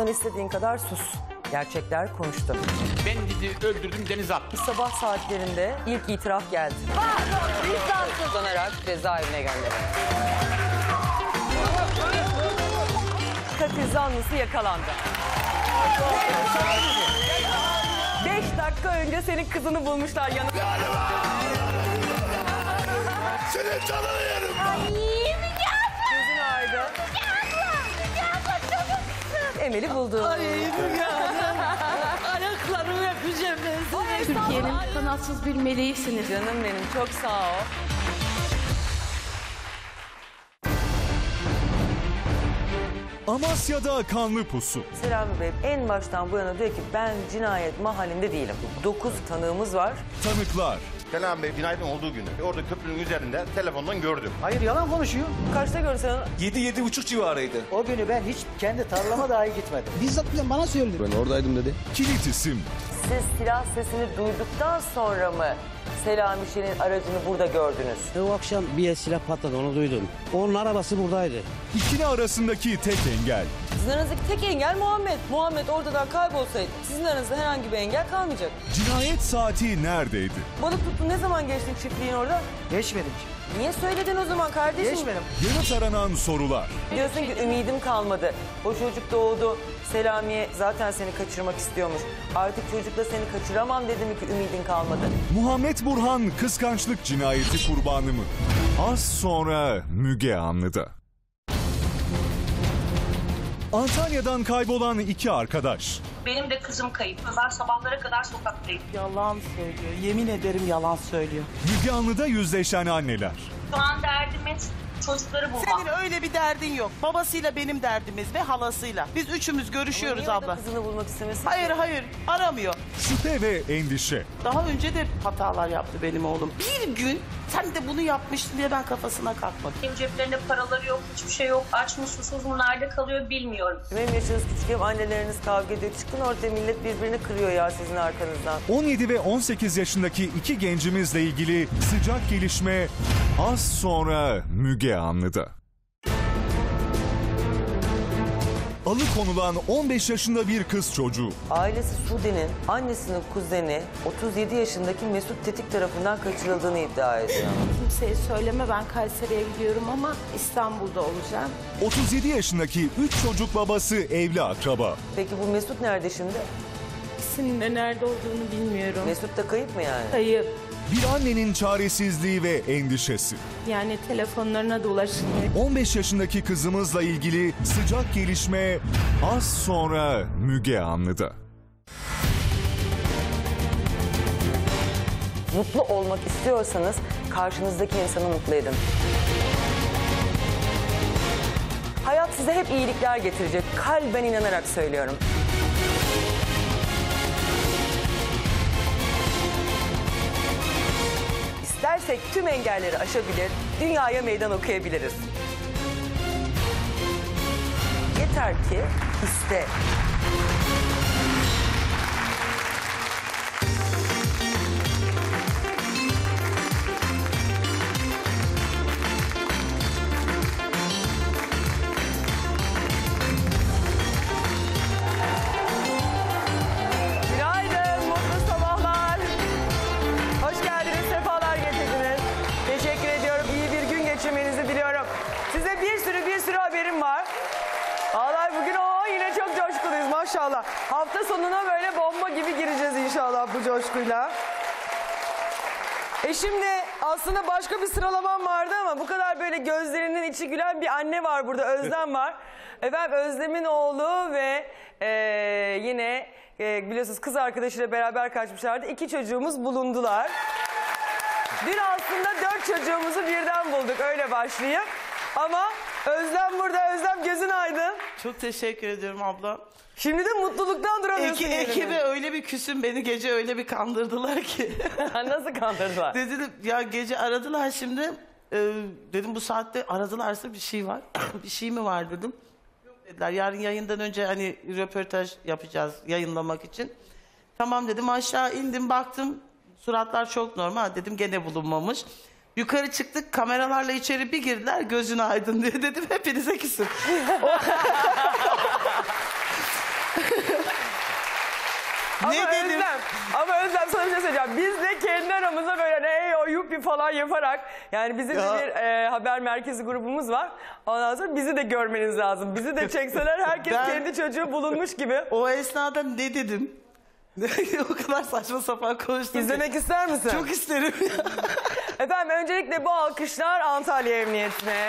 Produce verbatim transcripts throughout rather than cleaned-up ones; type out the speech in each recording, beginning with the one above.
Sen istediğin kadar sus. Gerçekler konuştu. Ben Didi öldürdüm, denize attım. Sabah saatlerinde ilk itiraf geldi. Pardon, vicdansız. Uzanarak cezaevine gönderildi. Katil zanlısı yakalandı. Beş dakika önce senin kızını bulmuşlar yanında. Senin canını yerim ben. İyi mi yapma? Gözün ağrıdı. Yapma, yapma çabuk. Emel'i buldu. Ay Müge Hanım. Ayaklarımı yapacağım ben. Türkiye'nin kanatsız bir meleğisiniz. Canım benim, çok sağ ol. Amasya'da kanlı pusu. Selami Bey en baştan bu yana diyor ki ben cinayet mahallinde değilim. Dokuz tanığımız var. Tanıklar. Selami Bey cinayetin olduğu günü orada köprünün üzerinde telefondan gördüm. Hayır, yalan konuşuyor. Kaçta görsen? Yedi, yedi buçuk civarıydı. O günü ben hiç kendi tarlama dahi gitmedim. Bizzat bana söyledi. Ben oradaydım dedi. Kilit isim. Siz silah sesini duyduktan sonra mı Selami Şen'in aracını burada gördünüz? Bu akşam bir silah patladı, onu duydum. Onun arabası buradaydı. İkili arasındaki tek engel. Sizin aranızdaki tek engel Muhammed. Muhammed ortadan kaybolsaydı sizin aranızda herhangi bir engel kalmayacak. Cinayet saati neredeydi? Balık tuttu ne zaman geçtin çiftliğin orada? Geçmedim. Niye söyledin o zaman kardeşim? Geçmedim. Yanıt aranan sorular. Diyorsun ki ümidim kalmadı. O çocuk doğdu. Selamiye zaten seni kaçırmak istiyormuş. Artık çocukla seni kaçıramam dedim ki ümidin kalmadı. Muhammed Burhan kıskançlık cinayeti kurbanı mı? Az sonra Müge Anlı'da. Antalya'dan kaybolan iki arkadaş. Benim de kızım kayıp. Ben sabahlara kadar sokaktayım. Yalan söylüyor. Yemin ederim yalan söylüyor. Müge Anlı'da yüzleşen anneler. Şu an derdimiz çocukları bulmak. Senin öyle bir derdin yok. Babasıyla benim derdimiz ve halasıyla. Biz üçümüz görüşüyoruz abla. Niye kızını bulmak istemesi? Hayır hayır, aramıyor. Şüphe ve endişe. Daha önce de hatalar yaptı benim oğlum. Bir gün sen de bunu yapmıştın diye ben kafasına kalkmadım. Benim ceplerinde paraları yok, hiçbir şey yok. Aç mı susuz mu, nerede kalıyor bilmiyorum. Benim yaşınız küçük ev, anneleriniz kavga ediyor. Çıkın ortaya, millet birbirini kırıyor ya sizin arkanızdan. on yedi ve on sekiz yaşındaki iki gencimizle ilgili sıcak gelişme az sonra Müge Anlı'da. Alıkonulan on beş yaşında bir kız çocuğu. Ailesi Sude'nin annesinin kuzeni otuz yedi yaşındaki Mesut Tetik tarafından kaçırıldığını iddia ediyor. Kimseye söyleme, ben Kayseri'ye gidiyorum ama İstanbul'da olacağım. otuz yedi yaşındaki üç çocuk babası evli akraba. Peki bu Mesut nerede şimdi? İkisinin de nerede olduğunu bilmiyorum. Mesut da kayıp mı yani? Kayıp. Bir annenin çaresizliği ve endişesi. Yani telefonlarına da ulaşılıyor. on beş yaşındaki kızımızla ilgili sıcak gelişme az sonra Müge Anlı'da. Mutlu olmak istiyorsanız karşınızdaki insanı mutlu edin. Hayat size hep iyilikler getirecek. Kalben inanarak söylüyorum. Dersek tüm engelleri aşabilir, dünyaya meydan okuyabiliriz. Yeter ki iste. İnşallah. Hafta sonuna böyle bomba gibi gireceğiz inşallah bu coşkuyla. E şimdi aslında başka bir sıralamam vardı ama bu kadar böyle gözlerinin içi gülen bir anne var burada. Özlem var. Efendim Özlem'in oğlu ve e, yine e, biliyorsunuz kız arkadaşıyla beraber kaçmışlardı. İki çocuğumuz bulundular. Dün aslında dört çocuğumuzu birden bulduk. Öyle başlayayım. Ama Özlem burada. Özlem gözün aydın. Çok teşekkür ediyorum abla. Şimdi de mutluluktan duramıyorsun. Eki, ekibe öyle bir küsüm, beni gece öyle bir kandırdılar ki. Nasıl kandırdılar? Dedim ya gece aradılar şimdi. E, dedim bu saatte aradılarsa bir şey var. Bir şey mi var dedim. Yok dediler, yarın yayından önce hani röportaj yapacağız yayınlamak için. Tamam dedim, aşağı indim baktım. Suratlar çok normal dedim, gene bulunmamış. Yukarı çıktık, kameralarla içeri bir girdiler, gözün aydın diye dedim hepinize küsüm. Ama ne dedim? Özlem, ama Özlem sana bir şey söyleyeceğim. Biz de kendi aramıza böyle hey o yuppie falan yaparak, yani bizim ya. de bir e, haber merkezi grubumuz var. Ondan sonra bizi de görmeniz lazım. Bizi de çekseler herkes ben, kendi çocuğu bulunmuş gibi. O esnada ne dedim? O kadar saçma sapan konuştum. İzlemek diye. ister misin? Çok isterim. Efendim öncelikle bu alkışlar Antalya Emniyetine.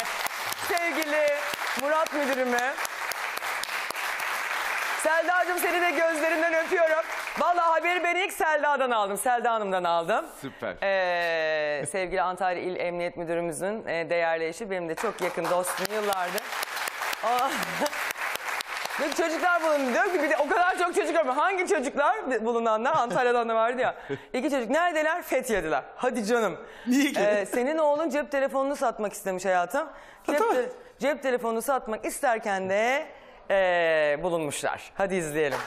Sevgili Murat Müdürüme. Selda'cığım seni de gözlerinden öpüyorum. Vallahi haberi ben ilk Selda'dan aldım. Selda Hanım'dan aldım. Süper. Ee, sevgili Antalya İl Emniyet Müdürümüzün değerli eşi. Benim de çok yakın dostum yıllardır. Çocuklar bulunuyor. Diyor ki bir de o kadar çok çocuk var. Hangi çocuklar bulunanlar? Antalya'dan da vardı ya. İki çocuk. Neredeler? Fethiye'diler. Hadi canım. Niye ki? Ee, senin oğlun cep telefonunu satmak istemiş hayatım. Cep, te cep telefonunu satmak isterken de ee, bulunmuşlar. Hadi izleyelim.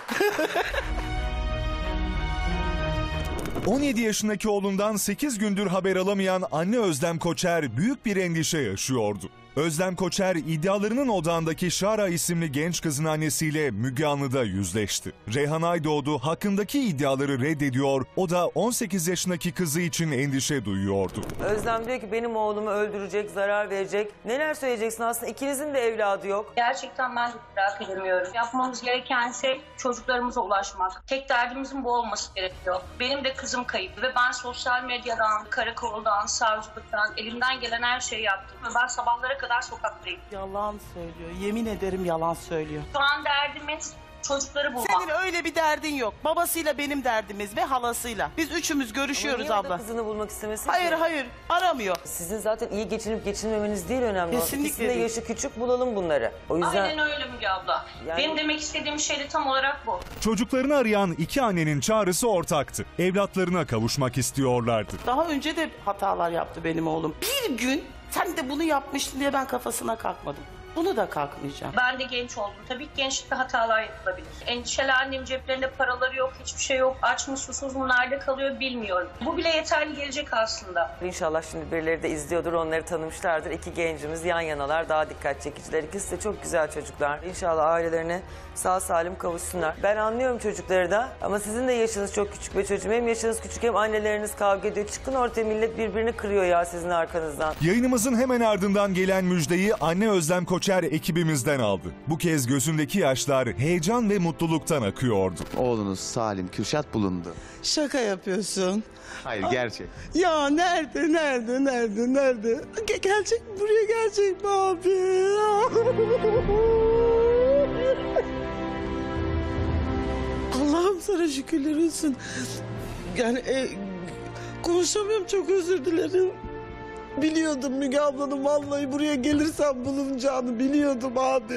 on yedi yaşındaki oğlundan sekiz gündür haber alamayan anne Özlem Koçer büyük bir endişe yaşıyordu. Özlem Koçer iddialarının odağındaki Şara isimli genç kızın annesiyle Müge Anlı'da yüzleşti. Reyhan Aydoğdu hakkındaki iddiaları reddediyor, o da on sekiz yaşındaki kızı için endişe duyuyordu. Özlem diyor ki benim oğlumu öldürecek, zarar verecek. Neler söyleyeceksin aslında? İkinizin de evladı yok. Gerçekten ben merak edemiyorum. Yapmamız gereken şey çocuklarımıza ulaşmak. Tek derdimizin bu olması gerekiyor. Benim de kızım kayıp ve ben sosyal medyadan, karakoldan, savcılıktan elimden gelen her şeyi yaptım. Ve ben sabahlara kadar sokaktayım. Yalan söylüyor. Yemin ederim yalan söylüyor. Şu an derdimiz çocukları bulmak. Senin öyle bir derdin yok. Babasıyla benim derdimiz ve halasıyla. Biz üçümüz görüşüyoruz abla. Niye kızını bulmak istemesin? Hayır ki? hayır aramıyor. Sizin zaten iyi geçinip geçinmemeniz değil önemli. Kesinlikle değil. Yaşı küçük bulalım bunları. O yüzden... Aynen öyle Müge abla. Yani... Benim demek istediğim şey de tam olarak bu. Çocuklarını arayan iki annenin çağrısı ortaktı. Evlatlarına kavuşmak istiyorlardı. Daha önce de hatalar yaptı benim oğlum. Bir gün sen de bunu yapmıştın diye ben kafasına kalkmadım. Bunu da kalkmayacağım. Ben de genç oldum. Tabii ki gençlikte hatalar yapılabilir. Endişeli annem, ceplerinde paraları yok, hiçbir şey yok. Aç mı, susuz mu, nerede kalıyor bilmiyorum. Bu bile yeterli gelecek aslında. İnşallah şimdi birileri de izliyordur, onları tanımışlardır. İki gencimiz yan yanalar, daha dikkat çekiciler. İkisi de çok güzel çocuklar. İnşallah ailelerine sağ salim kavuşsunlar. Ben anlıyorum çocukları da ama sizin de yaşınız çok küçük ve çocuğum. Hem yaşınız küçük hem anneleriniz kavga ediyor. Çıkın ortaya, millet birbirini kırıyor ya sizin arkanızdan. Yayınımızın hemen ardından gelen müjdeyi anne Özlem Koç Koçer ekibimizden aldı. Bu kez gözündeki yaşlar heyecan ve mutluluktan akıyordu. Oğlunuz Salim Kürşat bulundu. Şaka yapıyorsun. Hayır, gerçek. Aa, ya nerede, nerede, nerede, nerede? Gerçek buraya gerçek mi abi? Allah'ım sana şükürler olsun. Yani e, konuşamıyorum, çok özür dilerim. Biliyordum Müge ablanın vallahi buraya gelirsem bulunacağını biliyordum abi.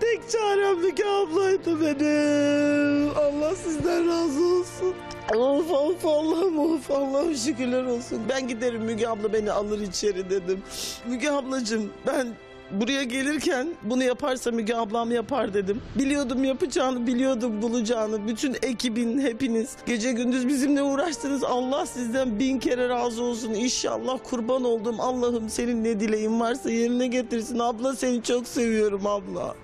Tek çarem Müge ablaydı benim. Allah sizden razı olsun. Of of Allah'ım of Allah'ım şükürler olsun. Ben giderim Müge abla beni alır içeri dedim. Müge ablacığım ben buraya gelirken bunu yaparsa Müge ablam yapar dedim. Biliyordum yapacağını, biliyordum bulacağını. Bütün ekibin, hepiniz gece gündüz bizimle uğraştınız. Allah sizden bin kere razı olsun. İnşallah kurban oldum. Allah'ım senin ne dileğin varsa yerine getirsin. Abla seni çok seviyorum abla.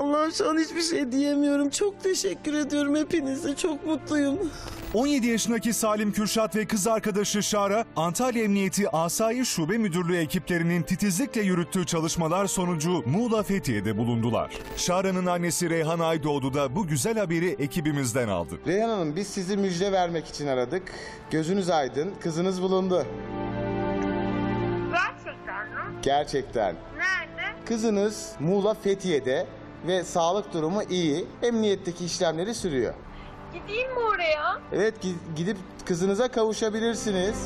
Allah'ım şu an hiçbir şey diyemiyorum. Çok teşekkür ediyorum hepinize. Çok mutluyum. on yedi yaşındaki Salim Kürşat ve kız arkadaşı Şara, Antalya Emniyeti Asayiş Şube Müdürlüğü ekiplerinin titizlikle yürüttüğü çalışmalar sonucu Muğla Fethiye'de bulundular. Şara'nın annesi Reyhan Aydoğdu da bu güzel haberi ekibimizden aldı. Reyhan Hanım, biz sizi müjde vermek için aradık. Gözünüz aydın, kızınız bulundu. Gerçekten mi? Gerçekten. Nerede? Kızınız Muğla Fethiye'de ve sağlık durumu iyi. Emniyetteki işlemleri sürüyor. Gideyim mi oraya? Evet, gidip kızınıza kavuşabilirsiniz.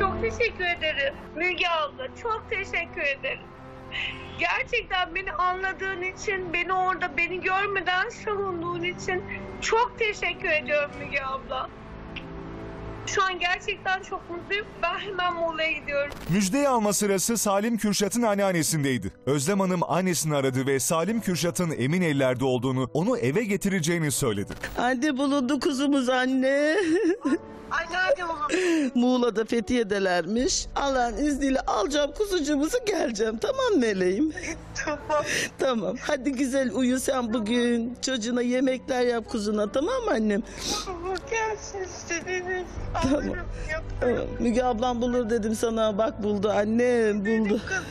Çok teşekkür ederim Müge abla, çok teşekkür ederim. Gerçekten beni anladığın için, beni orada, beni görmeden savunduğun için çok teşekkür ediyorum Müge abla. Şu an gerçekten çok mutluyum. Ben hemen Muğla'ya gidiyorum. Müjdeyi alma sırası Salim Kürşat'ın anneannesindeydi. Özlem Hanım annesini aradı ve Salim Kürşat'ın emin ellerde olduğunu, onu eve getireceğini söyledi. Anne bulundu kuzumuz anne. Ay nerede oğlum? Muğla'da Fethiye'delermiş. Allah'ın izniyle alacağım kuzucuğumuzu, geleceğim. Tamam meleğim. Tamam. Tamam. Hadi güzel uyu sen bugün. Çocuğuna yemekler yap, kuzuna, tamam mı annem? Gelsin istediğiniz. Tamam. Tamam. Müge ablam bulur dedim sana. Bak buldu annem, buldu. Benim kızım.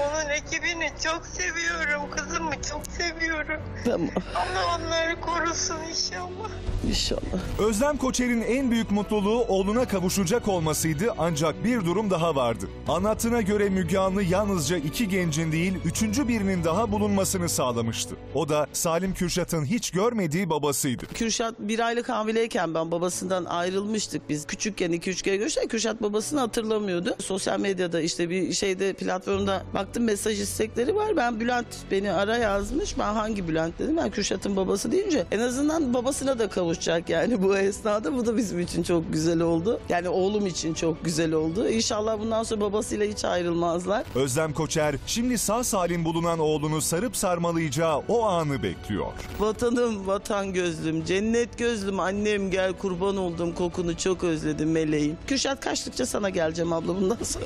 Onun ekibini çok seviyorum. Kızımı çok seviyorum. Tamam. Allah onları korusun inşallah. İnşallah. Özlem Koçer'in en büyük mutluluğu oğluna kavuşacak olmasıydı, ancak bir durum daha vardı. Anlattığına göre Müge Anlı yalnızca iki gencin değil, üçüncü birinin daha bulunmasını sağlamıştı. O da Salim Kürşat'ın hiç görmediği babasıydı. Kürşat bir aylık hamileyken ben babasından ayrılmıştık biz. Küçükken iki üç kere görüştük. Kürşat babasını hatırlamıyordu. Sosyal medyada işte bir şeyde, platformda baktım, mesaj istekleri var. Ben Bülent beni ara yazmış. Ben hangi Bülent dedim. Ben Kürşat'ın babası deyince en azından babasına da kavuşacak yani bu esnada. Bu da bizim için çok güzel oldu. Yani oğlum için çok güzel oldu. İnşallah bundan sonra babasıyla hiç ayrılmazlar. Özlem Koçer şimdi sağ salim bulunan oğlunu sarıp sarmalayacağı o anı bekliyor. Vatanım, vatan gözlüm, cennet gözlüm, annem gel kurban oldum, kokunu çok özledim meleğim. Kürşat kaçtıkça sana geleceğim abla bundan sonra.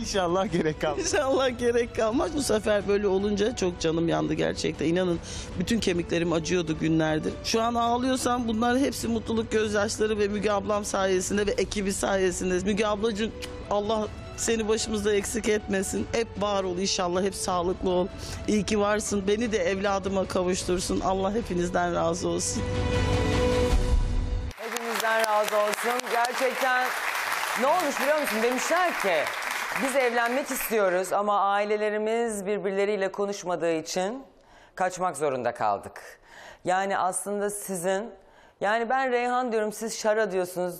İnşallah gerek kalmaz. İnşallah gerek kalmaz. Bu sefer böyle olunca çok canım yandı gerçekten. İnanın bütün kemiklerim acıyordu günlerdir. Şu an ağlıyorsam bunlar hepsi mutluluk gözyaşları ve Müge ablam sayesinde ve ekibi sayesinde. Müge ablacığım, Allah seni başımızda eksik etmesin. Hep var ol inşallah, hep sağlıklı ol. İyi ki varsın. Beni de evladıma kavuştursun. Allah hepinizden razı olsun. Hepinizden razı olsun. Gerçekten ne olmuş biliyor musun? Demişler ki biz evlenmek istiyoruz ama ailelerimiz birbirleriyle konuşmadığı için kaçmak zorunda kaldık. Yani aslında sizin, yani ben Reyhan diyorum, siz Şara diyorsunuz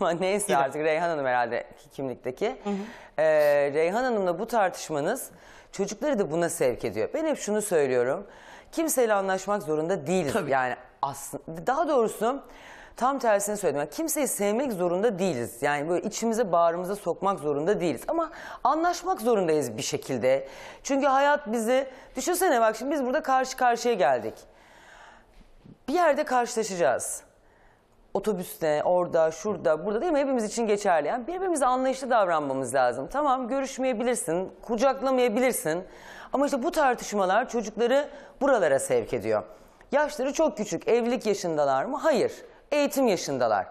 ama neyse artık Reyhan Hanım herhalde kimlikteki. Hı hı. Ee, Reyhan Hanım'la bu tartışmanız çocukları da buna sevk ediyor. Ben hep şunu söylüyorum, kimseyle anlaşmak zorunda değiliz. Tabii. Yani aslında daha doğrusu... Tam tersini söyledim. Yani kimseyi sevmek zorunda değiliz. Yani böyle içimize bağrımıza sokmak zorunda değiliz. Ama anlaşmak zorundayız bir şekilde. Çünkü hayat bizi... Düşünsene bak şimdi biz burada karşı karşıya geldik. Bir yerde karşılaşacağız. Otobüste, orada, şurada, burada değil mi? Hepimiz için geçerli. Yani birbirimize anlayışlı davranmamız lazım. Tamam, görüşmeyebilirsin, kucaklamayabilirsin. Ama işte bu tartışmalar çocukları buralara sevk ediyor. Yaşları çok küçük. Evlilik yaşındalar mı? Hayır. Eğitim yaşındalar.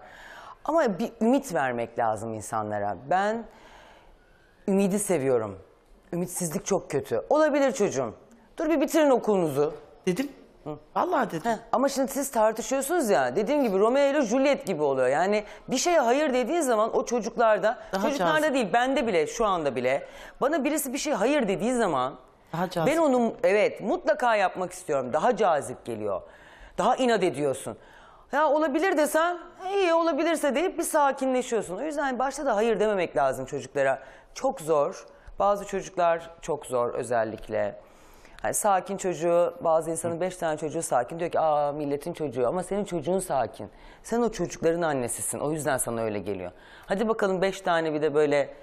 Ama bir ümit vermek lazım insanlara. Ben ümidi seviyorum. Ümitsizlik çok kötü. Olabilir çocuğum. Dur bir bitirin okulunuzu. Dedim. Hı. Vallahi dedim. Heh. Ama şimdi siz tartışıyorsunuz ya. Dediğim gibi Romeo ile Juliet gibi oluyor. Yani bir şeye hayır dediği zaman o çocuklarda, Daha çocuklarda cazip. değil bende bile şu anda bile. Bana birisi bir şey hayır dediği zaman ben onu evet mutlaka yapmak istiyorum. Daha cazip geliyor. Daha inat ediyorsun. Ya olabilir desen, iyi olabilirse deyip bir sakinleşiyorsun. O yüzden başta da hayır dememek lazım çocuklara. Çok zor. Bazı çocuklar çok zor özellikle. Yani sakin çocuğu, bazı insanın beş tane çocuğu sakin. Diyor ki aa milletin çocuğu ama senin çocuğun sakin. Sen o çocukların annesisin. O yüzden sana öyle geliyor. Hadi bakalım beş tane bir de böyle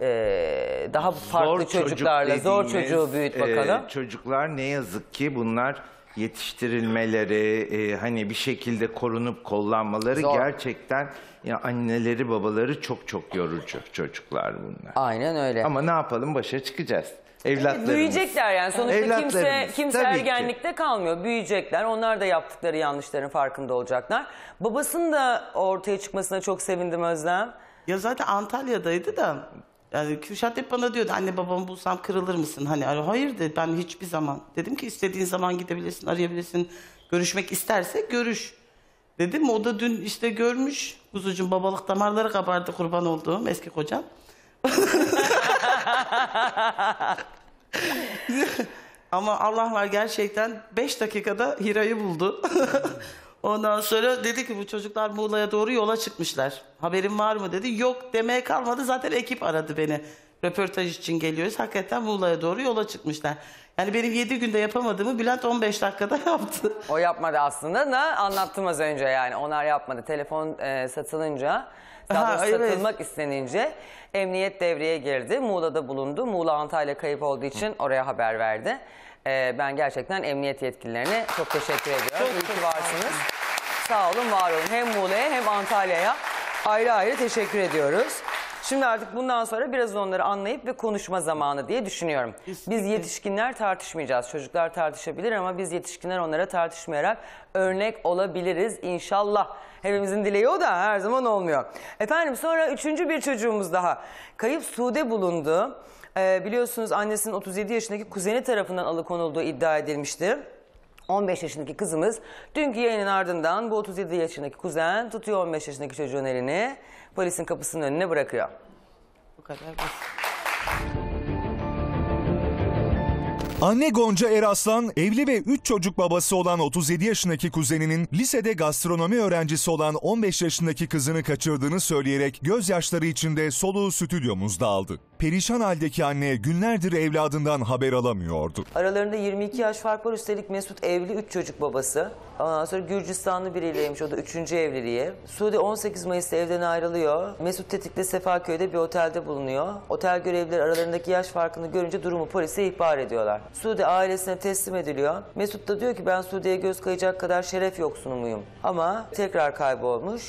e, daha farklı zor çocuklarla çocuk zor çocuğu büyüt bakalım. E, çocuklar ne yazık ki bunlar... Yetiştirilmeleri, e, hani bir şekilde korunup kollanmaları zor. Gerçekten ya anneleri babaları çok çok yorucu çocuklar bunlar. Aynen öyle. Ama ne yapalım, başa çıkacağız. Evlatlarımız. E, büyüyecekler yani sonuçta, kimse, kimse ergenlikte ki. kalmıyor. Büyüyecekler, onlar da yaptıkları yanlışların farkında olacaklar. Babasının da ortaya çıkmasına çok sevindim Özlem. Ya zaten Antalya'daydı da. Yani Kürşat hep bana diyordu, anne babamı bulsam kırılır mısın? Hani hayır dedi, ben hiçbir zaman. Dedim ki istediğin zaman gidebilirsin, arayabilirsin. Görüşmek isterse görüş. Dedim, o da dün işte görmüş. Kuzucuğum babalık damarları kabardı, kurban olduğum eski kocam. Ama Allah var gerçekten beş dakikada Hira'yı buldu. Ondan sonra dedi ki bu çocuklar Muğla'ya doğru yola çıkmışlar. Haberin var mı dedi. Yok demeye kalmadı. Zaten ekip aradı beni. Röportaj için geliyoruz. Hakikaten Muğla'ya doğru yola çıkmışlar. Yani benim yedi günde yapamadığımı Bülent on beş dakikada yaptı. O yapmadı aslında da anlattım az önce yani. Onlar yapmadı. Telefon e, satılınca, daha doğrusu satılmak evet. istenince emniyet devreye girdi. Muğla'da bulundu. Muğla Antalya kayıp olduğu için oraya haber verdi. Ee, ben gerçekten emniyet yetkililerine çok teşekkür ediyorum. Çok İyi ki varsınız. Sağ olun, var olun. Hem Muğla'ya hem Antalya'ya. ayrı ayrı teşekkür ediyoruz. Şimdi artık bundan sonra biraz onları anlayıp ve konuşma zamanı diye düşünüyorum. Biz yetişkinler tartışmayacağız. Çocuklar tartışabilir ama biz yetişkinler onlara tartışmayarak örnek olabiliriz inşallah. Hepimizin dileği o da her zaman olmuyor. Efendim sonra üçüncü bir çocuğumuz daha. Kayıp Sude bulundu. Ee, biliyorsunuz annesinin otuz yedi yaşındaki kuzeni tarafından alıkonulduğu iddia edilmişti. on beş yaşındaki kızımız dünkü yayının ardından bu otuz yedi yaşındaki kuzen tutuyor on beş yaşındaki çocuğun elini, polisin kapısının önüne bırakıyor. Bu kadar basit. Anne Gonca Eraslan, evli ve üç çocuk babası olan otuz yedi yaşındaki kuzeninin lisede gastronomi öğrencisi olan on beş yaşındaki kızını kaçırdığını söyleyerek gözyaşları içinde soluğu stüdyomuzda aldı. Perişan haldeki anne günlerdir evladından haber alamıyordu. Aralarında yirmi iki yaş fark var, üstelik Mesut evli, üç çocuk babası. Ondan sonra Gürcistanlı biriyleymiş, o da üçüncü evliliği. Sude on sekiz Mayıs'ta evden ayrılıyor. Mesut Tetik'le Sefaköy'de bir otelde bulunuyor. Otel görevlileri aralarındaki yaş farkını görünce durumu polise ihbar ediyorlar. Sude ailesine teslim ediliyor. Mesut da diyor ki ben Sude'ye göz kayacak kadar şeref yoksunu muyum? Ama tekrar kaybolmuş.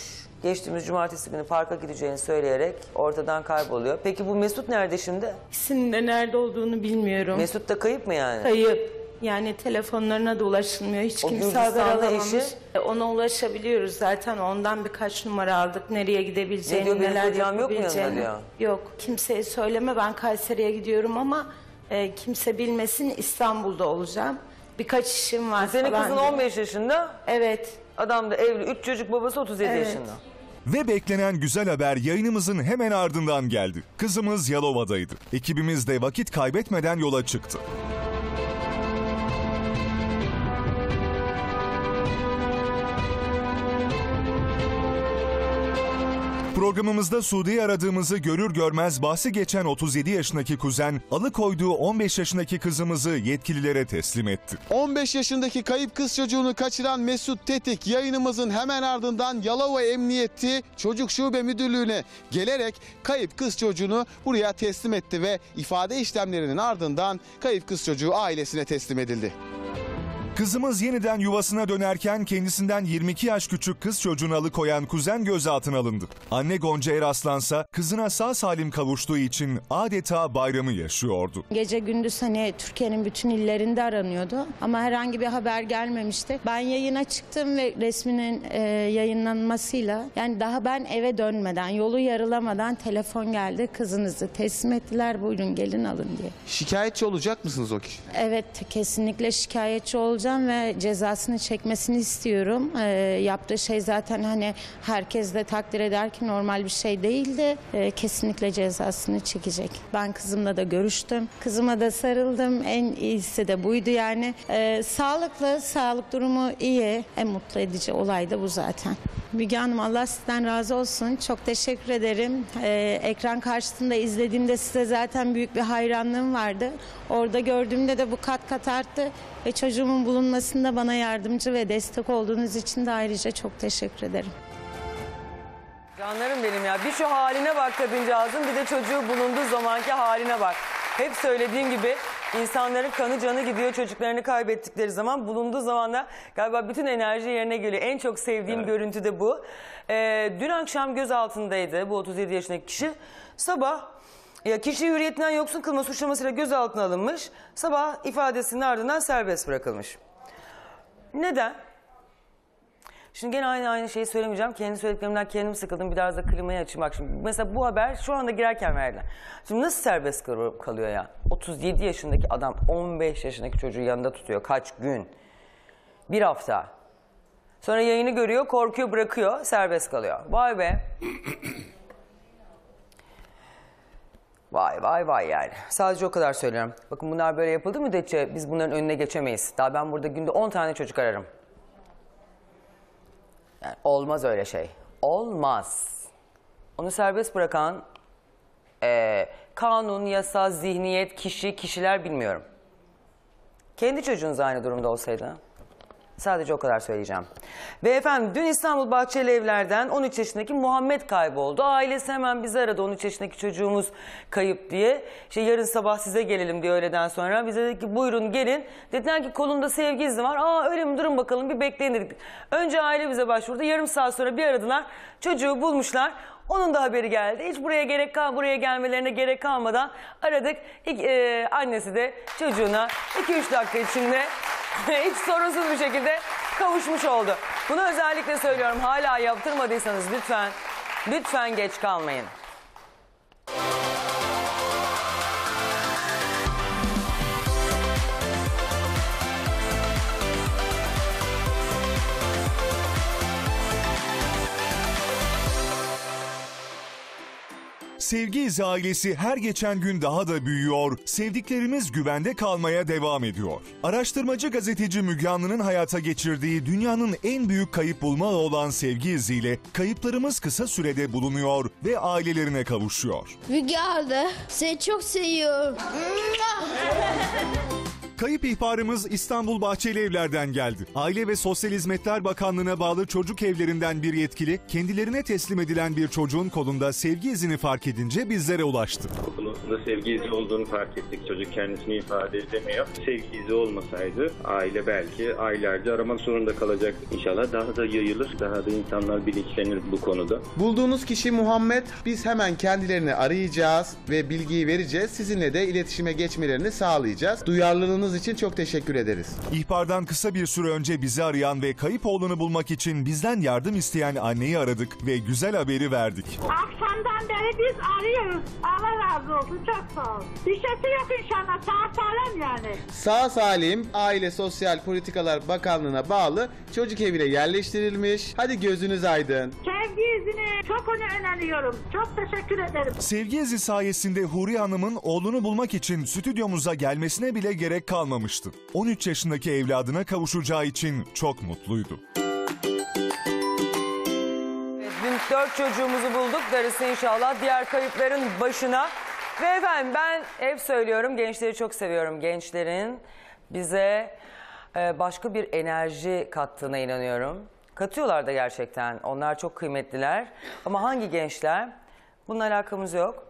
Geçtiğimiz cumartesi günü parka gideceğini söyleyerek ortadan kayboluyor. Peki bu Mesut nerede şimdi? İkisinin de nerede olduğunu bilmiyorum. Mesut da kayıp mı yani? Kayıp. Yani telefonlarına da ulaşılmıyor. Hiç kimse haber alamamış. Eşi... Ona ulaşabiliyoruz zaten. Ondan birkaç numara aldık. Nereye gidebileceğini, ne diyor, neler yapabileceğini. Yok, yok. Kimseye söyleme, ben Kayseri'ye gidiyorum ama... E, kimse bilmesin, İstanbul'da olacağım. Birkaç işim var. Senin kızın on beş yaşında. Evet. Adam da evli, üç çocuk babası, otuz yedi evet. yaşında. Ve beklenen güzel haber yayınımızın hemen ardından geldi. Kızımız Yalova'daydı. Ekibimiz de vakit kaybetmeden yola çıktı. Programımızda Sude'yi aradığımızı görür görmez bahsi geçen otuz yedi yaşındaki kuzen alıkoyduğu on beş yaşındaki kızımızı yetkililere teslim etti. on beş yaşındaki kayıp kız çocuğunu kaçıran Mesut Tetik yayınımızın hemen ardından Yalova Emniyeti Çocuk Şube Müdürlüğü'ne gelerek kayıp kız çocuğunu buraya teslim etti ve ifade işlemlerinin ardından kayıp kız çocuğu ailesine teslim edildi. Kızımız yeniden yuvasına dönerken kendisinden yirmi iki yaş küçük kız çocuğunu alıkoyan kuzen gözaltına alındı. Anne Gonca Eraslan'sa kızına sağ salim kavuştuğu için adeta bayramı yaşıyordu. Gece gündüz hani Türkiye'nin bütün illerinde aranıyordu ama herhangi bir haber gelmemişti. Ben yayına çıktım ve resminin e, yayınlanmasıyla, yani daha ben eve dönmeden, yolu yarılamadan telefon geldi. Kızınızı teslim ettiler, buyurun gelin alın diye. Şikayetçi olacak mısınız o kişi? Evet, kesinlikle şikayetçi olacak ve cezasını çekmesini istiyorum. E, yaptığı şey zaten hani herkes de takdir eder ki normal bir şey değildi. E, kesinlikle cezasını çekecek. Ben kızımla da görüştüm. Kızıma da sarıldım. En iyisi de buydu yani. E, sağlıklı, sağlık durumu iyi. En mutlu edici olay da bu zaten. Müge Hanım, Allah sizden razı olsun. Çok teşekkür ederim. E, ekran karşısında izlediğimde size zaten büyük bir hayranlığım vardı. Orada gördüğümde de bu kat kat arttı. Ve çocuğumun bulunmasında bana yardımcı ve destek olduğunuz için de ayrıca çok teşekkür ederim. Canlarım benim ya. Bir şu haline bak kadıncağızın, bir de çocuğu bulunduğu zamanki haline bak. Hep söylediğim gibi insanların kanı canı gidiyor çocuklarını kaybettikleri zaman. Bulunduğu zaman da galiba bütün enerji yerine geliyor. En çok sevdiğim evet. görüntü de bu. Ee, dün akşam gözaltındaydı bu otuz yedi yaşındaki kişi. Sabah... Ya kişi hürriyetinden yoksun kılma suçlamasıyla gözaltına alınmış. Sabah ifadesinin ardından serbest bırakılmış. Neden? Şimdi gene aynı aynı şeyi söylemeyeceğim. Kendi söylediklerimden kendim sıkıldım. Biraz da klimayı açayım. Bak şimdi mesela bu haber şu anda girerken verdiler. Şimdi nasıl serbest kalıyor ya? otuz yedi yaşındaki adam on beş yaşındaki çocuğu yanında tutuyor. Kaç gün? Bir hafta. Sonra yayını görüyor, korkuyor, bırakıyor, serbest kalıyor. Vay be. Vay vay vay yani. Sadece o kadar söylüyorum. Bakın bunlar böyle yapıldı müddetçe biz bunların önüne geçemeyiz. Daha ben burada günde on tane çocuk ararım. Yani olmaz öyle şey. Olmaz. Onu serbest bırakan e, kanun, yasa, zihniyet, kişi, kişiler bilmiyorum. Kendi çocuğunuz aynı durumda olsaydı. Sadece o kadar söyleyeceğim. Ve efendim dün İstanbul Bahçeli Evler'den on üç yaşındaki Muhammed kayboldu. Ailesi hemen bizi aradı, on üç yaşındaki çocuğumuz kayıp diye. İşte yarın sabah size gelelim diye öğleden sonra. Bize dedi ki buyurun gelin. Dediler ki kolunda sevgi izi var. Aa öyle mi, durun bakalım bir bekleyin dedik. Önce aile bize başvurdu. Yarım saat sonra bir aradılar. Çocuğu bulmuşlar. Onun da haberi geldi. Hiç buraya gerek kal, buraya gelmelerine gerek kalmadan aradık. İlk, e, annesi de çocuğuna iki üç dakika içinde hiç sorunsuz bir şekilde kavuşmuş oldu. Bunu özellikle söylüyorum. Hala yaptırmadıysanız lütfen, lütfen geç kalmayın. Sevgi İzi ailesi her geçen gün daha da büyüyor, sevdiklerimiz güvende kalmaya devam ediyor. Araştırmacı gazeteci Müge Anlı'nın hayata geçirdiği dünyanın en büyük kayıp bulma ağı olan Sevgi İzi ile kayıplarımız kısa sürede bulunuyor ve ailelerine kavuşuyor. Müge Anlı, seni çok seviyorum. Kayıp ihbarımız İstanbul Bahçeli Evler'den geldi. Aile ve Sosyal Hizmetler Bakanlığı'na bağlı çocuk evlerinden bir yetkili, kendilerine teslim edilen bir çocuğun kolunda sevgi izini fark edince bizlere ulaştı. Kolunda sevgi izi olduğunu fark ettik. Çocuk kendisini ifade edemiyor. Sevgi izi olmasaydı aile belki aylarca aramak zorunda kalacak. İnşallah daha da yayılır, daha da insanlar bilinçlenir bu konuda. Bulduğunuz kişi Muhammed. Biz hemen kendilerini arayacağız ve bilgiyi vereceğiz. Sizinle de iletişime geçmelerini sağlayacağız. Duyarlılığınız için çok teşekkür ederiz. İhbardan kısa bir süre önce bizi arayan ve kayıp oğlunu bulmak için bizden yardım isteyen anneyi aradık ve güzel haberi verdik. Akşamdan beri biz arıyoruz. Allah razı olsun, çok sağ olun. Bir şey yok inşallah, sağ salim yani. Sağ salim Aile Sosyal Politikalar Bakanlığı'na bağlı çocuk evine yerleştirilmiş. Hadi gözünüz aydın. Sevgi izini çok öneriyorum. Çok teşekkür ederim. Sevgi izi sayesinde Huriye Hanım'ın oğlunu bulmak için stüdyomuza gelmesine bile gerek kalmadı. Almamıştı. on üç yaşındaki evladına kavuşacağı için çok mutluydu. Evet, dört çocuğumuzu bulduk. Darısı inşallah diğer kayıpların başına. Ve efendim ben hep söylüyorum, gençleri çok seviyorum. Gençlerin bize başka bir enerji kattığına inanıyorum. Katıyorlar da gerçekten. Onlar çok kıymetliler. Ama hangi gençler? Bununla alakamız yok.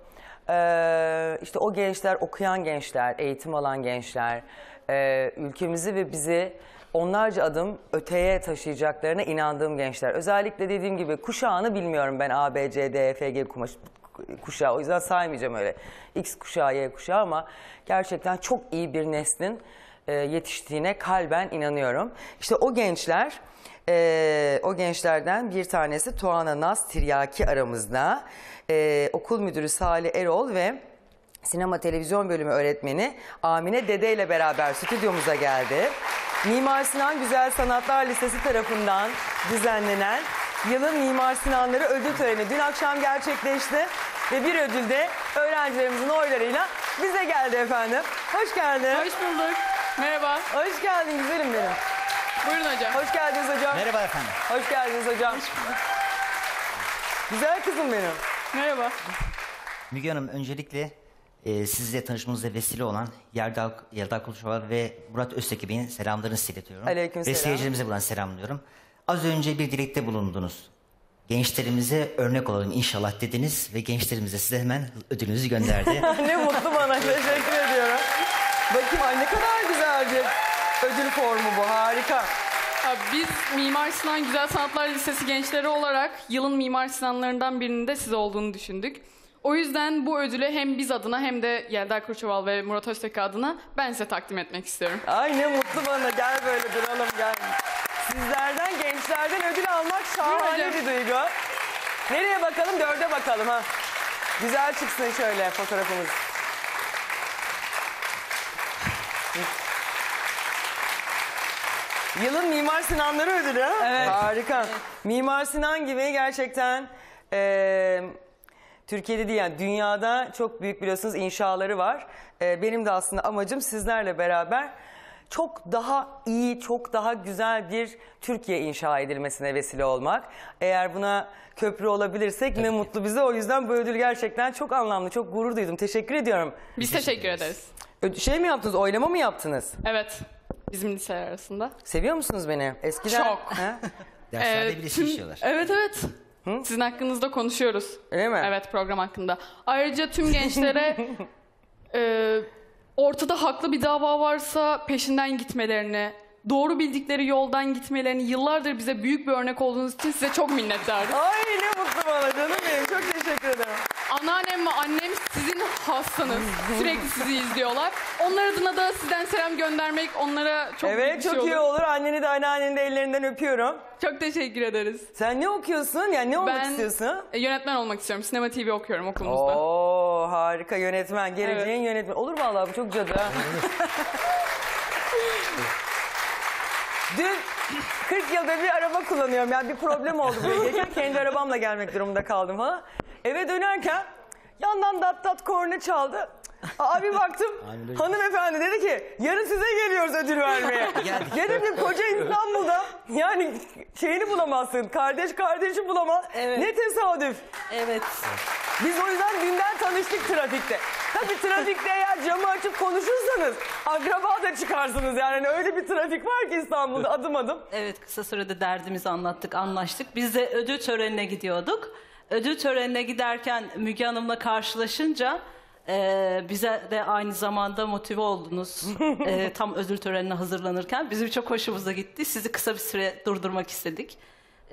Ee, işte o gençler, okuyan gençler, eğitim alan gençler, e, ülkemizi ve bizi onlarca adım öteye taşıyacaklarına inandığım gençler. Özellikle dediğim gibi kuşağını bilmiyorum ben, A, B, C, D, F, G kuşağı. O yüzden saymayacağım öyle X kuşağı, Y kuşağı ama gerçekten çok iyi bir neslin e, yetiştiğine kalben inanıyorum. İşte o gençler, e, o gençlerden bir tanesi Tuana Naz Tiryaki aramızda. Ee, okul müdürü Salih Erol ve sinema televizyon bölümü öğretmeni Amine Dede ile beraber stüdyomuza geldi. Mimar Sinan Güzel Sanatlar Lisesi tarafından düzenlenen Yılın Mimar Sinanları ödül töreni dün akşam gerçekleşti. Ve bir ödül de öğrencilerimizin oylarıyla bize geldi efendim. Hoş geldin. Hoş bulduk. Merhaba. Hoş geldin güzelim benim. Buyurun hocam. Hoş geldiniz hocam. Merhaba efendim. Hoş geldiniz hocam. Hoş bulduk. Güzel kızım benim. Merhaba. Müge Hanım, öncelikle e, sizle tanışmamıza vesile olan Yerdal, Yerdal Kuluşova ve Murat Özteke Bey'in selamlarını iletiyorum. Aleyküm selam. Ve seyircilerimize buradan selamlıyorum. Az önce bir dilekte bulundunuz. Gençlerimize örnek olalım inşallah dediniz ve gençlerimize size hemen ödülünüzü gönderdi. Ne mutlu bana, teşekkür ediyorum. Bakayım ay ne kadar güzel bir ödül formu bu, harika. Biz Mimar Sinan Güzel Sanatlar Lisesi gençleri olarak yılın Mimar Sinanlarından birinin de siz olduğunu düşündük. O yüzden bu ödülü hem biz adına hem de Yelda Kurçoval ve Murat Özteke adına ben size takdim etmek istiyorum. Ay ne mutlu bana, gel böyle duralım gel. Sizlerden, gençlerden ödül almak şahane bir duygu. Nereye bakalım? Dörde bakalım ha. Güzel çıksın şöyle fotoğrafımız. Yılın Mimar Sinanları ödülü. Evet. Harika. Evet. Mimar Sinan gibi gerçekten e, Türkiye'de değil yani dünyada çok büyük biliyorsunuz inşaları var. E, benim de aslında amacım sizlerle beraber çok daha iyi, çok daha güzel bir Türkiye inşa edilmesine vesile olmak. Eğer buna köprü olabilirsek evet, ne mutlu bize. O yüzden bu ödül gerçekten çok anlamlı, çok gurur duydum. Teşekkür ediyorum. Biz teşekkür ederiz. Şey mi yaptınız, oylama mı yaptınız? Evet. bizim liseler arasında. Seviyor musunuz beni? Eskiden... Çok. Derslerde evet, bile şişiyorlar. Evet evet. Hı? Sizin hakkınızda konuşuyoruz. Öyle mi? Evet, program hakkında. Ayrıca tüm gençlere e, ortada haklı bir dava varsa peşinden gitmelerini, doğru bildikleri yoldan gitmelerini, yıllardır bize büyük bir örnek olduğunuz için size çok minnettarım. Ay ne mutlu bana canım benim. Çok teşekkür ederim. Anneannem ve annem sizin hassanız. Sürekli sizi izliyorlar. Onlar adına da sizden selam göndermek onlara çok evet, büyük bir şey olur. Evet çok iyi olur. Anneni de anneanneni de ellerinden öpüyorum. Çok teşekkür ederiz. Sen ne okuyorsun? Yani ne olmak ben, istiyorsun? E, yönetmen olmak istiyorum. Sinema T V okuyorum okulumuzda. Oo harika, yönetmen. Geleceğin evet. yönetmen. Olur mu Allah'ım? Çok cadı. Dün kırk yılda bir araba kullanıyorum. Yani bir problem oldu böyle. Kendi arabamla gelmek durumunda kaldım ha. Eve dönerken yandan dat dat korna çaldı. Abi baktım hanımefendi dedi ki yarın size geliyoruz ödül vermeye. Dedim ki koca İstanbul'da yani şeyini bulamazsın. Kardeş kardeşi bulamaz. Evet. Ne tesadüf. Evet. Biz o yüzden dünden tanıştık trafikte. Tabii trafikte eğer camı açıp konuşursanız akraba da çıkarsınız. Yani öyle bir trafik var ki İstanbul'da adım adım. Evet, kısa sürede derdimizi anlattık, anlaştık. Biz de ödül törenine gidiyorduk. Ödül törenine giderken Müge Hanım'la karşılaşınca e, bize de aynı zamanda motive oldunuz. E, tam ödül törenine hazırlanırken bizim çok hoşumuza gitti. Sizi kısa bir süre durdurmak istedik.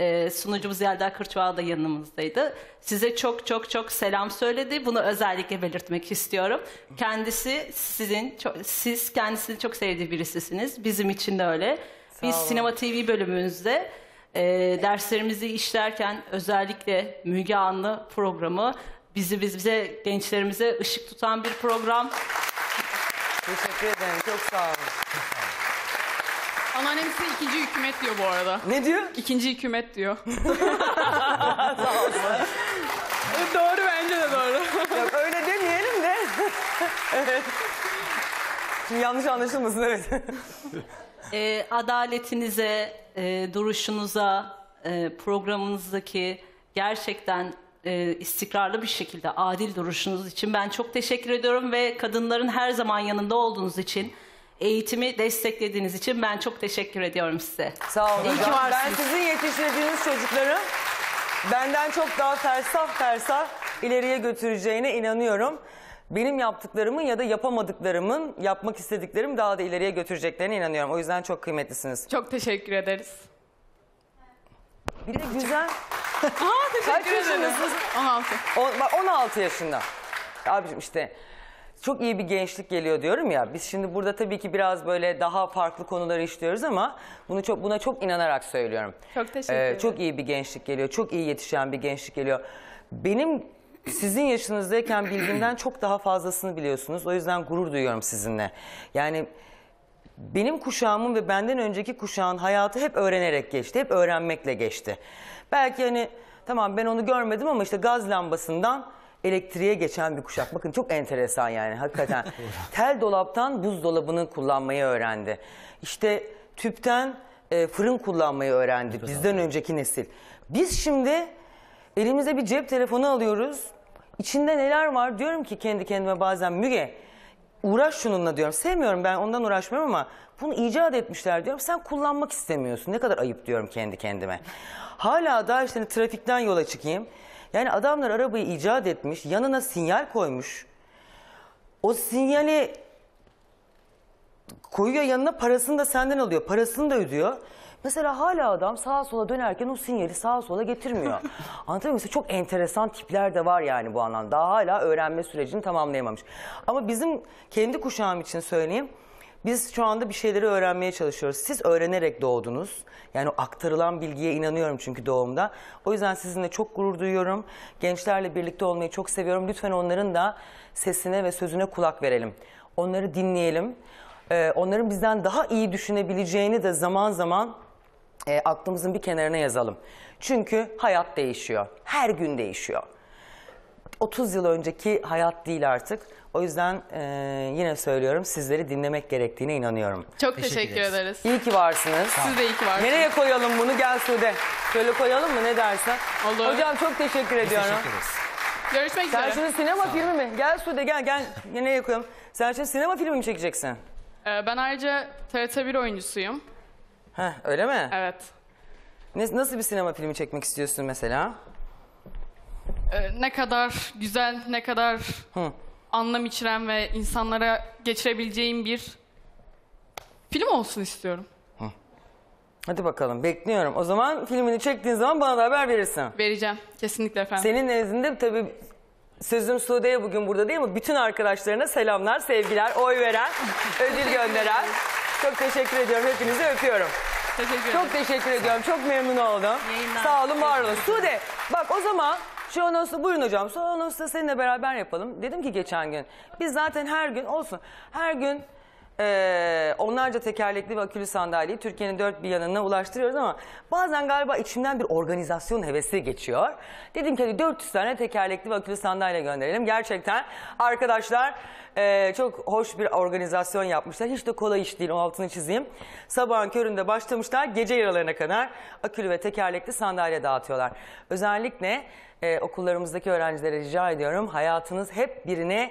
Ee, sunucumuz Yerdal Kuluşova da yanımızdaydı. Size çok çok çok selam söyledi. Bunu özellikle belirtmek istiyorum. Kendisi sizin, çok, siz kendisini çok sevdiği birisisiniz. Bizim için de öyle. Sağ Biz olun. Sinema T V bölümümüzde e, derslerimizi işlerken özellikle Müge Anlı programı bizi biz, bize gençlerimize ışık tutan bir program. Teşekkür ederim. Çok sağ olun. Anneannem size ikinci hükümet diyor bu arada. Ne diyor? İkinci hükümet diyor. Doğru, bence de doğru. Yok, öyle demeyelim de. Evet. Şimdi yanlış anlaşılmasın, evet. E, adaletinize, e, duruşunuza, e, programınızdaki gerçekten e, istikrarlı bir şekilde adil duruşunuz için ben çok teşekkür ediyorum ve kadınların her zaman yanında olduğunuz için, eğitimi desteklediğiniz için ben çok teşekkür ediyorum size. Sağ olun. İyi ki varsınız. Ben sizin yetiştirdiğiniz çocukları benden çok daha fersah fersah ileriye götüreceğine inanıyorum. Benim yaptıklarımın ya da yapamadıklarımın, yapmak istediklerim daha da ileriye götüreceklerine inanıyorum. O yüzden çok kıymetlisiniz. Çok teşekkür ederiz. Bir de güzel. Aa, teşekkür ederiz. on altı. on altı yaşında. Abicim işte... Çok iyi bir gençlik geliyor diyorum ya. Biz şimdi burada tabii ki biraz böyle daha farklı konuları işliyoruz ama bunu çok buna çok inanarak söylüyorum. Çok teşekkür ederim. Ee, çok iyi bir gençlik geliyor. Çok iyi yetişen bir gençlik geliyor. Benim sizin yaşınızdayken bildiğimden çok daha fazlasını biliyorsunuz. O yüzden gurur duyuyorum sizinle. Yani benim kuşağımın ve benden önceki kuşağın hayatı hep öğrenerek geçti. Hep öğrenmekle geçti. Belki hani tamam ben onu görmedim ama işte gaz lambasından elektriğe geçen bir kuşak. Bakın çok enteresan yani hakikaten. Tel dolaptan buzdolabını kullanmayı öğrendi. İşte tüpten e, fırın kullanmayı öğrendi. Bizden önceki nesil. Biz şimdi elimize bir cep telefonu alıyoruz. İçinde neler var diyorum ki kendi kendime bazen Müge uğraş şununla diyorum. Sevmiyorum ben ondan uğraşmıyorum ama bunu icat etmişler diyorum. Sen kullanmak istemiyorsun. Ne kadar ayıp diyorum kendi kendime. Hala da işte trafikten yola çıkayım. Yani adamlar arabayı icat etmiş, yanına sinyal koymuş. O sinyali koyuyor yanına, parasını da senden alıyor, parasını da ödüyor. Mesela hala adam sağa sola dönerken o sinyali sağa sola getirmiyor. Anlatabiliyor muyum? Çok enteresan tipler de var yani bu anlamda. Daha hala öğrenme sürecini tamamlayamamış. Ama bizim kendi kuşağım için söyleyeyim. Biz şu anda bir şeyleri öğrenmeye çalışıyoruz. Siz öğrenerek doğdunuz. Yani aktarılan bilgiye inanıyorum çünkü doğumda. O yüzden sizinle çok gurur duyuyorum. Gençlerle birlikte olmayı çok seviyorum. Lütfen onların da sesine ve sözüne kulak verelim. Onları dinleyelim. Ee, onların bizden daha iyi düşünebileceğini de zaman zaman e, aklımızın bir kenarına yazalım. Çünkü hayat değişiyor. Her gün değişiyor. otuz yıl önceki hayat değil artık. O yüzden e, yine söylüyorum sizleri dinlemek gerektiğine inanıyorum. Çok teşekkür, teşekkür ederiz. ederiz. İyi ki varsınız. Tamam. Siz de iyi ki varsınız. Nereye koyalım bunu? Gel Sude. Şöyle koyalım mı? Ne dersen? Olur. Hocam çok teşekkür Biz ediyorum. Teşekkür ederiz. Görüşmek üzere. Sen şimdi sinema filmi mi? Gel Sude gel. gel. Nereye koyalım? Sen şimdi sinema filmi mi çekeceksin? Ee, ben ayrıca T R T bir oyuncusuyum. Heh, öyle mi? Evet. Ne, nasıl bir sinema filmi çekmek istiyorsun mesela? Ee, ne kadar güzel, ne kadar Hı. anlam içeren ve insanlara geçirebileceğim bir film olsun istiyorum. Hı. Hadi bakalım, bekliyorum. O zaman filmini çektiğin zaman bana da haber verirsin. Vereceğim, kesinlikle efendim. Senin nezdinde tabii... Sözüm Sude'ye bugün burada değil mi? Bütün arkadaşlarına selamlar, sevgiler, oy veren, ödül gönderen. Çok teşekkür ediyorum. Hepinizi öpüyorum. Teşekkür Çok teşekkür ediyorum. Çok memnun oldum. Yayınlar. Sağ olun, var olun. Sude, bak o zaman şu anonsu, buyurun hocam. Şu anonsu da seninle beraber yapalım. Dedim ki geçen gün, biz zaten her gün olsun, her gün Ee, onlarca tekerlekli ve akülü sandalyeyi Türkiye'nin dört bir yanına ulaştırıyoruz ama bazen galiba içimden bir organizasyon hevesi geçiyor. Dedim ki hadi dört yüz tane tekerlekli ve akülü sandalye gönderelim. Gerçekten arkadaşlar e, çok hoş bir organizasyon yapmışlar. Hiç de kolay iş değil, o altını çizeyim. Sabahın köründe başlamışlar, gece yaralarına kadar akülü ve tekerlekli sandalye dağıtıyorlar. Özellikle e, okullarımızdaki öğrencilere rica ediyorum, hayatınız hep birine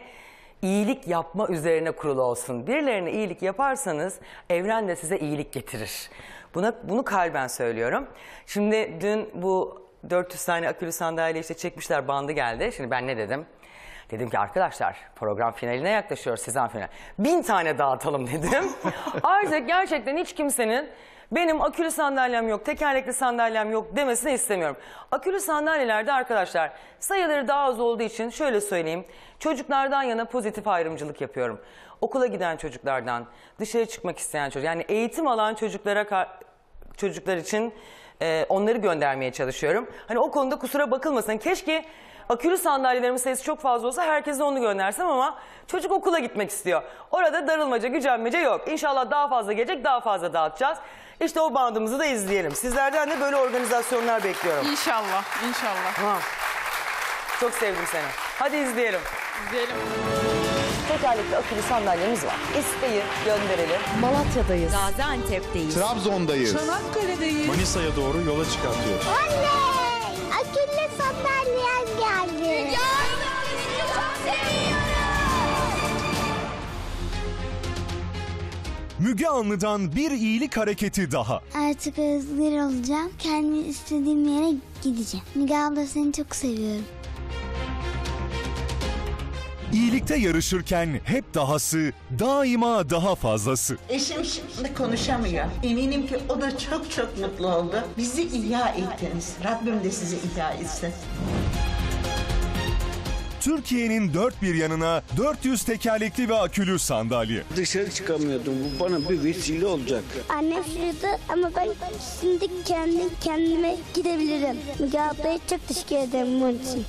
İyilik yapma üzerine kurulu olsun. Birilerine iyilik yaparsanız evren de size iyilik getirir. Buna, bunu kalben söylüyorum. Şimdi dün bu dört yüz tane akülü sandalye işte çekmişler, bandı geldi. Şimdi ben ne dedim? Dedim ki arkadaşlar program finaline yaklaşıyor, sezon final. bin tane dağıtalım dedim. Artık gerçekten hiç kimsenin benim akülü sandalyem yok, tekerlekli sandalyem yok demesini istemiyorum. Akülü sandalyelerde arkadaşlar sayıları daha az olduğu için şöyle söyleyeyim. Çocuklardan yana pozitif ayrımcılık yapıyorum. Okula giden çocuklardan, dışarı çıkmak isteyen çocuk, yani eğitim alan çocuklara, çocuklar için e, onları göndermeye çalışıyorum. Hani o konuda kusura bakılmasın. Keşke akülü sandalyelerimin sayısı çok fazla olsa herkese onu göndersem ama çocuk okula gitmek istiyor. Orada darılmaca, gücenmece yok. İnşallah daha fazla gelecek, daha fazla dağıtacağız. İşte o bandımızı da izleyelim. Sizlerden de böyle organizasyonlar bekliyorum. İnşallah, inşallah. Ha. Çok sevdim seni. Hadi izleyelim. İzleyelim. Tekerlekli akülü sandalyemiz var. İsteyin, gönderelim. Malatya'dayız. Gaziantep'teyiz. Trabzon'dayız. Çanakkale'deyiz. Manisa'ya doğru yola çıkartıyor. Anne! Akülü sandalyem geldi. Ya! Müge Anlı'dan bir iyilik hareketi daha. Artık özgür olacağım. Kendimi istediğim yere gideceğim. Müge abla, seni çok seviyorum. İyilikte yarışırken hep dahası, daima daha fazlası. Eşim şimdi konuşamıyor. Eminim ki o da çok çok mutlu oldu. Bizi ihya ettiniz. Rabbim de sizi ihya etsin. Türkiye'nin dört bir yanına dört yüz tekerlekli ve akülü sandalye. Dışarı çıkamıyordum. Bu bana bir vesile olacak. Annem şurada ama ben şimdi kendi kendime gidebilirim. Müge ablaya çok teşekkür ederim bunun için.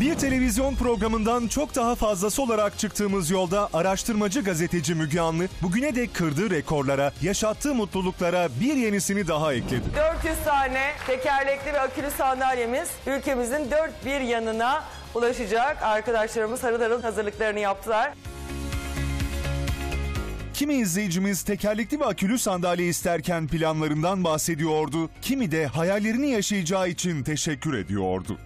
Bir televizyon programından çok daha fazlası olarak çıktığımız yolda araştırmacı gazeteci Müge Anlı bugüne dek kırdığı rekorlara, yaşattığı mutluluklara bir yenisini daha ekledi. dört yüz tane tekerlekli ve akülü sandalyemiz ülkemizin dört bir yanına ulaşacak. Arkadaşlarımız harıl harıl hazırlıklarını yaptılar. Kimi izleyicimiz tekerlekli ve akülü sandalye isterken planlarından bahsediyordu, kimi de hayallerini yaşayacağı için teşekkür ediyordu.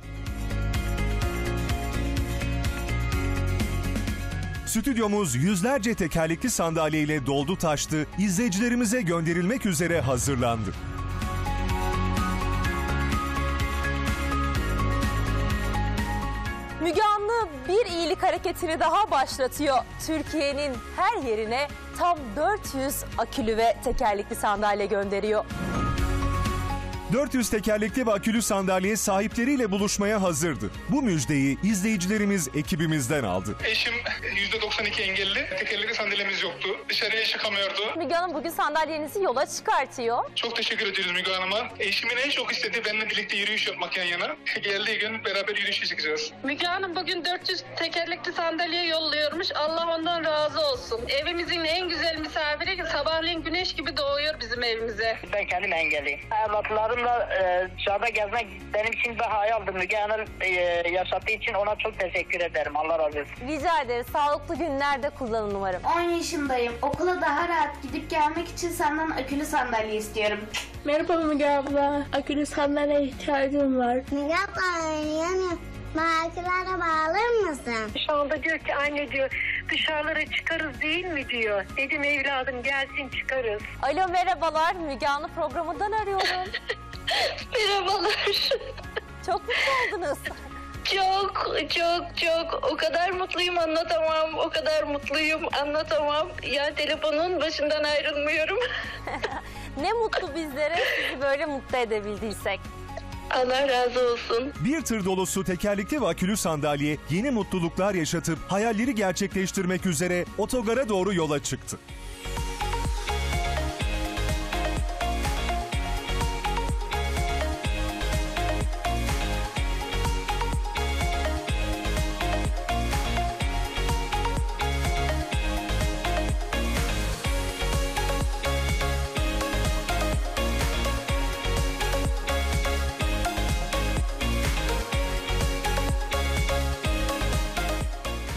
Stüdyomuz yüzlerce tekerlekli sandalyeyle doldu taştı, izleyicilerimize gönderilmek üzere hazırlandı. Müge Anlı bir iyilik hareketini daha başlatıyor. Türkiye'nin her yerine tam dört yüz akülü ve tekerlekli sandalye gönderiyor. dört yüz tekerlekli ve akülü sandalye sahipleriyle buluşmaya hazırdı. Bu müjdeyi izleyicilerimiz ekibimizden aldı. Eşim yüzde doksan iki engelli. Tekerlekli sandalyemiz yoktu. Dışarıya çıkamıyordu. Müge Hanım bugün sandalyenizi yola çıkartıyor. Çok teşekkür ediyoruz Müge Hanım'a. Eşimin en çok istediği benimle birlikte yürüyüş yapmak yan yana. Geldiği gün beraber yürüyüşe çıkacağız. Müge Hanım bugün dört yüz tekerlekli sandalye yolluyormuş. Allah ondan razı olsun. Evimizin en güzel misafiri sabahleyin güneş gibi doğuyor bizim evimize. Ben kendim engelliyim. Evlatlarım dışarıda e, gezmek benim için bir hayaldı. Müge Hanım e, yaşattığı için ona çok teşekkür ederim. Allah razı olsun. Rica ederiz. Sağlıklı günlerde kullanın umarım. on yaşındayım. Okula daha rahat gidip gelmek için senden akülü sandalye istiyorum. Merhaba Müge abla. Akülü sandalye ihtiyacım var. Müge abla, Markalara bağlar mısın? Şu anda diyor ki anne diyor dışarılara çıkarız değil mi diyor. Dedim evladım gelsin çıkarız. Alo merhabalar, Müge Anlı programından arıyorum. Merhabalar. Çok mutlu oldunuz. Çok çok çok o kadar mutluyum anlatamam, o kadar mutluyum anlatamam. Ya telefonun başından ayrılmıyorum. Ne mutlu bizlere, sizi böyle mutlu edebildiysek. Allah razı olsun. Bir tır dolusu tekerlekli ve akülü sandalye yeni mutluluklar yaşatıp hayalleri gerçekleştirmek üzere otogara doğru yola çıktı.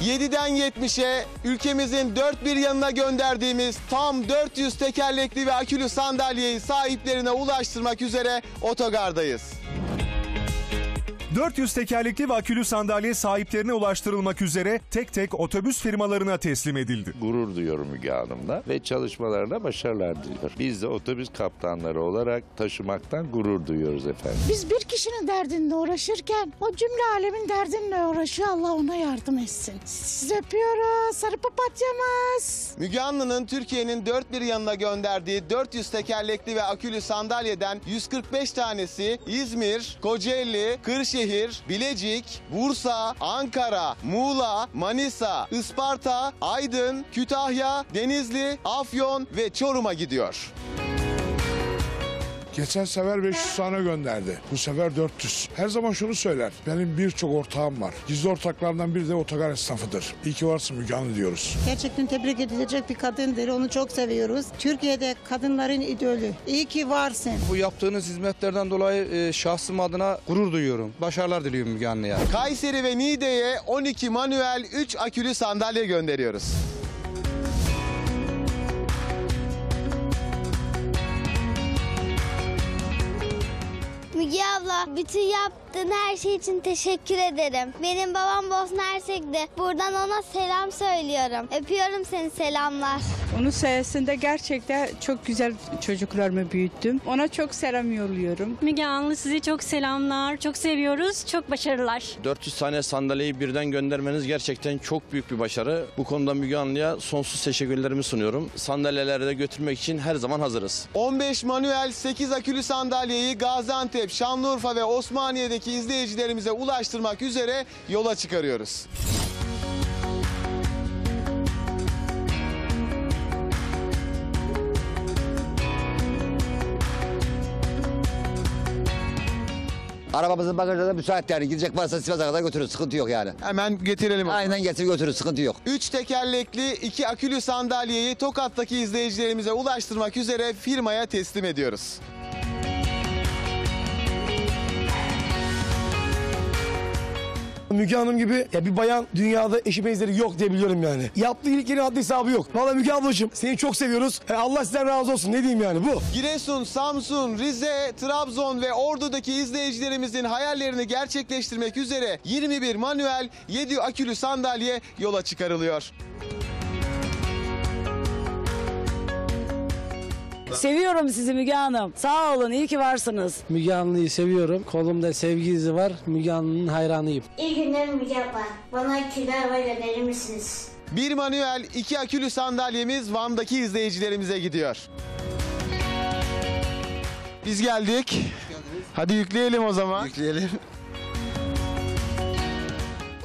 yediden yetmişe ülkemizin dört bir yanına gönderdiğimiz tam dört yüz tekerlekli ve akülü sandalyeyi sahiplerine ulaştırmak üzere otogardayız. dört yüz tekerlekli ve akülü sandalye sahiplerine ulaştırılmak üzere tek tek otobüs firmalarına teslim edildi. Gurur duyuyorum Müge Hanım'la ve çalışmalarına başarılar diliyorum. Biz de otobüs kaptanları olarak taşımaktan gurur duyuyoruz efendim. Biz bir kişinin derdinle uğraşırken o cümle alemin derdinle uğraşıyor. Allah ona yardım etsin. Sizi öpüyoruz. Sarı papatyamız. Müge Anlı'nın Türkiye'nin dört bir yanına gönderdiği dört yüz tekerlekli ve akülü sandalyeden yüz kırk beş tanesi İzmir, Kocaeli, Kırşehir, Bilecik, Bursa, Ankara, Muğla, Manisa, Isparta, Aydın, Kütahya, Denizli, Afyon ve Çorum'a gidiyor. Geçen sefer beş yüz tane gönderdi. Bu sefer dört yüz. Her zaman şunu söyler. Benim birçok ortağım var. Gizli ortaklarından biri de otogar esnafıdır. İyi ki varsın Müge Anlı diyoruz. Gerçekten tebrik edilecek bir kadındır. Onu çok seviyoruz. Türkiye'de kadınların idolü. İyi ki varsın. Bu yaptığınız hizmetlerden dolayı şahsım adına gurur duyuyorum. Başarılar diliyorum Müge Anlı'ya. Kayseri ve Niğde'ye on iki manuel, üç akülü sandalye gönderiyoruz. Müge abla, bütün yaptığın her şey için teşekkür ederim. Benim babam Bosna Hersek'ti. Buradan ona selam söylüyorum. Öpüyorum seni, selamlar. Onun sayesinde gerçekten çok güzel çocuklarımı büyüttüm. Ona çok selam yolluyorum. Müge Anlı, sizi çok selamlar. Çok seviyoruz. Çok başarılar. dört yüz tane sandalyeyi birden göndermeniz gerçekten çok büyük bir başarı. Bu konuda Müge Anlı'ya sonsuz teşekkürlerimi sunuyorum. Sandalyeleri de götürmek için her zaman hazırız. on beş manuel, sekiz akülü sandalyeyi Gaziantep, Şanlıurfa ve Osmaniye'deki izleyicilerimize ulaştırmak üzere yola çıkarıyoruz. Arabamızın bagajında da müsait yani. Gidecek varsa Sivas'a kadar götürür. Sıkıntı yok yani. Hemen getirelim. Aynen getir götürür. Sıkıntı yok. üç tekerlekli iki akülü sandalyeyi Tokat'taki izleyicilerimize ulaştırmak üzere firmaya teslim ediyoruz. Müge Hanım gibi ya bir bayan dünyada eşi benzeri yok diye biliyorum yani. Yaptığı iyiliklerin haddi hesabı yok. Vallahi Müge ablacığım seni çok seviyoruz. Allah sizden razı olsun. Ne diyeyim yani bu. Giresun, Samsun, Rize, Trabzon ve Ordu'daki izleyicilerimizin hayallerini gerçekleştirmek üzere yirmi bir manuel, yedi akülü sandalye yola çıkarılıyor. Seviyorum sizi Müge Hanım. Sağ olun, iyi ki varsınız. Müge Anlı'yı seviyorum. Kolumda Sevgi İzi var. Müge Anlı'nın hayranıyım. İyi günler Müge abla. Bana kiler böyle verir misiniz? Bir manuel, iki akülü sandalyemiz Van'daki izleyicilerimize gidiyor. Biz geldik. Hadi yükleyelim o zaman. Yükleyelim.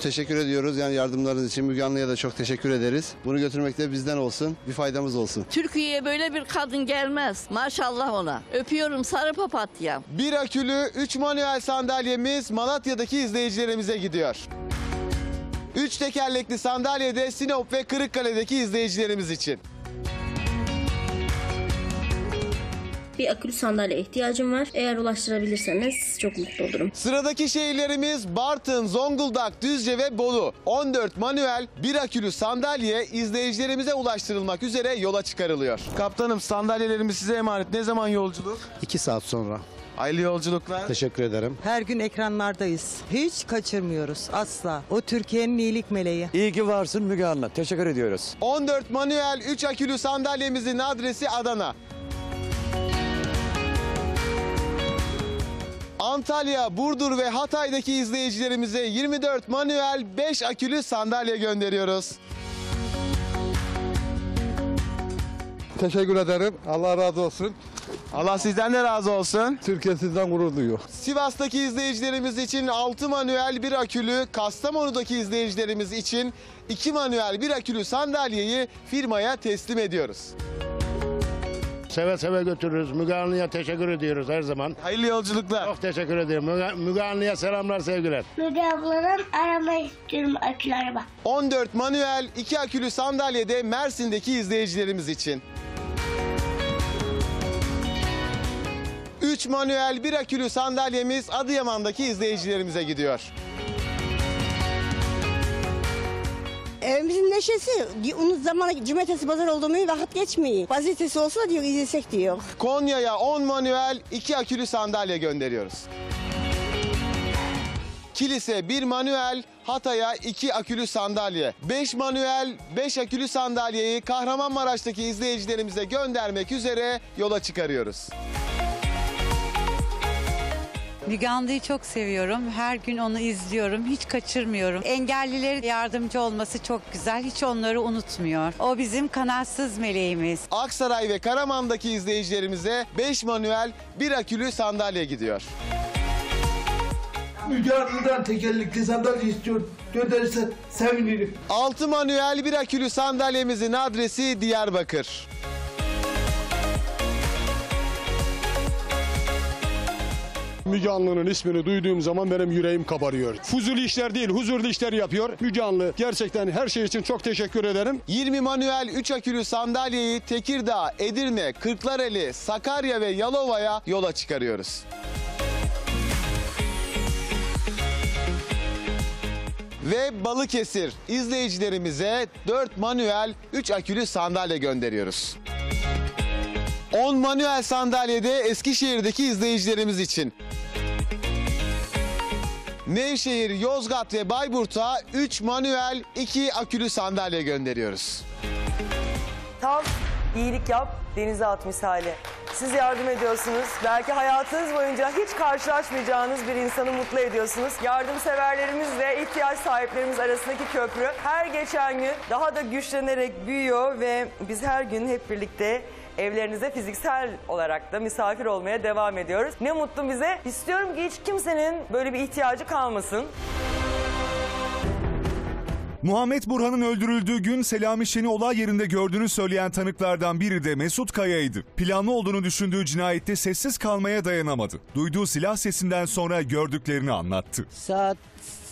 Teşekkür ediyoruz. Yani yardımlarınız için Müge Anlı'ya da çok teşekkür ederiz. Bunu götürmek de bizden olsun. Bir faydamız olsun. Türkiye'ye böyle bir kadın gelmez. Maşallah ona. Öpüyorum sarı papatya. Bir akülü, üç manuel sandalyemiz Malatya'daki izleyicilerimize gidiyor. Üç tekerlekli sandalye de Sinop ve Kırıkkale'deki izleyicilerimiz için. Bir akülü sandalye ihtiyacım var. Eğer ulaştırabilirseniz çok mutlu olurum. Sıradaki şehirlerimiz Bartın, Zonguldak, Düzce ve Bolu. on dört manuel, bir akülü sandalye izleyicilerimize ulaştırılmak üzere yola çıkarılıyor. Kaptanım, sandalyelerimiz size emanet. Ne zaman yolculuk? iki saat sonra. Hayırlı yolculuklar. Teşekkür ederim. Her gün ekranlardayız. Hiç kaçırmıyoruz asla. O Türkiye'nin iyilik meleği. İyi ki varsın Müge Anlı. Teşekkür ediyoruz. on dört manuel üç akülü sandalyemizin adresi Adana. Antalya, Burdur ve Hatay'daki izleyicilerimize yirmi dört manuel beş akülü sandalye gönderiyoruz. Teşekkür ederim. Allah razı olsun. Allah sizden de razı olsun. Türkiye sizden gurur duyuyor. Sivas'taki izleyicilerimiz için altı manuel bir akülü, Kastamonu'daki izleyicilerimiz için iki manuel bir akülü sandalyeyi firmaya teslim ediyoruz. Seve seve götürürüz. Müge Anlı'ya teşekkür ediyoruz her zaman. Hayırlı yolculuklar. Çok teşekkür ederim. Müge, Müge Anlı'ya selamlar, sevgiler. Müge ablanın aramayı istiyorum akülü araba. on dört manuel, iki akülü sandalyede Mersin'deki izleyicilerimiz için. üç manuel, bir akülü sandalyemiz Adıyaman'daki izleyicilerimize gidiyor. Evimizin neşesi, onun zamanı cumartesi pazar olduğunu rahat geçmiyor. Pazartesi olsa da diyor, izlesek diyor. Konya'ya on manuel, iki akülü sandalye gönderiyoruz. Kilis'e bir manuel, Hatay'a iki akülü sandalye. beş manuel, beş akülü sandalyeyi Kahramanmaraş'taki izleyicilerimize göndermek üzere yola çıkarıyoruz. Müge Anlı'yı çok seviyorum. Her gün onu izliyorum. Hiç kaçırmıyorum. Engellilere yardımcı olması çok güzel. Hiç onları unutmuyor. O bizim kanatsız meleğimiz. Aksaray ve Karaman'daki izleyicilerimize beş manuel, bir akülü sandalye gidiyor. Müge Anlı'dan tekerlekli sandalye istiyorum. Gönderirsen sevinirim. altı manuel, bir akülü sandalyemizin adresi Diyarbakır. Müge Anlı'nın ismini duyduğum zaman benim yüreğim kabarıyor. Fuzuli işler değil, huzurlu işler yapıyor. Müge Anlı, gerçekten her şey için çok teşekkür ederim. yirmi manuel üç akülü sandalyeyi Tekirdağ, Edirne, Kırklareli, Sakarya ve Yalova'ya yola çıkarıyoruz. Ve Balıkesir izleyicilerimize dört manuel üç akülü sandalye gönderiyoruz. on manuel sandalyede Eskişehir'deki izleyicilerimiz için. Nevşehir, Yozgat ve Bayburt'a üç manuel, iki akülü sandalye gönderiyoruz. Tam iyilik yap, denize at misali. Siz yardım ediyorsunuz. Belki hayatınız boyunca hiç karşılaşmayacağınız bir insanı mutlu ediyorsunuz. Yardımseverlerimizle ihtiyaç sahiplerimiz arasındaki köprü her geçen gün daha da güçlenerek büyüyor ve biz her gün hep birlikte evlerinize fiziksel olarak da misafir olmaya devam ediyoruz. Ne mutlu bize. İstiyorum ki hiç kimsenin böyle bir ihtiyacı kalmasın. Muhammed Burhan'ın öldürüldüğü gün Selami Şen'i olay yerinde gördüğünü söyleyen tanıklardan biri de Mesut Kaya'ydı. Planlı olduğunu düşündüğü cinayette sessiz kalmaya dayanamadı. Duyduğu silah sesinden sonra gördüklerini anlattı. Saat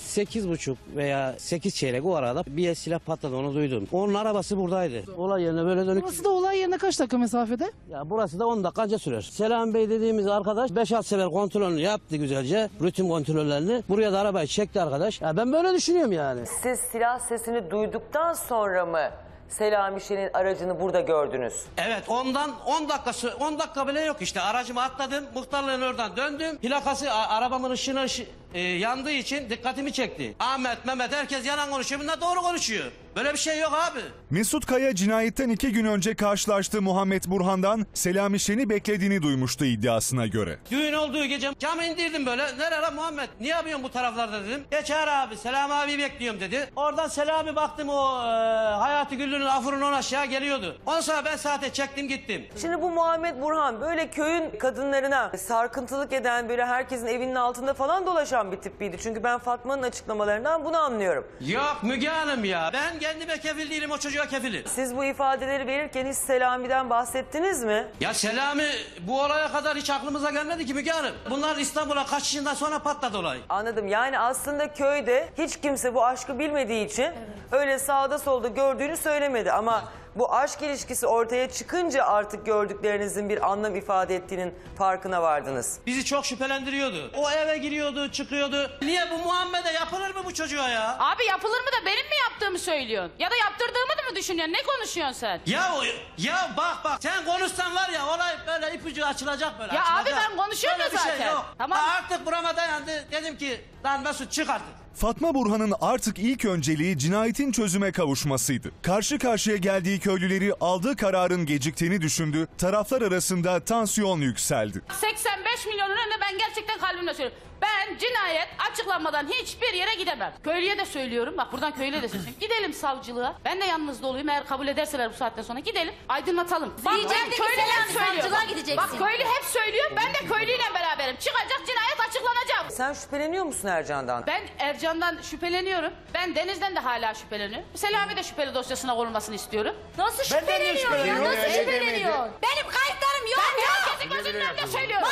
sekiz buçuk veya sekiz çeyrek o arada bir silah patladı, onu duydum. Onun arabası buradaydı. Olay yerine böyle dönük. Burası da olay yerine kaç dakika mesafede? Ya burası da on dakikaca sürer. Selam Bey dediğimiz arkadaş beş altı sefer kontrolünü yaptı güzelce. Rutin kontrollerini. Buraya da arabayı çekti arkadaş. Ya ben böyle düşünüyorum yani. Siz silah sesini duyduktan sonra mı Selami Şen'in aracını burada gördünüz? Evet, ondan on dakikası, on dakika bile yok işte. Aracımı atladım, muhtarlığın oradan döndüm. Plakası arabamın ışığına ışı, e, yandığı için dikkatimi çekti. Ahmet, Mehmet, herkes yalan konuşuyor. Bunlar doğru konuşuyor. Böyle bir şey yok abi. Mesut Kaya cinayetten iki gün önce karşılaştığı Muhammed Burhan'dan Selami Şen'i beklediğini duymuştu iddiasına göre. Düğün olduğu gece camı indirdim böyle. Nereye lan Muhammed? Niye yapıyorsun bu taraflarda dedim. Geçer abi, Selami abi bekliyorum dedi. Oradan Selami baktım o e, Hayati Güllü'nün afurun on aşağı geliyordu. Ondan sonra ben saate çektim gittim. Şimdi bu Muhammed Burhan böyle köyün kadınlarına sarkıntılık eden, böyle herkesin evinin altında falan dolaşan bir tipiydi. Çünkü ben Fatma'nın açıklamalarından bunu anlıyorum. Yok Müge Hanım ya. Ben kendime kefil değilim, o çocuğa kefilim. Siz bu ifadeleri verirken hiç Selami'den bahsettiniz mi? Ya Selami bu olaya kadar hiç aklımıza gelmedi ki Müge Hanım. Bunlar İstanbul'a kaçışından sonra patladı olay. Anladım. Yani aslında köyde hiç kimse bu aşkı bilmediği için öyle sağda solda gördüğünü gördüklerini söylemedi ama bu aşk ilişkisi ortaya çıkınca artık gördüklerinizin bir anlam ifade ettiğinin farkına vardınız. Bizi çok şüphelendiriyordu. O eve giriyordu, çıkıyordu. Niye bu Muhammed'e yapılır mı bu çocuğa ya? Abi yapılır mı da benim mi yaptığımı söylüyorsun? Ya da yaptırdığımı mı düşünüyorsun? Ne konuşuyorsun sen? Ya ya bak bak sen konuşsan var ya olay böyle ipucu açılacak böyle. Ya açılacak. Abi ben konuşuyorum böyle zaten. Şey yok. Tamam. Ha, artık burama dayandı. Dedim ki lan Mesut çık artık. Fatma Burhan'ın artık ilk önceliği cinayetin çözüme kavuşmasıydı. Karşı karşıya geldiği köylüleri aldığı kararın geciktiğini düşündü. Taraflar arasında tansiyon yükseldi. seksen beş milyonun önünde ben gerçekten kalbimle söylüyorum. Ben cinayet açıklanmadan hiçbir yere gidemem. Köylüye de söylüyorum. Bak buradan köylüye de söylüyorum. Gidelim savcılığa. Ben de yanınızda olayım. Eğer kabul ederseler bu saatten sonra gidelim. Aydınlatalım. Bak, diyeceğim de savcılığa gideceksin. Bak köylü hep söylüyor. Ben de köylüyle beraberim. Çıkacak cinayet açıklanacak. Sen şüpheleniyor musun Ercan'dan? Ben Ercan'dan şüpheleniyorum. Ben Deniz'den de hala şüpheleniyorum. Selami de şüpheli dosyasına konulmasını istiyorum. Nasıl şüpheleniyor ya? ya? Nasıl şüpheleniyor? Benim kayıtlarım yok. Ben herkesin gözünün önünde söylüyorum.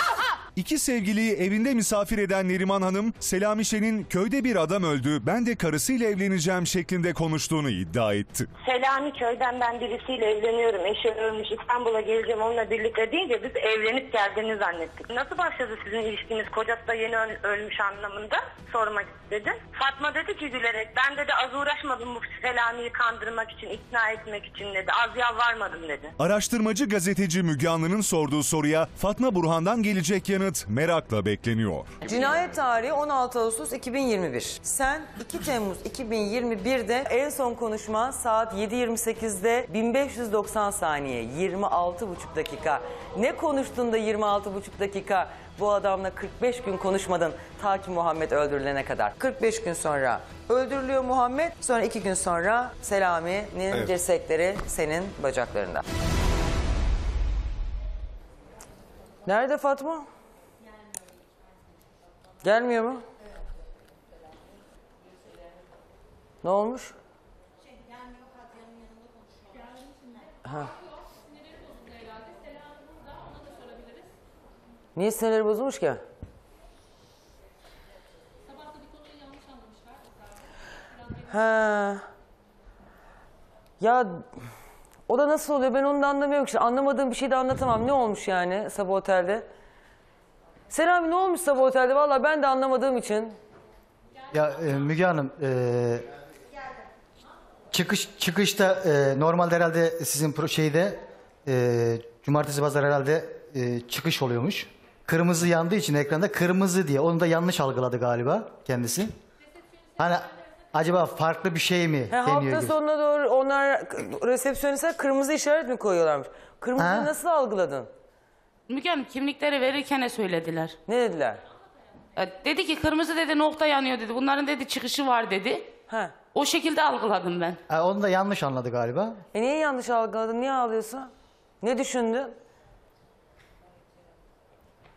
İki sevgiliyi evinde misafir eden Neriman Hanım, Selami Şen'in köyde bir adam öldü, ben de karısıyla evleneceğim şeklinde konuştuğunu iddia etti. Selami köyden ben birisiyle evleniyorum, eşim ölmüş, İstanbul'a geleceğim onunla birlikte deyince biz evlenip geldiğini zannettik. Nasıl başladı sizin ilişkiniz, kocası da yeni ölmüş anlamında sormak istedim. Fatma dedi ki gülerek, ben dedi az uğraşmadım bu Selami'yi kandırmak için, ikna etmek için dedi, az yalvarmadım dedi. Araştırmacı gazeteci Müge Anlı'nın sorduğu soruya Fatma Burhan'dan gelecek yanı merakla bekleniyor. Cinayet tarihi on altı Ağustos iki bin yirmi bir. Sen iki Temmuz iki bin yirmi bir'de en son konuşma saat yedi yirmi sekiz'de bin beş yüz doksan saniye yirmi altı buçuk dakika. Ne konuştun da yirmi altı buçuk dakika bu adamla kırk beş gün konuşmadın ta ki Muhammed öldürülene kadar. kırk beş gün sonra öldürülüyor Muhammed. Sonra iki gün sonra Selami'nin evet. Dirsekleri senin bacaklarında. Nerede Fatma? Gelmiyor mu? Ne olmuş? Ha. Niye sinirleri bozulmuş ki? Ha. Ya o da nasıl oluyor? Ben onu da anlamıyorum ki. Anlamadığım bir şey de anlatamam. Ne olmuş yani sabah otelde? Selami ne olmuş sabah otelde? Vallahi ben de anlamadığım için. Ya e, Müge Hanım, e, çıkış çıkışta e, normalde herhalde sizin şeyde e, cumartesi pazar herhalde e, çıkış oluyormuş. Kırmızı yandığı için ekranda kırmızı diye onu da yanlış algıladı galiba kendisi. Hani acaba farklı bir şey mi deniyor? Hafta sonuna doğru onlar resepsiyonistler kırmızı işaret mi koyuyorlarmış? Kırmızıyı nasıl algıladın? Müge Hanım kimlikleri verirken ne söylediler? Ne dediler? E, dedi ki kırmızı dedi nokta yanıyor dedi. Bunların dedi çıkışı var dedi. He. O şekilde algıladım ben. E, onu da yanlış anladı galiba. E niye yanlış algıladın? Niye ağlıyorsun? Ne düşündün?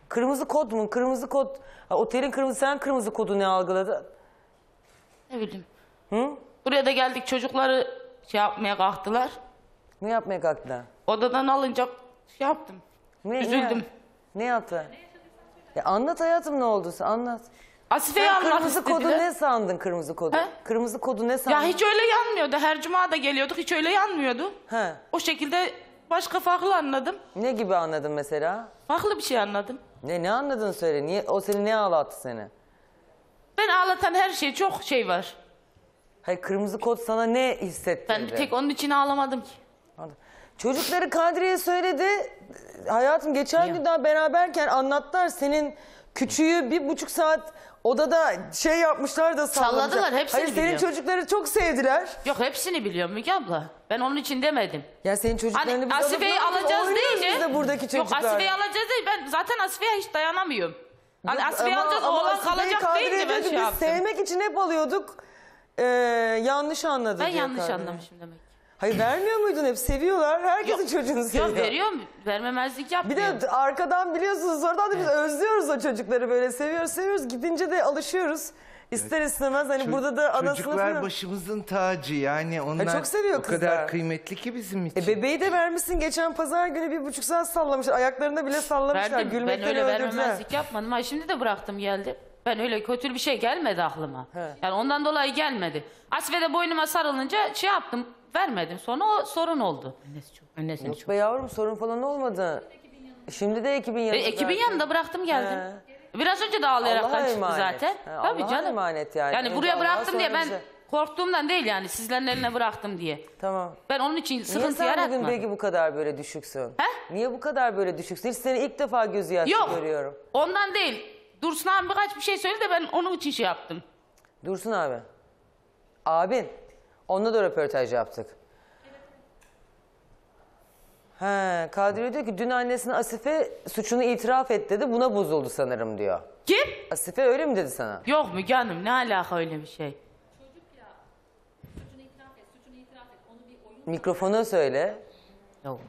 Kırmızı kod mu? Kırmızı kod. Ha, otelin kırmızı sen kırmızı kodu ne algıladın? Ne bileyim. Hı? Buraya da geldik çocukları şey yapmaya kalktılar. Ne yapmaya kalktılar? Odadan alınca şey yaptım. Ne, üzüldüm. Ne, ne yaptı? Ya anlat hayatım ne oldu sen anlat. Asife'yi anlat kırmızı istediler. Kodu ne sandın kırmızı kodu? He? Kırmızı kodu ne sandın? Ya hiç öyle yanmıyordu. Her cuma da geliyorduk hiç öyle yanmıyordu. He. O şekilde başka farklı anladım. Ne gibi anladın mesela? Farklı bir şey anladım. Ne ne anladın söyle. Niye, o seni ne ağlattı seni? Ben ağlatan her şey çok şey var. Hayır kırmızı kod sana ne hissettirdi? Ben bir tek onun için ağlamadım ki. Anladım. Çocukları Kadriye söyledi. Hayatım geçen ya. Gün daha beraberken anlattılar senin küçüğü bir buçuk saat odada şey yapmışlar da sallamışlar. Salladılar hepsini hayır, biliyorum. Senin çocukları çok sevdiler. Yok hepsini biliyorum Müge abla. Ben onun için demedim. Ya senin çocuklarını hani, biz Asife'yi alacağız deyince. Biz de buradaki çocuklar. Yok Asife'yi alacağız değil. Ben zaten Asife'ye hiç dayanamıyorum. Hani Asife'yi alacağız ama, oğlan Asife'yi kalacak deyince ben şey biz yaptım. Sevmek için hep alıyorduk. Ee, yanlış anladı. Ben yanlış Kadriye. Anlamışım demek. Hayır vermiyor muydun hep? Seviyorlar. Herkesin yok, çocuğunu seviyor. Yok veriyor mu? Vermemezlik yapmıyor. Bir de arkadan biliyorsunuz oradan da evet. Biz özlüyoruz o çocukları böyle. Seviyoruz seviyoruz. Gidince de alışıyoruz. İster evet. istemez hani Ço burada da anasını... Çocuklar sınır... başımızın tacı yani onlar ya çok seviyor o kızlar. Kadar kıymetli ki bizim için. E bebeği de vermişsin geçen pazar günü bir buçuk saat sallamışlar. Ayaklarında bile sallamışlar. Verdim. Gülmekten ben öyle öldürdüler. Vermemezlik yapmadım. Ha, şimdi de bıraktım geldim. Ben öyle kötü bir şey gelmedi aklıma. He. Yani ondan dolayı gelmedi. Asfede boynuma sarılınca şey yaptım... vermedim. Sonra o sorun oldu. Annesi çok. Annesini çok. Be yavrum, sorun falan olmadı. Şimdi de ekibin yanında. E, ekibin yanında bıraktım geldim. He. Biraz önce de ağlayaraktan çıktı zaten. He, tabii Allah'a canım. Emanet yani. Yani buraya Allah'a bıraktım diye ben korktuğumdan değil yani, sizlerin eline bıraktım diye. Tamam. Ben onun için sıkıntı yaratmadım. Niye sen bugün peki bu kadar böyle düşüksün? He? Niye bu kadar böyle düşüksün? Hiç seni ilk defa gözü yaşlı yok, görüyorum. Yok ondan değil. Dursun abi birkaç bir şey söyledi de ben onun için şey yaptım. Dursun abi. Abin. Onunla da röportaj yaptık. He, Kadri diyor ki dün annesine Asife suçunu itiraf et dedi, buna bozuldu sanırım diyor. Kim? Asife öyle mi dedi sana? Yok Müge Hanım, ne alaka öyle bir şey? Çocuk ya, suçunu itiraf et, suçunu itiraf et, onu bir oyun... Mikrofona söyle. Yok.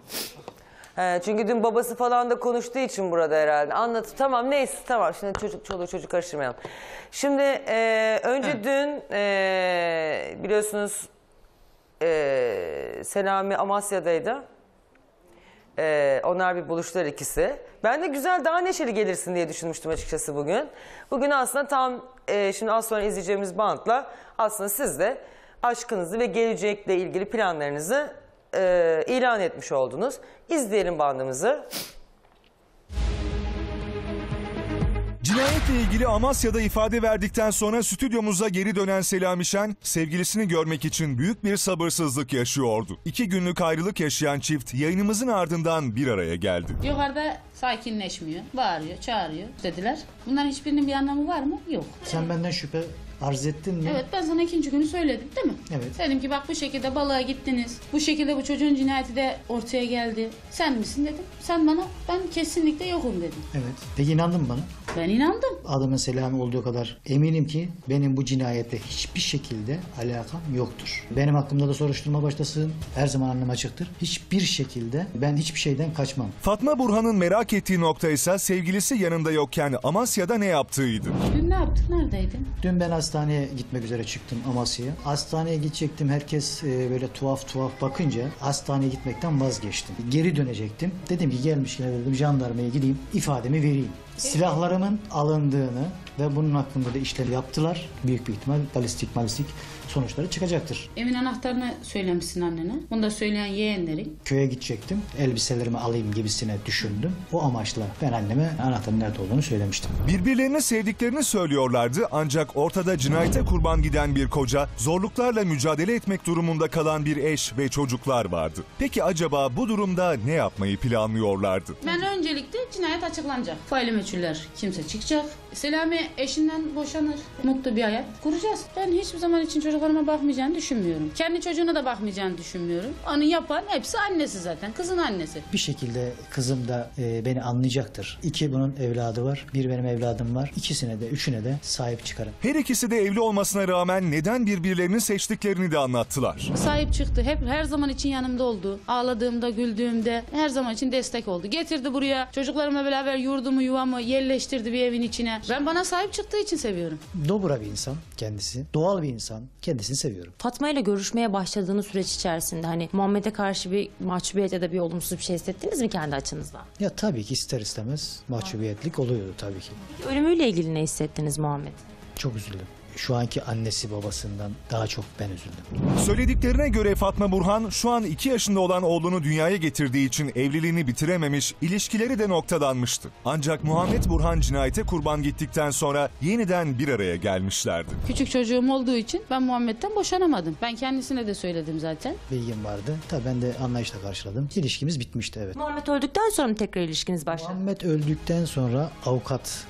He, çünkü dün babası falan da konuştuğu için burada herhalde. Anlatıp tamam neyse tamam, şimdi çocuk çoluğu çocuk karıştırmayalım. Şimdi e, önce Hı. dün e, biliyorsunuz e, Selami Amasya'daydı. Ee, onlar bir buluştular ikisi. Ben de güzel, daha neşeli gelirsin diye düşünmüştüm açıkçası bugün. Bugün aslında tam e, şimdi az sonra izleyeceğimiz bantla aslında siz de aşkınızı ve gelecekle ilgili planlarınızı e, ilan etmiş oldunuz. İzleyelim bandımızı. Cinayetle ilgili Amasya'da ifade verdikten sonra stüdyomuza geri dönen Selami Şen, sevgilisini görmek için büyük bir sabırsızlık yaşıyordu. İki günlük ayrılık yaşayan çift yayınımızın ardından bir araya geldi. Yukarıda sakinleşmiyor, bağırıyor, çağırıyor dediler. Bunların hiçbirinin bir anlamı var mı? Yok. Sen benden şüphe arz ettin mi? Evet, ben sana ikinci günü söyledim değil mi? Evet. Dedim ki bak bu şekilde balığa gittiniz, bu şekilde bu çocuğun cinayeti de ortaya geldi. Sen misin dedim. Sen bana ben kesinlikle yokum dedim. Evet. Peki inandın bana? Ben inandım. Adamın Selami olduğu kadar eminim ki benim bu cinayette hiçbir şekilde alakam yoktur. Benim hakkımda da soruşturma başlasın. Her zaman alnım açıktır. Hiçbir şekilde ben hiçbir şeyden kaçmam. Fatma Burhan'ın merak ettiği nokta ise sevgilisi yanında yokken Amasya'da ne yaptığıydı. Dün ne yaptık? Neredeydin? Dün ben hastaneye gitmek üzere çıktım Amasya'ya. Hastaneye gidecektim. Herkes böyle tuhaf tuhaf bakınca hastaneye gitmekten vazgeçtim. Geri dönecektim. Dedim ki gelmişken dedim jandarmaya gideyim, ifademi vereyim. Silahlarımın alındığını ve bunun hakkında da işler yaptılar. Büyük bir ihtimal balistik balistik sonuçları çıkacaktır. Evin anahtarını söylemişsin annene. Bunu da söyleyen yeğenlerin. Köye gidecektim. Elbiselerimi alayım gibisine düşündüm. O amaçla ben anneme anahtarın nerede olduğunu söylemiştim. Birbirlerini sevdiklerini söylüyorlardı. Ancak ortada cinayete kurban giden bir koca, zorluklarla mücadele etmek durumunda kalan bir eş ve çocuklar vardı. Peki acaba bu durumda ne yapmayı planlıyorlardı? Ben öncelikle cinayet açıklanacak. Faili meçhuller kimse çıkacak. Selami eşinden boşanır. Mutlu bir hayat kuracağız. Ben hiçbir zaman için çocuk çocuklarıma bakmayacağını düşünmüyorum. Kendi çocuğuna da bakmayacağını düşünmüyorum. Onu yapan hepsi annesi zaten. Kızın annesi. Bir şekilde kızım da e, beni anlayacaktır. İki bunun evladı var. Bir benim evladım var. İkisine de, üçüne de sahip çıkarım. Her ikisi de evli olmasına rağmen neden birbirlerini seçtiklerini de anlattılar. Sahip çıktı. Hep her zaman için yanımda oldu. Ağladığımda, güldüğümde her zaman için destek oldu. Getirdi buraya. Çocuklarımla beraber yurdumu, yuvamı yerleştirdi bir evin içine. Ben bana sahip çıktığı için seviyorum. Dobra bir insan kendisi. Doğal bir insan. Kendisini seviyorum. Fatma ile görüşmeye başladığınız süreç içerisinde hani Muhammed'e karşı bir mahcubiyet ya da bir olumsuz bir şey hissettiniz mi kendi açınızdan? Ya tabii ki ister istemez mahcubiyetlik oluyordu tabii ki. Peki, ölümüyle ilgili ne hissettiniz Muhammed? Çok üzüldüm. Şu anki annesi babasından daha çok ben üzüldüm. Söylediklerine göre Fatma Burhan şu an iki yaşında olan oğlunu dünyaya getirdiği için evliliğini bitirememiş, ilişkileri de noktalanmıştı. Ancak Muhammed Burhan cinayete kurban gittikten sonra yeniden bir araya gelmişlerdi. Küçük çocuğum olduğu için ben Muhammed'den boşanamadım. Ben kendisine de söyledim zaten. Bilgim vardı. Tabii ben de anlayışla karşıladım. İlişkimiz bitmişti evet. Muhammed öldükten sonra mı tekrar ilişkiniz başladı? Muhammed öldükten sonra avukat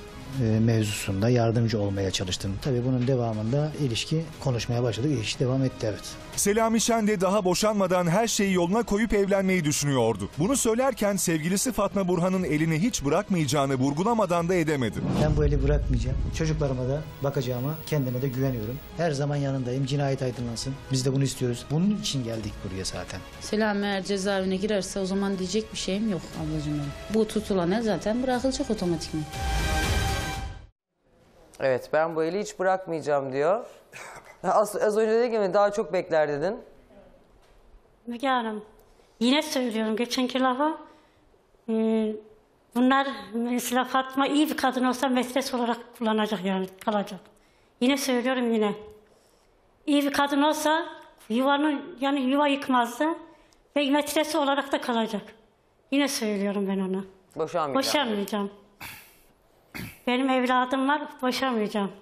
mevzusunda yardımcı olmaya çalıştım. Tabii bunun devamında ilişki konuşmaya başladık. İlişki devam etti evet. Selami Şen de daha boşanmadan her şeyi yoluna koyup evlenmeyi düşünüyordu. Bunu söylerken sevgilisi Fatma Burhan'ın elini hiç bırakmayacağını vurgulamadan da edemedi. Ben bu eli bırakmayacağım. Çocuklarıma da bakacağıma, kendime de güveniyorum. Her zaman yanındayım. Cinayet aydınlansın. Biz de bunu istiyoruz. Bunun için geldik buraya zaten. Selami eğer cezaevine girerse o zaman diyecek bir şeyim yok ablacığım benim. Bu tutulana zaten bırakılacak otomatikman. Evet, ben bu eli hiç bırakmayacağım diyor. Az, az önce dedin ki daha çok bekler dedin. Müge Hanım, yine söylüyorum geçenki lafa. Ee, bunlar mesela Fatma iyi bir kadın olsa meslek olarak kullanacak yani kalacak. Yine söylüyorum yine. İyi bir kadın olsa Yuvanın, yani yuva yıkmazdı ve metresi olarak da kalacak. Yine söylüyorum ben ona. Boşanmayacağım. Boşanmayacağım. Benim evladım var, boşanmayacağım.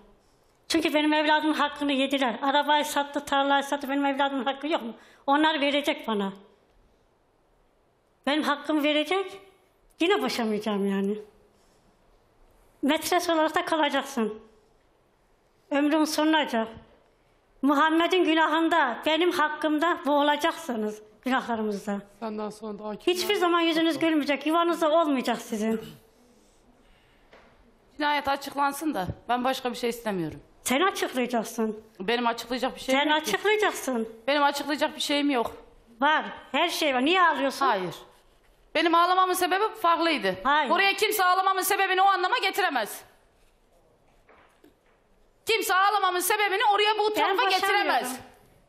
Çünkü benim evladımın hakkını yediler. Arabayı sattı, tarlayı sattı. Benim evladımın hakkı yok mu? Onlar verecek bana. Benim hakkımı verecek. Yine boşamayacağım yani. Metres olarak da kalacaksın. Ömrüm sonuna. Muhammed'in günahında, benim hakkımda boğulacaksınız günahlarımızda. Senden sonra daha hiçbir zaman yüzünüz gülmeyecek. Yuvanızda olmayacak sizin. Cinayet açıklansın da ben başka bir şey istemiyorum. Sen açıklayacaksın. Benim açıklayacak bir şeyim Sen yok. Sen açıklayacaksın. Ki. Benim açıklayacak bir şeyim yok. Var. Her şey var. Niye ağlıyorsun? Hayır. Benim ağlamamın sebebi farklıydı. Hayır. Oraya kimse ağlamamın sebebini o anlama getiremez. Kimse ağlamamın sebebini oraya bu tarafa getiremez.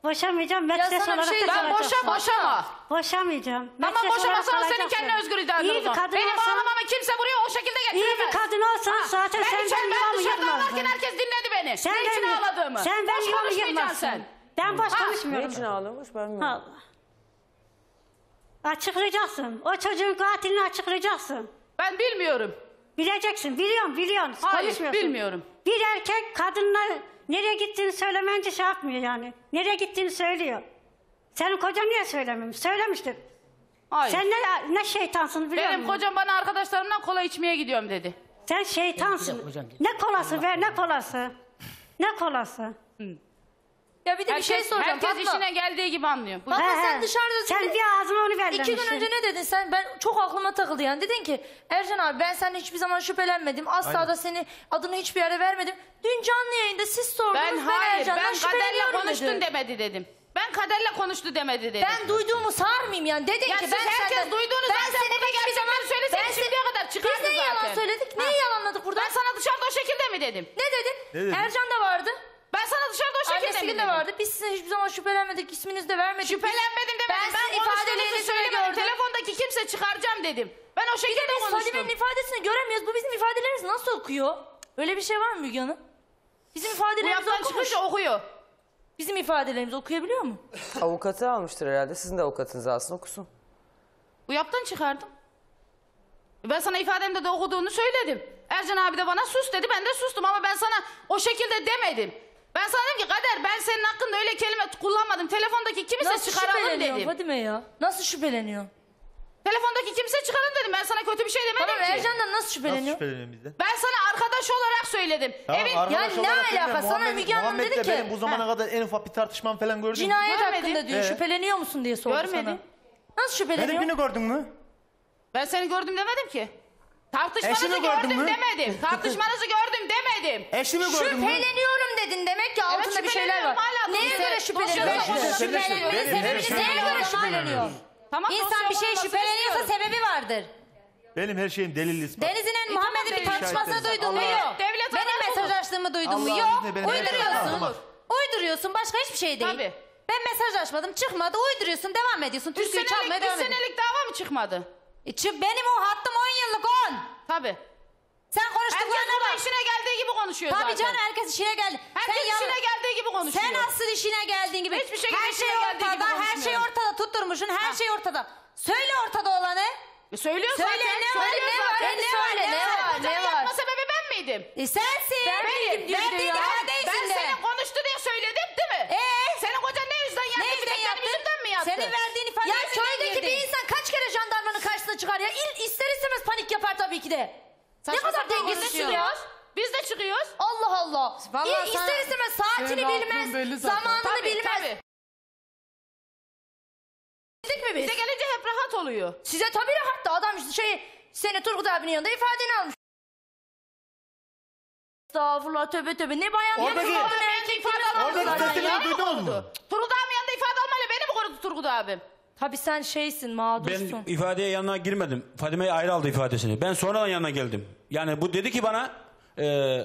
Boşamayacağım. Metres olarak şey da ben boşa boşama. Boşamayacağım. Tamam boşamasana senin kendine özgür iddianın. Benim olsan, ağlamamı kimse buraya o şekilde getiremez. İyi bir kadın olsanız zaten sen ben yuvamı yıkmazdın. Ben dışarıda ağlarken herkes dinledi beni. Sen ne için ağladığımı. Sen ben yuvamı yıkmazsın. Ben boş konuşmuyorum. Ne için ağlamış ben mi? Açıklayacaksın. O çocuğun katilini açıklayacaksın. Ben bilmiyorum. Bileceksin. Biliyorum, biliyorum. Hayır, bilmiyorum. Bir erkek kadınla nereye gittiğini söylemence şey yapmıyor yani. Nereye gittiğini söylüyor. Senin kocan niye söylememiş? Söylemiştir. Hayır. Sen ne, ne şeytansın biliyor musun? Benim kocam bana arkadaşlarımdan kola içmeye gidiyorum dedi. Sen şeytansın. Ne kolası ver, ne kolası. Ne kolası. Hı. Ya bir de herkes, bir şey soracağım. Herkes Fatma, işine geldiği gibi anlıyor. Fatma he, sen dışarıda... Sen dedin, bir ağzına onu verlemişsin. İki gün önce ne dedin sen? Ben çok aklıma takıldı yani. Dedin ki Ercan abi ben senden hiçbir zaman şüphelenmedim. Asla aynen. da seni adını hiçbir yere vermedim. Dün canlı yayında siz sordunuz. Ben, ben hayır ben kaderle konuştun dedi. demedi dedim. Ben kaderle konuştu demedi dedi. Ben duyduğumu sarmayayım yani. Dedin ya ki siz ben herkes senden, duyduğunuz ben zaten burada gerçekten söyleseydi şimdiye kadar çıkardı zaten. Biz neyi yalan söyledik? Neyi yalanladık burada? Ben sana dışarıda o şekilde mi dedim? Ne dedin? Ercan da vardı. Ben sana dışarıda o şekilde Annesi mi dedim? Vardı. Biz size hiçbir zaman şüphelenmedik, isminizi de vermedik. Şüphelenmedim demedim. Ben, ben ifadelerinizi söylemedim. Telefondaki kimse çıkaracağım dedim. Ben o şekilde de konuştum. Salime'nin ifadesini göremiyoruz. Bu bizim ifadelerimiz nasıl okuyor? Öyle bir şey var mı Müge Hanım? Bizim ifadelerimizi okumuş. okuyor. Bizim ifadelerimizi okuyabiliyor mu? Avukatı almıştır herhalde. Sizin de avukatınız alsın okusun. Bu yaptan çıkardım. Ben sana ifademde de okuduğunu söyledim. Ercan abi de bana sus dedi. Ben de sustum ama ben sana o şekilde demedim. Ben sana dedim ki Kader ben senin hakkında öyle kelime kullanmadım. Telefondaki kimse Nasıl çıkaralım dedim. Fatime ya? Nasıl şüpheleniyor? Telefondaki kimse çıkaralım dedim. Ben sana kötü bir şey demedim tamam, ki. Ercan'dan nasıl şüpheleniyor? Nasıl şüpheleniyor bizden? Ben sana arkadaş olarak söyledim. Tamam, evet. Ya ne alaka? Sana Müge Hanım dedi ki. Benim bu zamana ha. kadar en ufak bir tartışmam falan gördün mü? Cinayet Görmedim. hakkında diyor. Ee? Şüpheleniyor musun diye sordu Görmedim. sana. Nasıl şüpheleniyor? Beni gördün mü? Ben seni gördüm demedim ki. Tartışmanızı Eşimi gördüm mü? demedim. Tartışmanızı gördüm demedim. Eşimi gördüm Şüpheleniyorum mü? dedin demek ki altında evet, bir şeyler var. Neye göre şüpheleniyor? Sebebini neye göre şüpheleniyor? Tamam, İnsan bir şeye şüpheleniyorsa sebebi vardır. Benim her şeyim delil ispat. Deniz'in Muhammed'in bir tartışmasını duydun mu? Yok. Benim mesaj açtığımı duydun mu? Yok. Uyduruyorsun. Uyduruyorsun. Başka hiçbir şey değil. Tabii. Ben mesaj açmadım. Çıkmadı. Uyduruyorsun. Devam ediyorsun. Türküyü çalmaya devam ediyorsun. üç senelik dava mı çıkmadı? Benim o hattım on yıllık on. Tabii. Sen konuştuklarına bak. Herkes işine geldiği gibi konuşuyor Tabii zaten. Tabii canım herkes işine geldi. Herkes sen işine yan... geldiği gibi konuşuyor. Sen asıl işine geldiğin gibi. Hiçbir şey her şey ortada, her şey ortada tutturmuşsun, her ha. şey ortada. Söyle ortada olanı. E söylüyor söyle, zaten. Ne var, ne var, ne var, ne var, ne var. Ne var, ne var, ne var, ne var, ne var. Yapma sebebi ben miydim? E sensin. Ben miydim? Ben değilim. Ben senin konuştu diye söyledim değil mi? Eee? Senin kocan ne yüzden yaptı? Bir tek benim yüzümden mi yaptı? Senin verdiğin ifade. Ya köydeki bir insan kaç kere jandarmanın karşısına çıkar ya? İster istemez panik yapar tabii ki de. Ne kadar dengesiz çıkıyoruz? Biz de çıkıyoruz. Allah Allah. Vallahi İster istemez saatini bilmez, zamanını tabii, bilmez. Tabii. Mi biz? Size gelince hep rahat oluyor. Size tabii rahat da adam şey seni Turgut abinin yanında ifadeni almış. Estağfurullah tövbe tövbe ne bayan Orada ne bayan ne ifade almalı. Turgut abinin yanında ifade almalı beni mi korudu Turgut abim? Tabii sen şeysin mağdursun. Ben ifadeye yanına girmedim. Fatime'yi ayrı aldı ifadesini. Ben sonradan yanına geldim. Yani bu dedi ki bana e,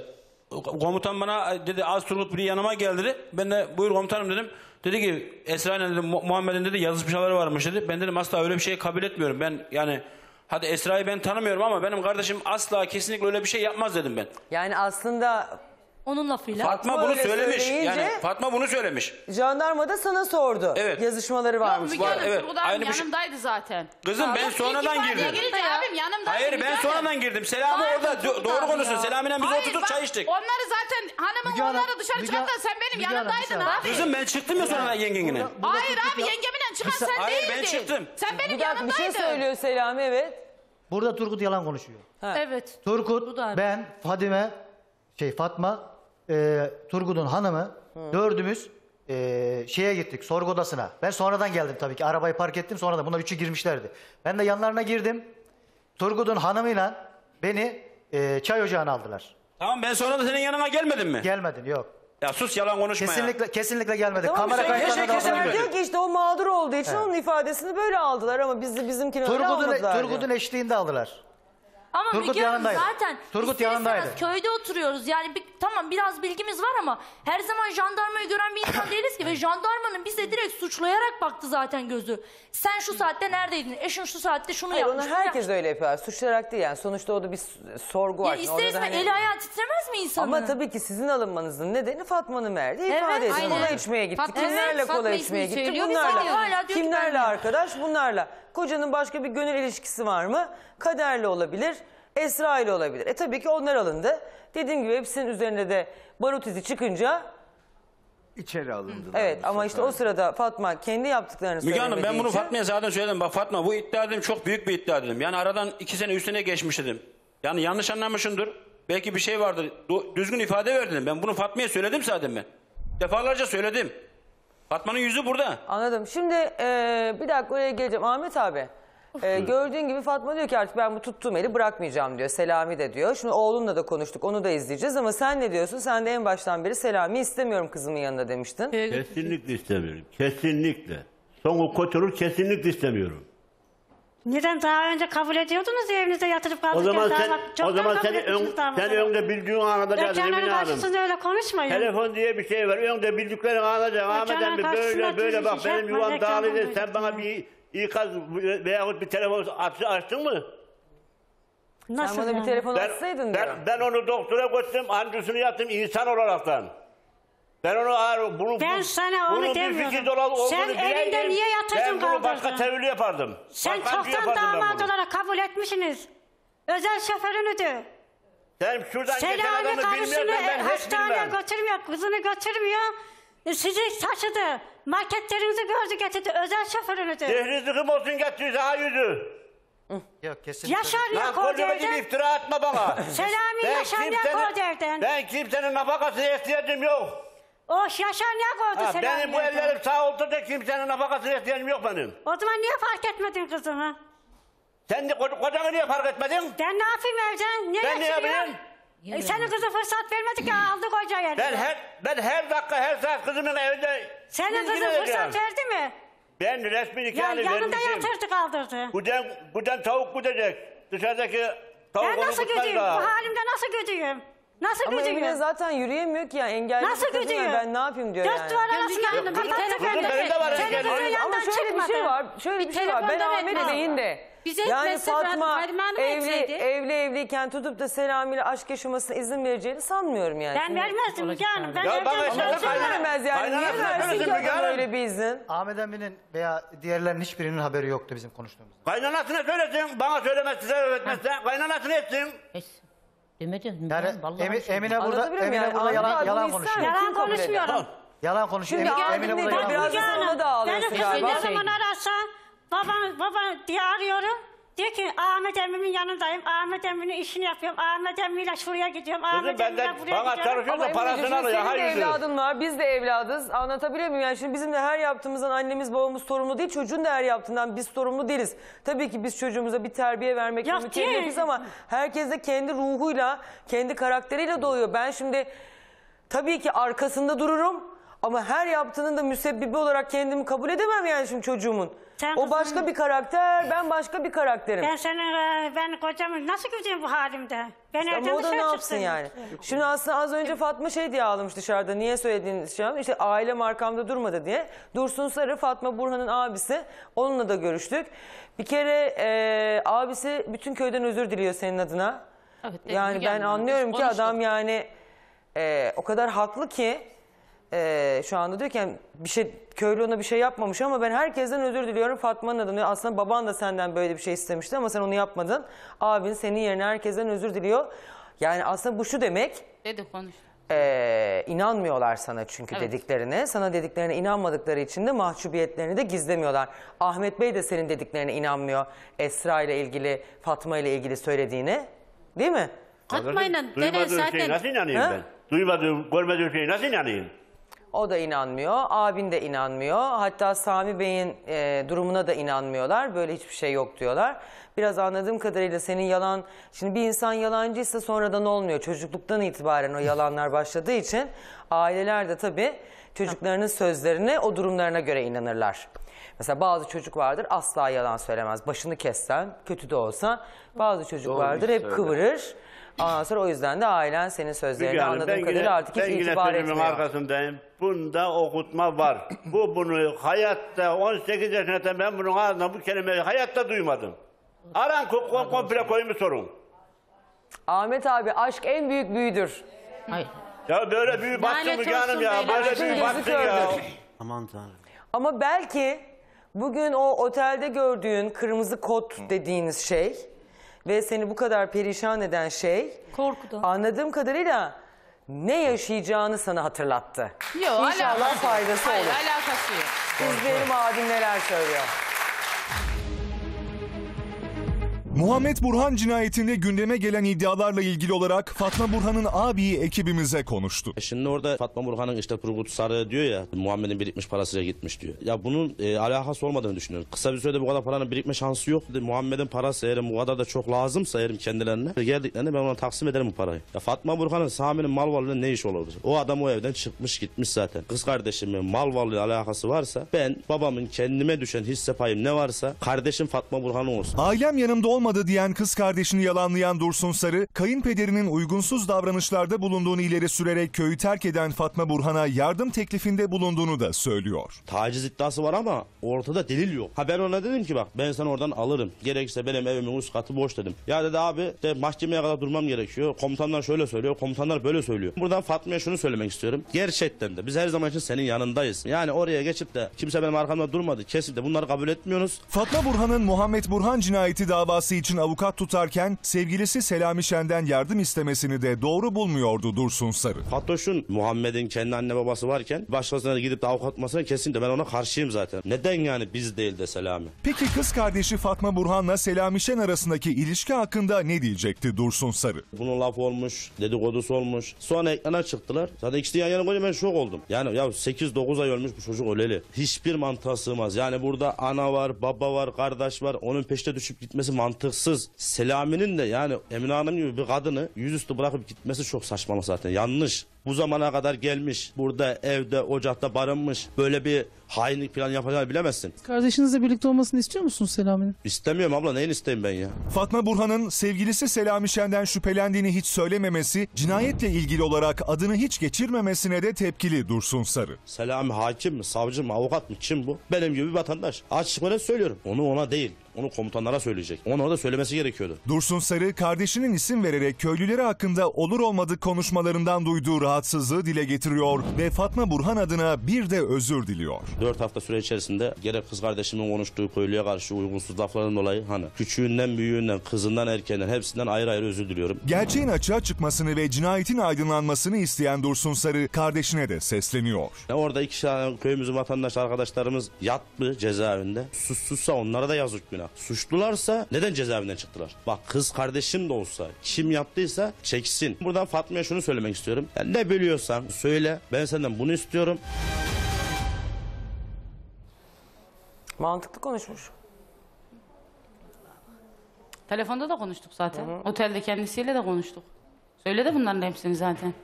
komutan bana dedi az Turgut bir yanıma geldi dedi. Ben de buyur komutanım dedim. Dedi ki Esra'yla dedi Muhammed'in dedi yazışmaları varmış dedi. Ben dedim asla öyle bir şey kabul etmiyorum. Ben yani hadi Esra'yı ben tanımıyorum ama benim kardeşim asla kesinlikle öyle bir şey yapmaz dedim ben. Yani aslında Onun lafıyla. Fatma bunu söylemiş. Yani Fatma bunu söylemiş. Jandarma da sana sordu. Evet. Yazışmaları varmış. Yok, var, evet. Aynı yanımdaydı şey... zaten. Kızım ya, ben sonradan girdim. Abim, Hayır ben sonradan girdim. Selami Hayır, orada doğru, doğru konuşsun. Selami'yle biz oturduk çay içtik. Onları zaten hanımın Müge onları dışarı çıkarttı. Sen benim yanımdaydın abi. Kızım ben çıktım ya sonradan yengenine. Hayır abi yengemine çıkan sen değildin. Hayır ben çıktım. Sen benim yanımdaydın. Bir şey söylüyor Selami evet. Burada Turgut yalan konuşuyor. Evet. Turgut ben Fadime şey Fatma Ee, Turgut'un hanımı Hı. dördümüz e, şeye gittik sorgu odasına. Ben sonradan geldim tabii ki, arabayı park ettim sonradan. Bunlar üçü girmişlerdi. Ben de yanlarına girdim. Turgut'un hanımıyla beni e, çay ocağına aldılar. Tamam ben sonra da senin yanına gelmedim mi? Gelmedin yok. Ya sus yalan konuşma kesinlikle, ya. Kesinlikle gelmedik. Tamam, kamera kayıtlarına şey da diyor ki işte o mağdur olduğu için He. onun ifadesini böyle aldılar ama bizi bizimkini öyle almadılar. Turgut'un eşliğinde aldılar. Ama Turgut yanındaydı. Zaten Turgut yanındaydı. Köyde oturuyoruz yani bir, tamam biraz bilgimiz var ama her zaman jandarmayı gören bir insan değiliz ki. Ve jandarmanın bize direkt suçlayarak baktı zaten gözü. Sen şu saatte neredeydin? Eşin şu saatte şunu Hayır, yapmış. Onu herkes öyle yapıyor. Suçlayarak değil yani. Sonuçta o da bir sorgu var. Ya isteriz mi? Hani... Eli ayağı titremez mi insanın? Ama tabii ki sizin alınmanızın nedeni Fatma'nın verdi. İfade evet, kola içmeye gittik. Fatma, Kimlerle evet, kola Fatma içmeye gittik? Bunlarla. Kimlerle arkadaş? Bunlarla. Kocanın başka bir gönül ilişkisi var mı? Kaderle olabilir, Esra ile olabilir. E tabii ki onlar alındı. Dediğim gibi hepsinin üzerinde de barut izi çıkınca... içeri alındı. Evet ama işte o sırada Fatma kendi yaptıklarını Müge söylemediği Hanım ben bunu için... Fatma'ya zaten söyledim. Bak Fatma bu iddia dedim çok büyük bir iddia dedim. Yani aradan iki sene üç sene geçmiş dedim. Yani yanlış anlamışındır. Belki bir şey vardır. Düzgün ifade ver dedim. Ben bunu Fatma'ya söyledim zaten ben. Defalarca söyledim. Fatma'nın yüzü burada. Anladım. Şimdi e, bir dakika oraya geleceğim. Ahmet abi e, gördüğün gibi Fatma diyor ki artık ben bu tuttuğum eli bırakmayacağım diyor. Selami de diyor. Şimdi oğlunla da konuştuk. Onu da izleyeceğiz ama sen ne diyorsun? Sen de en baştan beri Selami istemiyorum kızımın yanında demiştin. Kesinlikle istemiyorum. Kesinlikle. Son o koçulur kesinlikle istemiyorum. Neden daha önce kabul ediyordunuz ya evinize yatırıp kaldırken? O zaman sen, daha, o zaman seni ön, sen önde bildiğin anında geldi Emine Hanım. Öyle konuşmayın. Telefon diye bir şey var. Önde bildiklerin anında devam eden bir böyle böyle bak benim yuvam dağılıyor. Sen bana bir ikaz veyahut bir telefon açtın mı? Nasıl sen bana yani? Bir telefon açsaydın ben, ben, ben onu doktora götürdüm. Ancusunu yaptım insan olaraktan. Ben onu ağır, bunu, ben sana bunu onu demiyorum. Dolar, sen evinde niye yatırdın kaldırdın? Ben bunu başka tevhülü yapardım. Sen başka çoktan damat olarak kabul etmişsiniz. Özel şoförünüdü. Sen şuradan geçen adamı bilmiyorum ben, ben hiç bilmem. Götürmüyor, kızını götürmüyor. Sizi taşıdı. Marketlerinizi gördü getirdi. Özel şoförünüdü. Zehri zıkım olsun getirdi ha yüzü. Yok kesinlikle. Yaşar Kordev'den. Gibi iftira atma bana. Selami Yaşar Kordev'den. Ben kimsenin nafakasına ihtiyacım yok. O Yaşar niye koydu Selami'ye? Benim bu ellerim sağ oldu da kimsenin nafakasını isteyenim yok benim. O zaman niye fark etmedin kızımı? Sen de kocanı niye fark etmedin? Ben ne yapayım Ercan? Niye ben ne yapayım? E, senin kızı fırsat vermedik ya aldı koca yerine. Ben her, ben her dakika her saat kızımın evinde... Senin kızı fırsat verdi mi? Ben resmi nikahını vermişim. Yanında yatırdı kaldırdı. Buradan, buradan tavuk gidecek. Dışarıdaki tavuk onu tutmaz daha. Bu halimde nasıl güdüyüm? Nasıl ama Emine zaten yürüyemiyor ki yani engelli nasıl bir kadın var, ben ne yapayım diyor dört yani. Dört duvar arasında kapattı kendini. Ama şöyle bir şey var, şöyle bir şey var. Ben Ahmet Bey'in de yani Fatma evli, evli evli evliyken tutup da Selami ile aşk yaşamasına izin vereceğini sanmıyorum yani. Ben vermezdim canım. Ben vermez yani. Niye versin ki öyle bir izin? Ahmet Bey'in veya diğerlerinin hiçbirinin haberi yoktu bizim konuştuğumuzda. Kaynanasına söylesin, bana söylemez, size öğretmezsen kaynanasına etsin. Demedim. Yani Emine, Emine burada, Emine yani. burada yalan, yalan konuşuyor. Yalan konuşmuyorum. Yalan konuşuyor. Emine, Emine burada yalan konuşuyor. Biraz da ağlıyorsun galiba. Ne zaman ararsa babam, babam diye arıyorum. Diyor ki Ahmet Emmi'nin yanındayım. Ahmet Emmi'nin işini yapıyorum. Ahmet Emmi'yle şuraya gidiyorum. Ahmet Emmi'yle buraya gidiyorum. Ama parasını alıyor. Senin de evladın var. Biz de evladız. Anlatabiliyor muyum? Yani şimdi bizim de her yaptığımızdan annemiz babamız sorumlu değil. Çocuğun da her yaptığından biz sorumlu değiliz. Tabii ki biz çocuğumuza bir terbiye vermek mükellef'iz ama herkes de kendi ruhuyla, kendi karakteriyle doğuyor. Ben şimdi tabii ki arkasında dururum. Ama her yaptığının da müsebbibi olarak kendimi kabul edemem yani şimdi çocuğumun. Sen o başka kızım... bir karakter, ben başka bir karakterim. Ben senin, ben kocamın nasıl gideceğim bu halimde? Ben işte evden dışarı ne yapsın yani? Şimdi aslında az önce Fatma şey diye ağlamış dışarıda, niye söylediğini düşünüyorum. İşte ailem arkamda durmadı diye. Dursun Sarı, Fatma Burhan'ın abisi, onunla da görüştük. Bir kere e, abisi bütün köyden özür diliyor senin adına. Evet, yani ben anlıyorum ki adam yani... e, o kadar haklı ki e, şu anda diyor ki yani bir şey, köylü ona bir şey yapmamış ama ben herkesten özür diliyorum Fatma'nın adına. Aslında baban da senden böyle bir şey istemişti ama sen onu yapmadın. Abin senin yerine herkesten özür diliyor. Yani aslında bu şu demek. Dedim konuş. Ee, inanmıyorlar sana çünkü evet. dediklerine. Sana dediklerine inanmadıkları için de mahcubiyetlerini de gizlemiyorlar. Ahmet Bey de senin dediklerine inanmıyor. Esra ile ilgili, Fatma ile ilgili söylediğine. Değil mi? Fatma ile denen zaten... Nasıl inanayım ha? ben? Duymadığım, görmediğim şey nasıl inanayım? O da inanmıyor. Abin de inanmıyor. Hatta Sami Bey'in e, durumuna da inanmıyorlar. Böyle hiçbir şey yok diyorlar. Biraz anladığım kadarıyla senin yalan... Şimdi bir insan yalancıysa sonradan olmuyor. Çocukluktan itibaren o yalanlar başladığı için... Aileler de tabii çocuklarının sözlerine o durumlarına göre inanırlar. Mesela bazı çocuk vardır asla yalan söylemez. Başını kessen, kötü de olsa. Bazı çocuk Doğru vardır hep söyle. kıvırır. Ondan sonra o yüzden de ailen senin sözlerini yani anladığım kadarıyla artık hiç itibar etmiyor. Ben yine arkasındayım. Bunda okutma var. Bu bunu hayatta on sekiz yaşında ben bunun ağzına bu kelimeyi hayatta duymadım. Aran komple koyumu sorun. Ahmet abi aşk en büyük büyüdür. Hayır. Ya böyle büyü baktın Müge Hanım ya. Böyle büyü baktın ya. Aman Tanrım. Ama belki bugün o otelde gördüğün kırmızı kot dediğiniz şey... Ve seni bu kadar perişan eden şey... Korkudan. Anladığım kadarıyla ne yaşayacağını sana hatırlattı. Yok, İnşallah alakası. faydası Hayır, olur. alakası yok. İzleyelim abim neler söylüyor. Muhammed Burhan cinayetinde gündeme gelen iddialarla ilgili olarak Fatma Burhan'ın abiyi ekibimize konuştu. Şimdi orada Fatma Burhan'ın işte Turgut Sarı diyor ya, Muhammed'in birikmiş parasıyla gitmiş diyor. Ya bunun e, alakası olmadığını düşünüyorum. Kısa bir sürede bu kadar paranın birikme şansı yok. Muhammed'in parası eğer bu kadar da çok lazımsa eğer kendilerine geldiklerinde ben ona taksim ederim bu parayı. Ya Fatma Burhan'ın Sami'nin mal varlığıyla ne iş olabilir? O adam o evden çıkmış gitmiş zaten. Kız kardeşimin mal varlığıyla alakası varsa ben babamın kendime düşen hisse payım ne varsa kardeşim Fatma Burhan olsun. Ailem yanımda olmalı. olmadı diyen kız kardeşini yalanlayan Dursun Sarı, kayınpederinin uygunsuz davranışlarda bulunduğunu ileri sürerek köyü terk eden Fatma Burhan'a yardım teklifinde bulunduğunu da söylüyor. Taciz iddiası var ama ortada delil yok. Ha ben ona dedim ki bak ben seni oradan alırım. Gerekirse benim evimin üst katı boş dedim. Ya dedi abi de mahkemeye kadar durmam gerekiyor. Komutanlar şöyle söylüyor, komutanlar böyle söylüyor. Buradan Fatma'ya şunu söylemek istiyorum. Gerçekten de biz her zaman için senin yanındayız. Yani oraya geçip de kimse benim arkamda durmadı. Kesinlikle bunları kabul etmiyoruz. Fatma Burhan'ın Muhammed Burhan cinayeti davası için avukat tutarken sevgilisi Selami Şen'den yardım istemesini de doğru bulmuyordu Dursun Sarı. Fatoş'un Muhammed'in kendi anne babası varken başkasına gidip de avukat tutmasına kesinlikle ben ona karşıyım zaten. Neden yani biz değil de Selami? Peki kız kardeşi Fatma Burhan'la Selami Şen arasındaki ilişki hakkında ne diyecekti Dursun Sarı? Bunun laf olmuş, dedikodusu olmuş. Sonra ekrana çıktılar. Zaten ikisi yan yana koyunca ben şok oldum. Yani ya sekiz dokuz ay ölmüş bu çocuk öleli. Hiçbir mantığa sığmaz. Yani burada ana var, baba var, kardeş var. Onun peşine düşüp gitmesi mantıksız. Mantıksız. Selami'nin de yani Emine Hanım gibi bir kadını yüzüstü bırakıp gitmesi çok saçma zaten. Yanlış. Bu zamana kadar gelmiş. Burada evde, ocakta barınmış. Böyle bir hainlik planı yapacağını bilemezsin. Kardeşinizle birlikte olmasını istiyor musun Selami'nin? İstemiyorum abla. Neyin isteyeyim ben ya? Fatma Burhan'ın sevgilisi Selami Şen'den şüphelendiğini hiç söylememesi, cinayetle ilgili olarak adını hiç geçirmemesine de tepkili Dursun Sarı. Selami hakim mi, savcı mı, avukat mı? Kim bu? Benim gibi bir vatandaş. Açıkçası söylüyorum. Onu ona değil. Onu komutanlara söyleyecek. Onu da söylemesi gerekiyordu. Dursun Sarı kardeşinin isim vererek köylüleri hakkında olur olmadık konuşmalarından duyduğu rahatsızlığı dile getiriyor ve Fatma Burhan adına bir de özür diliyor. Dört hafta süre içerisinde gerek kız kardeşimin konuştuğu köylüye karşı uygunsuz lafların dolayı hani küçüğünden büyüğünden kızından erkeğinden hepsinden ayrı ayrı özür diliyorum. Gerçeğin açığa çıkmasını ve cinayetin aydınlanmasını isteyen Dursun Sarı kardeşine de sesleniyor. Yani orada iki tane köyümüzün vatandaş arkadaşlarımız yattı cezaevinde. Suçsuzsa onlara da yazık günah. Suçlularsa neden cezaevinden çıktılar? Bak kız kardeşim de olsa kim yaptıysa çeksin. Buradan Fatma'ya şunu söylemek istiyorum. Yani ne biliyorsan söyle. Ben senden bunu istiyorum. Mantıklı konuşmuş. Telefonda da konuştuk zaten. Hı-hı. Otelde kendisiyle de konuştuk. Söyle de bunların hepsini zaten.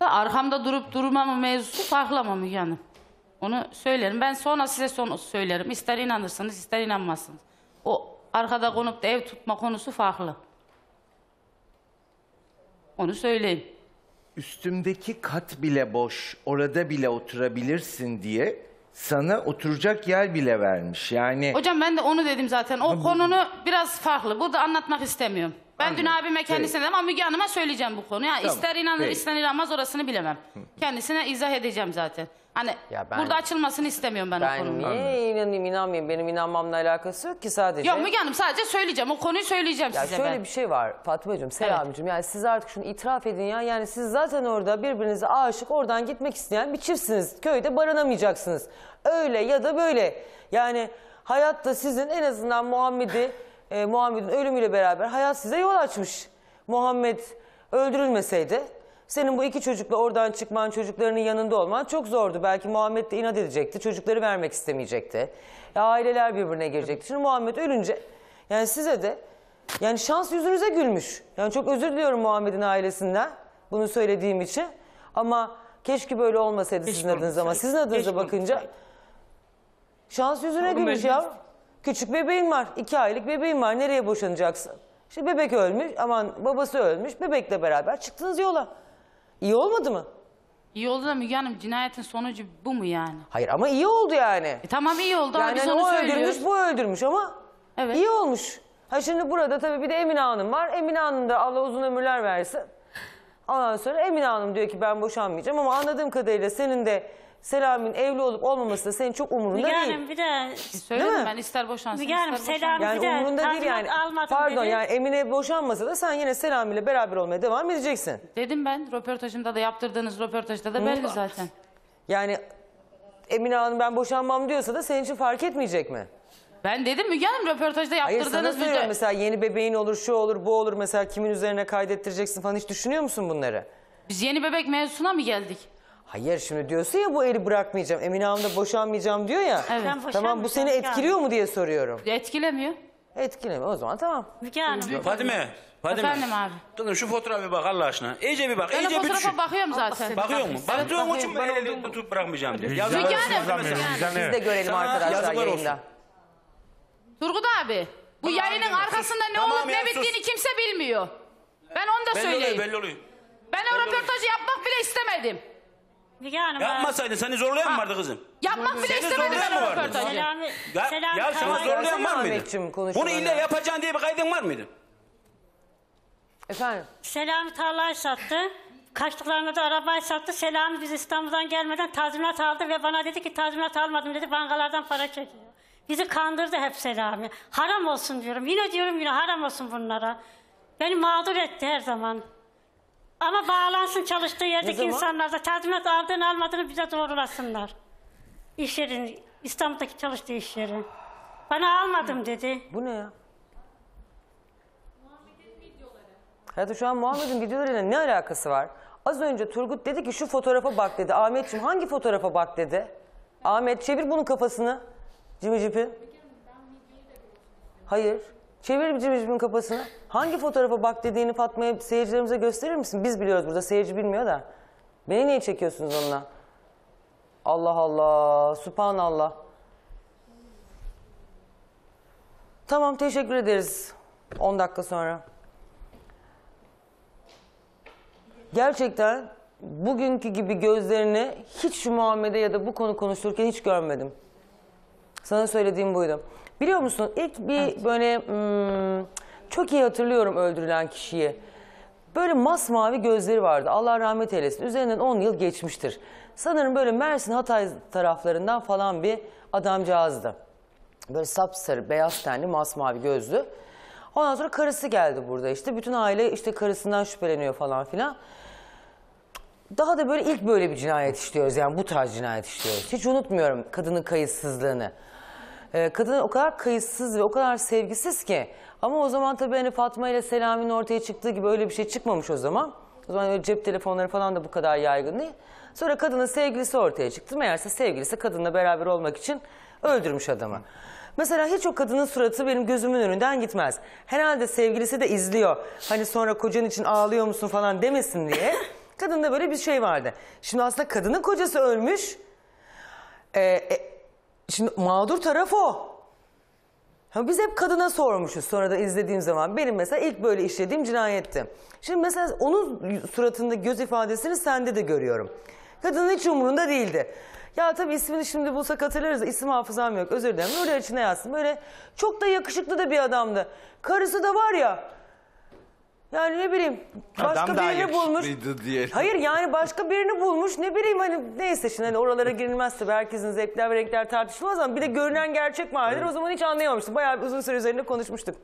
Da arkamda durup durmama mevzusu farklı ama Müge Hanım. Onu söylerim. Ben sonra size son söylerim. İster inanırsanız ister inanmazsınız. O arkada konup da ev tutma konusu farklı. Onu söyleyeyim. Üstümdeki kat bile boş, orada bile oturabilirsin diye sana oturacak yer bile vermiş. Yani. Hocam ben de onu dedim zaten. O konunu biraz farklı. Burada anlatmak istemiyorum. Ben Anladım. dün abime kendisine dedim ama Müge Hanım'a söyleyeceğim bu konuyu. Yani tamam. İster inanır Peki. ister inanmaz orasını bilemem. Kendisine izah edeceğim zaten. Hani ben, burada açılmasını istemiyorum ben, ben o konuyu. Ben niye inanayım inanmayayım? Benim inanmamla alakası yok ki sadece. Yok Müge Hanım, sadece söyleyeceğim. O konuyu söyleyeceğim ya size şöyle ben. Şöyle bir şey var Fatma'cığım, Selami'cığım. Evet. Yani siz artık şunu itiraf edin ya. Yani siz zaten orada birbirinize aşık, oradan gitmek isteyen bir çiftsiniz. Köyde baranamayacaksınız. Öyle ya da böyle. Yani hayatta sizin en azından Muhammed'i... Ee, Muhammed'in ölümüyle beraber hayat size yol açmış. Muhammed öldürülmeseydi senin bu iki çocukla oradan çıkman, çocuklarının yanında olman çok zordu. Belki Muhammed de inat edecekti, çocukları vermek istemeyecekti. Ya, aileler birbirine girecekti. Şimdi Muhammed ölünce yani size de yani şans yüzünüze gülmüş. Yani çok özür diliyorum Muhammed'in ailesinden bunu söylediğim için. Ama keşke böyle olmasaydı keşke sizin adınıza, ama sizin adınıza bakınca olsaydı. Şans yüzüne Oğlum gülmüş ya. Küçük bebeğin var, iki aylık bebeğin var. Nereye boşanacaksın? İşte bebek ölmüş, aman babası ölmüş. Bebekle beraber çıktınız yola. İyi olmadı mı? İyi oldu da Müge Hanım, cinayetin sonucu bu mu yani? Hayır ama iyi oldu yani. E, tamam iyi oldu ama yani biz onu o söylüyoruz. Öldürmüş, bu öldürmüş ama evet. iyi olmuş. Ha şimdi burada tabii bir de Emine Hanım var. Emine Hanım da Allah uzun ömürler versin. Ondan sonra Emine Hanım diyor ki ben boşanmayacağım, ama anladığım kadarıyla senin de Selami'nin evli olup olmaması da senin çok umurunda Müge değil. Hanım bir de söyledim ben, ister boşansın Müge ister boşansın. Yani de, umurunda değil yani. Pardon dedi. Yani Emine boşanmasa da sen yine Selami ile beraber olmaya devam edeceksin. Dedim ben röportajımda da, yaptırdığınız röportajda da belli zaten. Yani Emine Hanım ben boşanmam diyorsa da senin için fark etmeyecek mi? Ben dedim Müge Hanım röportajda yaptırdığınız... Hayır sana söylüyorum, mesela yeni bebeğin olur, şu olur, bu olur, mesela kimin üzerine kaydettireceksin falan, hiç düşünüyor musun bunları? Biz yeni bebek mevzusuna mı geldik? Hayır şimdi diyorsun ya bu eli bırakmayacağım, Emine Hanım da boşanmayacağım diyor ya. Evet. Tamam bu seni etkiliyor mu diye soruyorum. Etkilemiyor. Etkilemiyor o zaman tamam. Müge Hanım. Fatime. Fatime. Efendim abi. Dur şu fotoğrafa bir bak Allah aşkına. İyice bir bak. Ben iyice bir düşün. Bakıyorum zaten. Bakıyor mu? Bakıyor mu? Çünkü ben eli tutup bırakmayacağım diyor. Müge Hanım. Biz de görelim arkadaşlar yayında. Turgut abi bu yayının arkasında ne olup ne bittiğini kimse bilmiyor. Ben onu da söyleyeyim. Belli oluyor. Ben o röportajı yapmak bile istemedim. Yapmasaydın seni zorlayan mı vardı kızım? Yapmak bile seni istemedim ben o röportajı. Selami, ya, Selami, ya seni zorlayan var mıydı? Bunu illa yapacaksın diye bir kaydın var mıydı? Efendim? Selami tarlayı sattı. Kaçtıklarında da arabayı sattı. Selami biz İstanbul'dan gelmeden tazminat aldı ve bana dedi ki tazminat almadım dedi. Bankalardan para çekiyor. Bizi kandırdı hep Selami. Haram olsun diyorum. Yine diyorum yine haram olsun bunlara. Beni mağdur etti her zaman. Ama bağlansın çalıştığı yerdeki insanlar da, tazminat aldığını almadığını bize doğrulasınlar. İş yerin, İstanbul'daki çalıştığı iş yeri. Bana almadım dedi. Bu ne ya? Muhammed'in videoları. Hayatım şu an Muhammed'in videolarıyla ne alakası var? Az önce Turgut dedi ki şu fotoğrafa bak dedi. Ahmetciğim hangi fotoğrafa bak dedi? Ahmet çevir bunun kafasını. Cimicip'in. Hayır. Çevir Cimicip'in kafasını. Hangi fotoğrafa bak dediğini Fatma'ya, seyircilerimize gösterir misin? Biz biliyoruz burada, seyirci bilmiyor da. Beni niye çekiyorsunuz onunla? Allah Allah, subhanallah. Tamam, teşekkür ederiz. on dakika sonra. Gerçekten bugünkü gibi gözlerini hiç şu Muhammed'e ya da bu konu konuşurken hiç görmedim. Sana söylediğim buydu. Biliyor musun ilk bir evet. böyle hmm, çok iyi hatırlıyorum öldürülen kişiyi. Böyle masmavi gözleri vardı. Allah rahmet eylesin. Üzerinden on yıl geçmiştir. Sanırım böyle Mersin Hatay taraflarından falan bir adamcağızdı. Böyle sapsarı, beyaz tenli, masmavi gözlü. Ondan sonra karısı geldi burada işte. Bütün aile işte karısından şüpheleniyor falan filan. Daha da böyle ilk böyle bir cinayet işliyoruz. Yani bu tarz cinayet işliyoruz. Hiç unutmuyorum kadının kayıtsızlığını. Ee, kadın o kadar kayıtsız ve o kadar sevgisiz ki. Ama o zaman tabii hani Fatma ile Selami'nin ortaya çıktığı gibi öyle bir şey çıkmamış o zaman. O zaman öyle cep telefonları falan da bu kadar yaygın değil. Sonra kadının sevgilisi ortaya çıktı. Meğerse sevgilisi kadınla beraber olmak için öldürmüş adamı. Mesela hiç o kadının suratı benim gözümün önünden gitmez. Herhalde sevgilisi de izliyor. Hani sonra kocan için ağlıyor musun falan demesin diye. Kadında böyle bir şey vardı. Şimdi aslında kadının kocası ölmüş. Ee, e, şimdi mağdur taraf o. Ha, biz hep kadına sormuşuz sonra da izlediğim zaman. Benim mesela ilk böyle işlediğim cinayetti. Şimdi mesela onun suratında göz ifadesini sende de görüyorum. Kadının hiç umurunda değildi. Ya tabii ismini şimdi bulsak hatırlarız da isim hafızam yok. Özür dilerim. Öyle içine yazsın. Böyle çok da yakışıklı da bir adamdı. Karısı da var ya. Yani ne bileyim başka adam birini bulmuş. Diye. Hayır yani başka birini bulmuş. Ne bileyim hani neyse şimdi hani oralara girilmezse herkesin zevkler ve renkler tartışılmaz ama bir de görünen gerçek vardır. Evet. O zaman hiç anlayamamıştım. Bayağı uzun süre üzerinde konuşmuştuk.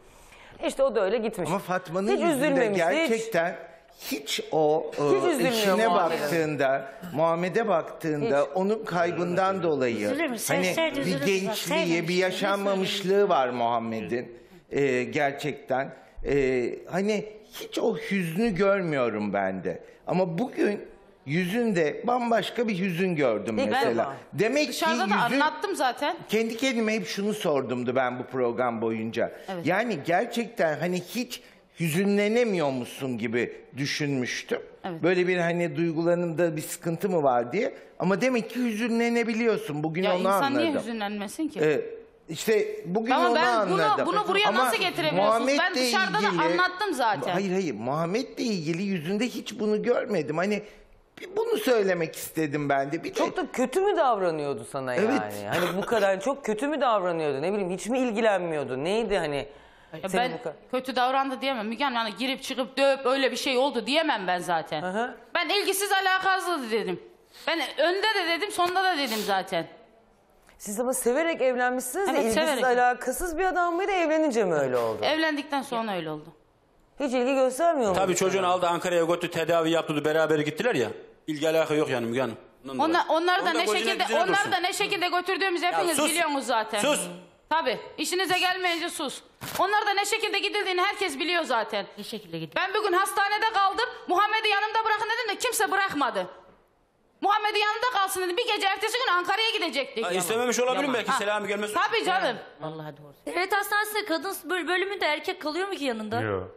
İşte o da öyle gitmiş. Ama Fatma'nın yüzünde gerçekten... Hiç... Hiç o hiç e, işine baktığında, Muhammed'e baktığında hiç. Onun kaybından dolayı üzülürüm, hani bir gençliği, bir yaşanmamışlığı var Muhammed'in ee, gerçekten. Ee, hani hiç o hüznü görmüyorum ben de. Ama bugün yüzünde bambaşka bir hüzün gördüm e, mesela. Ben, Demek dışarıda ki da yüzün, anlattım zaten. Kendi kendime hep şunu sordumdu ben bu program boyunca. Evet. Yani gerçekten hani hiç... hüzünlenemiyor musun gibi düşünmüştüm. Evet. Böyle bir hani duygularında bir sıkıntı mı var diye. Ama demek ki hüzünlenebiliyorsun. Bugün ya onu anladım. Ya insan niye hüzünlenmesin ki? Ee, işte bugün ama onu ben bunu, anladım. Bunu buraya ama nasıl getirebiliyorsunuz? Ben dışarıda ilgili, da anlattım zaten. Hayır hayır. Muhammed'le ilgili yüzünde hiç bunu görmedim. Hani bunu söylemek istedim ben de. Bir çok de... da kötü mü davranıyordu sana evet. yani? Hani bu kadar çok kötü mü davranıyordu? Ne bileyim hiç mi ilgilenmiyordu? Neydi hani? Ben kötü davrandı diyemem Müge Hanım. Yani girip çıkıp dövüp öyle bir şey oldu diyemem ben zaten. Aha. Ben ilgisiz alakasız dedim. Ben önde de dedim sonunda da dedim zaten. Siz ama severek evlenmişsiniz evet, de ilgisiz severek. Alakasız bir adam mıydı evlenince mi öyle oldu? Evlendikten sonra ya. Öyle oldu. Hiç ilgi göstermiyor mu? Tabii çocuğunu aldı Ankara'ya götürdü tedavi yaptırdı beraber gittiler ya. İlgi alaka yok yani Müge Hanım. Onlar, onları da ne şekilde onları da ne şekilde götürdüğümüz hepiniz sus, biliyorsunuz zaten. Sus! Tabii. İşinize gelmeyince sus. Onlar da ne şekilde gidildiğini herkes biliyor zaten. Ne şekilde gidildi? Ben bugün hastanede kaldım. Muhammed'i yanımda bırakın dedim de kimse bırakmadı. Muhammed'i yanımda kalsın dedim. Bir gece ertesi gün Ankara'ya gidecektik. Ha, istememiş olabilirim belki. Ha. Selami gelmesin. Tabii canım. Vallahi doğru. Evet hastanesinde kadın bölümünde erkek kalıyor mu ki yanında? Yok.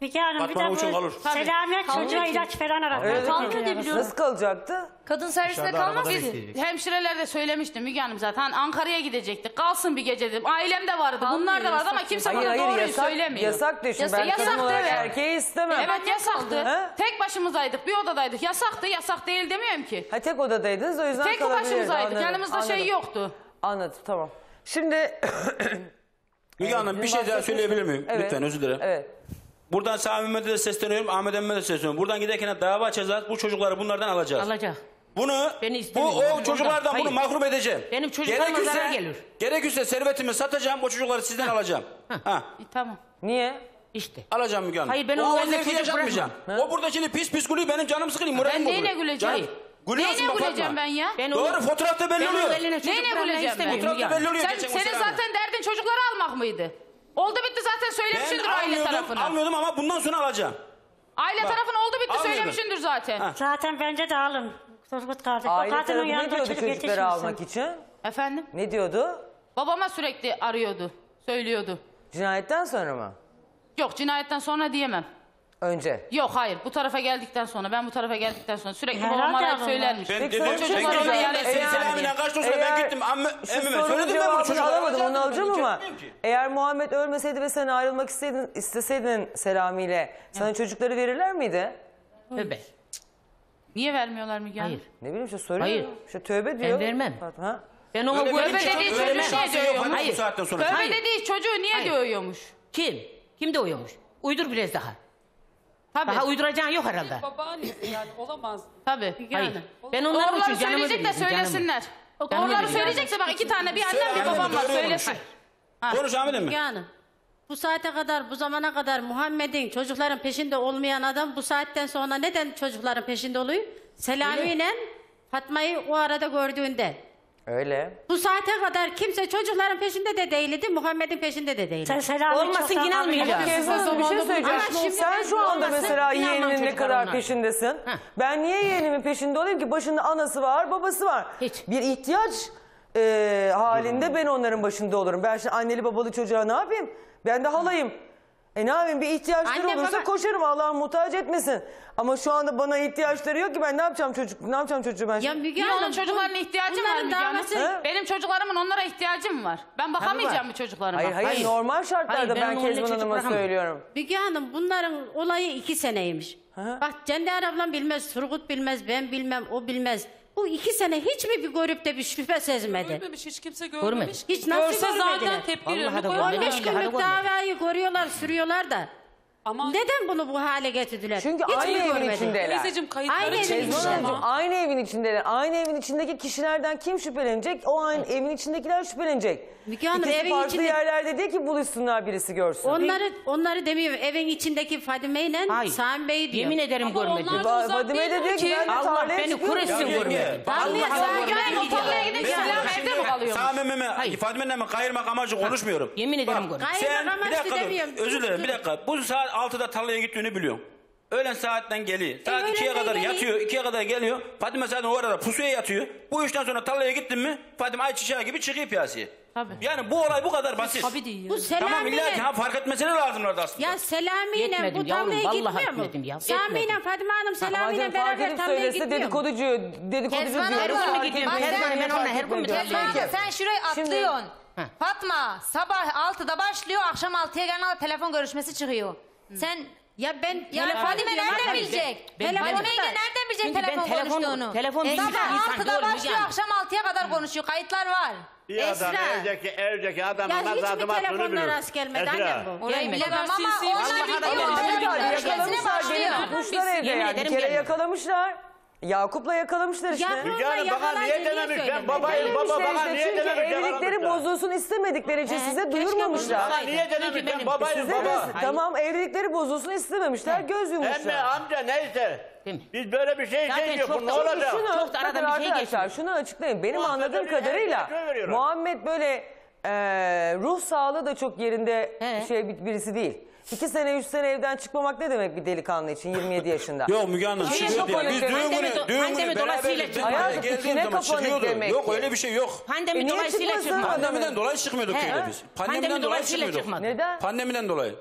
Peki hanım bir daha böyle Selami'ye çocuğa ilaç falan aratıyor. Evet. Kalmıyor diye biliyorum. Nasıl kalacaktı? Kadın servisinde kalmaz. Biz hemşireler de söylemişti Müge Hanım zaten. Ankara'ya gidecektik. Kalsın bir gece dedim. Ailem de vardı. Kalmıyor, bunlar da vardı ama kimse hayır, bana hayır, doğruyu yasak, söylemiyor. Yasak düşün. Yasa, ben yasaktı, kadın olarak evet. erkeği istemem. Evet yasaktı. Ha? Tek başımızaydık. Bir odadaydık. Yasaktı. Yasak değil demiyorum ki. Ha tek odadaydınız o yüzden tek kalabilirdi. Tek başımızaydık. Yanımızda anladım. Şey yoktu. Anladım tamam. Şimdi... Müge Hanım bir şey daha söyleyebilir miyim? Lütfen özür dilerim. Evet. Buradan Sami Mehmet'e de sesleniyorum, Ahmet Emme'ye de sesleniyorum. Buradan giderken dava açacağız, bu çocukları bunlardan alacağız. Alacak. Bunu, bu, o çocuklardan hayır. bunu mahrum edeceğim. Benim çocuklarım gerekirse, gelir. Gerekirse servetimi satacağım, o çocukları sizden ha. alacağım. Ha. ha. E, tamam. Niye? İşte. Alacağım Müge Hanım. Hayır ben o onunla çocuk bırakmayacağım. O burada şimdi pis pis gülüyor, benim canım sıkılıyor, moralim bozuluyor. Ben neyle güleceğim? Neyine güleceğim ben ya? Ben doğru onu, fotoğrafta belli ben oluyor. Neyine güleceğim ben? Fotoğrafta belli oluyor. Senin zaten derdin çocukları almak mıydı? Oldu bitti zaten söylemişsindir aile tarafını. Almıyordum ama bundan sonra alacağım. Aile bak, tarafını oldu bitti söylemişsindir zaten. Ha. Zaten bence de alın. Turgut kardeş. Aile o tarafı ne diyordu çocukları almak için? Efendim? Ne diyordu? Babama sürekli arıyordu. Söylüyordu. Cinayetten sonra mı? Yok cinayetten sonra diyemem. Önce? Yok hayır bu tarafa geldikten sonra ben bu tarafa geldikten sonra sürekli babama hep söylenmiş. Ben dedim ben Selami'den kaçtım sonra ben gittim amme, emmime söyledim ben bunu çocuklara. Alamadım onu alacağım ama eğer Muhammed ölmeseydi ve sen ayrılmak isteydin, isteseydin Selami'yle sana çocukları verirler miydi? Tövbe. Niye vermiyorlar Müge Hanım? Ne bileyim işte soruyorum. İşte tövbe diyor. Ben vermem. Ben ona tövbe dediği çocuğu niye dövüyormuş? Tövbe dediği çocuğu niye dövüyormuş? Kim? Kim dövüyormuş? Uydur biraz daha. Tabii. Daha uyduracağın yok herhalde. Babaannesi yani olamaz. Tabii. Yani. Ben onları için canımı söyleyecek de söylesinler. Onları söyleyecekse bak iki tane bir annem bir babam var söylesin. Konuş Ahmet'im mi? Yani bu saate kadar bu zamana kadar Muhammed'in çocukların peşinde olmayan adam bu saatten sonra neden çocukların peşinde oluyor? Selami'yle Fatma'yı o arada gördüğünde. Öyle. Bu saate kadar kimse çocukların peşinde de değildi, Muhammed'in peşinde de değildi. Sen Selami olmasın yine almayacağım. Bir şey söyleyeceğim. Sen şu anda mesela yeğeninin ne kadar onlar. Peşindesin. Ha. Ben niye yeğenimin peşinde olayım ki? Başında anası var, babası var. Hiç. Bir ihtiyaç e, halinde ben onların başında olurum. Ben şimdi anneli babalı çocuğa ne yapayım? Ben de halayım. E ne yapayım? Bir ihtiyaçları anne, olursa baba... koşarım. Allah'ım muhtaç etmesin. Ama şu anda bana ihtiyaçları yok ki ben ne yapacağım çocuk? Ne yapacağım çocuğu ben? Ya Müge Hanım çocukların ihtiyacı var Müge Hanım. Benim çocuklarımın onlara ihtiyacım var. Ben bakamayacağım bu çocuklarıma. Hayır, hayır hayır normal şartlarda hayır, ben Kezban Hanım'a söylüyorum. Müge Hanım bunların olayı iki seneymiş. Ha? Bak Cender ablam bilmez, Turgut bilmez, ben bilmem, o bilmez. Bu iki sene hiç mi bir görüp de bir şüphe sezmedi? Görmemiş, hiç kimse görmemiş. Hiç nasıl görse görmediler. Zaten tepki veriyor. on beş günlük davayı görüyorlar, sürüyorlar da. Ama neden bunu bu hale getirdiler? Çünkü hiç aynı evin görmedin? içindeler. Teyzeciğim, kayıtları çekmiş ama. Aynı evin içindeler. Aynı evin içindeki kişilerden kim şüphelenecek? O aynı evin içindekiler şüphelenecek. Müge Hanım, İkisi evin farklı içinde... yerlerde değil ki buluşsunlar, birisi görsün. Onları onları demiyorum. Evin içindeki Fadime ile Sami Bey diyor. Yemin ederim ama görmedim. Fadime de diyor ki ben de tarlaya çıkıyorum. Allah beni kuresin görmedim. Ben tarlaya gidip Sami evde mi kalıyorum? Sami Fadime'nin hemen kayırmak amacı konuşmuyorum. Yemin ederim görmedim. Kayırmak amacı demiyorum. Özür dilerim, bir dakika. Bu saat altıda tarlaya gittiğini biliyorum. Öğlen saatten geliyor. Saat ikiye e, kadar değil. yatıyor, ikiye kadar geliyor. Fadime zaten o arada pusuya yatıyor. Bu işten sonra tarlaya gittin mi Fadime ay çiçeği gibi çıkıyor piyasaya. Tabii. Yani bu olay bu kadar basit. Tabii değil. Bu Selami tamam, illa ki ha, fark etmesine lazım orada aslında. Ya Selami ile bu tarlaya gitmiyor mu? Ya. Selami ile Fadime Hanım Selami ile beraber tarlaya gitmiyor mu? Dedikoducu, dedikoducu diyor. Her gün mü gidiyor? Her gün ben onunla her gün mü gidiyorum? Sen şuraya atlıyorsun. Fatma sabah altıda başlıyor, akşam altıya gelene telefon görüşmesi çıkıyor. Sen ya ben ya Fadime nereden bilecek? Fadime'yi nereden bilecek telefon konuştuğunu? Telefon sabah altıda başlıyor, akşam altıya kadar konuşuyor. Kayıtlar var. Bir Esra. adam evdeki, evdeki adamın nazadım attığını biliyor. Esra. Orayı bilemem ama onlar biliyor. Öşkesine başlıyor. Yemin ederim gelmiyor. Yakalamışlar. Yakup'la yakalamışlar işte. Müge Hanım bana niye denemiş? Ben babayım, baba bana niye denemiş? Evlilikleri bozulsun istemedikleri için size duyurmamışlar. Bana niye denemiş? Ben babayım, baba. Tamam, evlilikleri bozulsun istememişler, göz yumuşlar. Emme, amca neyse. Biz böyle bir şey demiyoruz. Ne olacak? Çok da arada bir şey geçer. Şunu açıklayın. Benim anladığım kadarıyla Muhammed böyle ruh sağlığı da çok yerinde şey birisi değil. İki sene, üç sene evden çıkmamak ne demek bir delikanlı için yirmi yedi yaşında? Yok Müge Hanım, çıkıyordu ya. Biz düğün günü, düğün günü beraber geldiğim zaman çıkıyordu. Yok öyle bir şey yok. Pandemi dolayısıyla çıkmadı. Pandemiden dolayı çıkmıyorduk öyle biz. Pandemiden dolayı çıkmıyorduk. Neden? Pandemiden dolayı.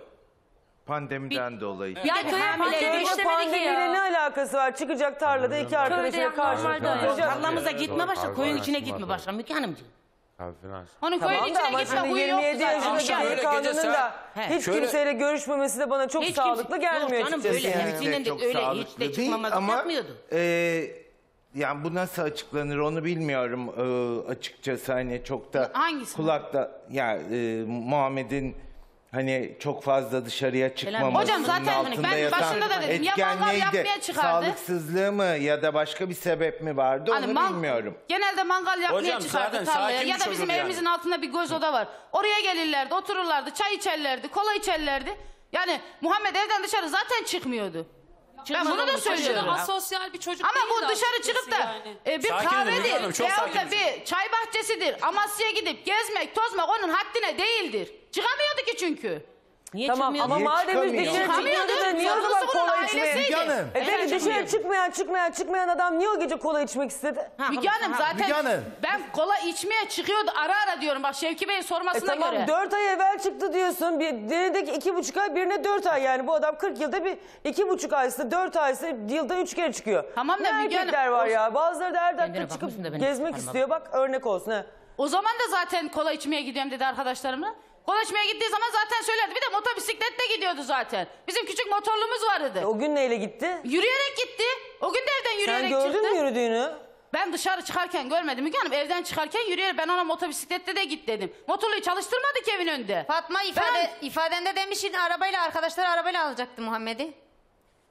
Pandemiden dolayı. Ya köye pandemiyle ne alakası var? Çıkacak tarlada iki arkadaşıyla karşılaşacak. Tarlamıza gitme başla, koyun içine gitme başla Müge Hanımcığım. Onun tamam köyün içine gitme huyu yok. yirmi yedi yaşındaki da hiç şöyle, kimseyle görüşmemesi de bana çok hiç sağlıklı gelmiyor açıkçası. Yani. Öyle çok öyle, hiç de çıkmamazlık ama, yapmıyordu. E, yani bu nasıl açıklanır onu bilmiyorum e, açıkçası. Hani çok da hangisi? Kulakta yani e, Muhammed'in hani çok fazla dışarıya çıkmaması. Hocam zaten ben başında da dedim yabanlar yapmaya çıkardı. Sağlıksızlığı mı ya da başka bir sebep mi vardı hani onu bilmiyorum. Genelde mangal yapmaya hocam, çıkardı tarlaya ya da bizim yani. Evimizin altında bir göz oda var. Oraya gelirlerdi, otururlardı, çay içerlerdi, kola içerlerdi. Yani Muhammed evden dışarı zaten çıkmıyordu. Ben bunu da söylüyorum. Asosyal bir çocuk. Ama bu dışarı çıkıp da yani. e, bir sakin kahvedir veyahut da bir çay bahçesidir. Amasya'ya gidip gezmek, tozmak onun haddine değildir. Çıkamıyordu ki çünkü. Niye tamam, çıkmıyordu? Ama madem biz dışarı çıkmıyordu, niye o zaman kola içmeye? Canım. E peki dışarı çıkmayan, çıkmayan, çıkmayan adam niye o gece kola içmek istedi? Müge Hanım zaten Hanım. ben kola içmeye çıkıyordu ara ara diyorum. Bak Şevki Bey'in sormasına e, tamam, göre. Tamam dört ay evvel çıktı diyorsun. Birine iki buçuk ay, birine dört ay. Yani bu adam kırk yılda bir iki buçuk aysa, dört aysa yılda üç kere çıkıyor. Tamam da Müge Hanım. Ne erkekler var ya. Bazıları da her dakika çıkıp gezmek istiyor. Bak örnek olsun. O zaman da zaten kola içmeye gidiyorum dedi arkadaşlarımla. Konuşmaya gittiği zaman zaten söylerdi. Bir de motobisikletle gidiyordu zaten. Bizim küçük motorluğumuz vardı. O gün neyle gitti? Yürüyerek gitti. O gün de evden yürüyerek çıktı. Sen gördün mü yürüdüğünü? Ben dışarı çıkarken görmedim Müge Hanım. Evden çıkarken yürüyerek ben ona motobisikletle de git dedim. Motorluğu çalıştırmadı ki evin önünde. Fatma ifade, ben... ifadende demişsin arabayla arkadaşları arabayla alacaktı Muhammed'i.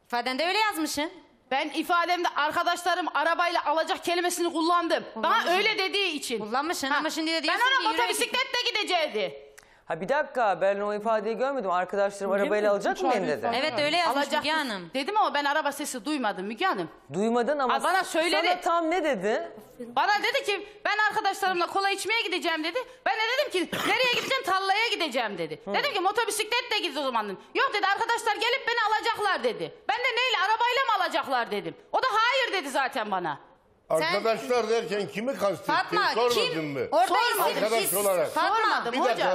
İfadende öyle yazmışsın. Ben ifademde arkadaşlarım arabayla alacak kelimesini kullandım. Kullanmışsın. Bana öyle dediği için. Kullanmışsın ha. Ama şimdi de diyorsun ben ona motobisikletle gidecekti. Ha bir dakika ben o ifadeyi görmedim. Arkadaşlarım Müge arabayla mi? alacak mı beni dedi. Evet öyle yazmış Müge Hanım. Dedim ama ben araba sesi duymadım Müge Hanım. Duymadın ama Aa, bana söyledi. Sana tam ne dedi? Bana dedi ki ben arkadaşlarımla kola içmeye gideceğim dedi. Ben de dedim ki nereye gideceğim? Tarlaya gideceğim dedi. Hı. Dedim ki motobisikletle git o zaman dedim. Yok dedi arkadaşlar gelip beni alacaklar dedi. Ben de neyle arabayla mı alacaklar dedim. O da hayır dedi zaten bana. Arkadaşlar sen... derken kimi kastettin? Sormadın mı? Arkadaş olarak. Sormadım bir hocam.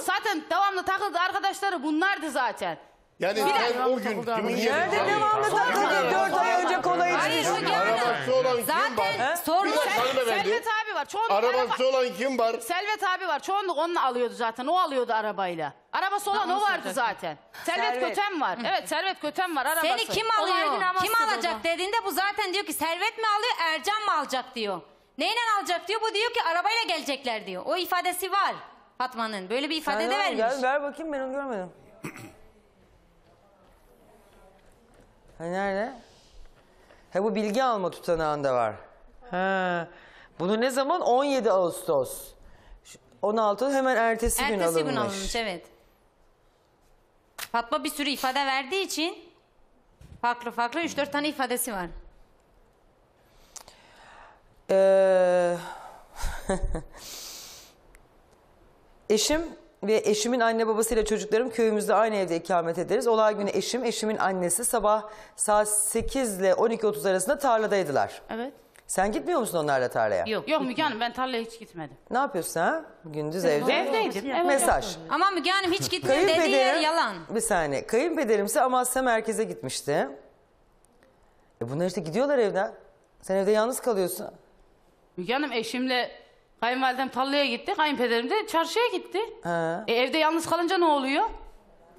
Zaten devamlı takıldı arkadaşları bunlardı zaten. Yani bir sen o gün kimin yerine? Nerede yani devamlı takıldı? Dört ay önce kola içmiş. Arabası olan kim var? Sormadım. Selvet abi var. Arabası olan kim var? Selvet abi var. Çoğunluk onunla alıyordu zaten. O alıyordu arabayla. Arabası olan o vardı zaten. Servet Köten var. Evet Servet Köten var arabası. Seni kim alıyor? Kim alacak dediğinde bu zaten diyor ki Servet mi alıyor Ercan mı alacak diyor. Neyle alacak diyor bu diyor ki arabayla gelecekler diyor. O ifadesi var Fatma'nın. Böyle bir ifade de vermiş. Ver bakayım ben onu görmedim. Hani nerede? Ha, bu bilgi alma tutanağında var. Ha. Bunu ne zaman? on yedi Ağustos. on altı hemen ertesi, ertesi gün alınmış. Ertesi gün alınmış, evet. Fatma bir sürü ifade verdiği için farklı farklı üç dört tane ifadesi var. Ee, eşim ve eşimin anne babasıyla çocuklarım köyümüzde aynı evde ikamet ederiz. Olay günü eşim, eşimin annesi sabah saat sekiz ile on iki otuz arasında tarladaydılar. Evet. Sen gitmiyor musun onlarla tarlaya? Yok. Yok Müge Hanım, ben tarlaya hiç gitmedim. Ne yapıyorsun ha? Gündüz evde. Evdeydim. Evet, mesaj. Ama Müge Hanım hiç gitmiyor dediği yer yalan. Bir saniye. Kayınpederim ise Amasya merkeze gitmişti. E bunlar işte gidiyorlar evden. Sen evde yalnız kalıyorsun. Müge Hanım, eşimle kayınvalidem tarlaya gitti. Kayınpederim de çarşıya gitti. Ha. E evde yalnız kalınca ne oluyor?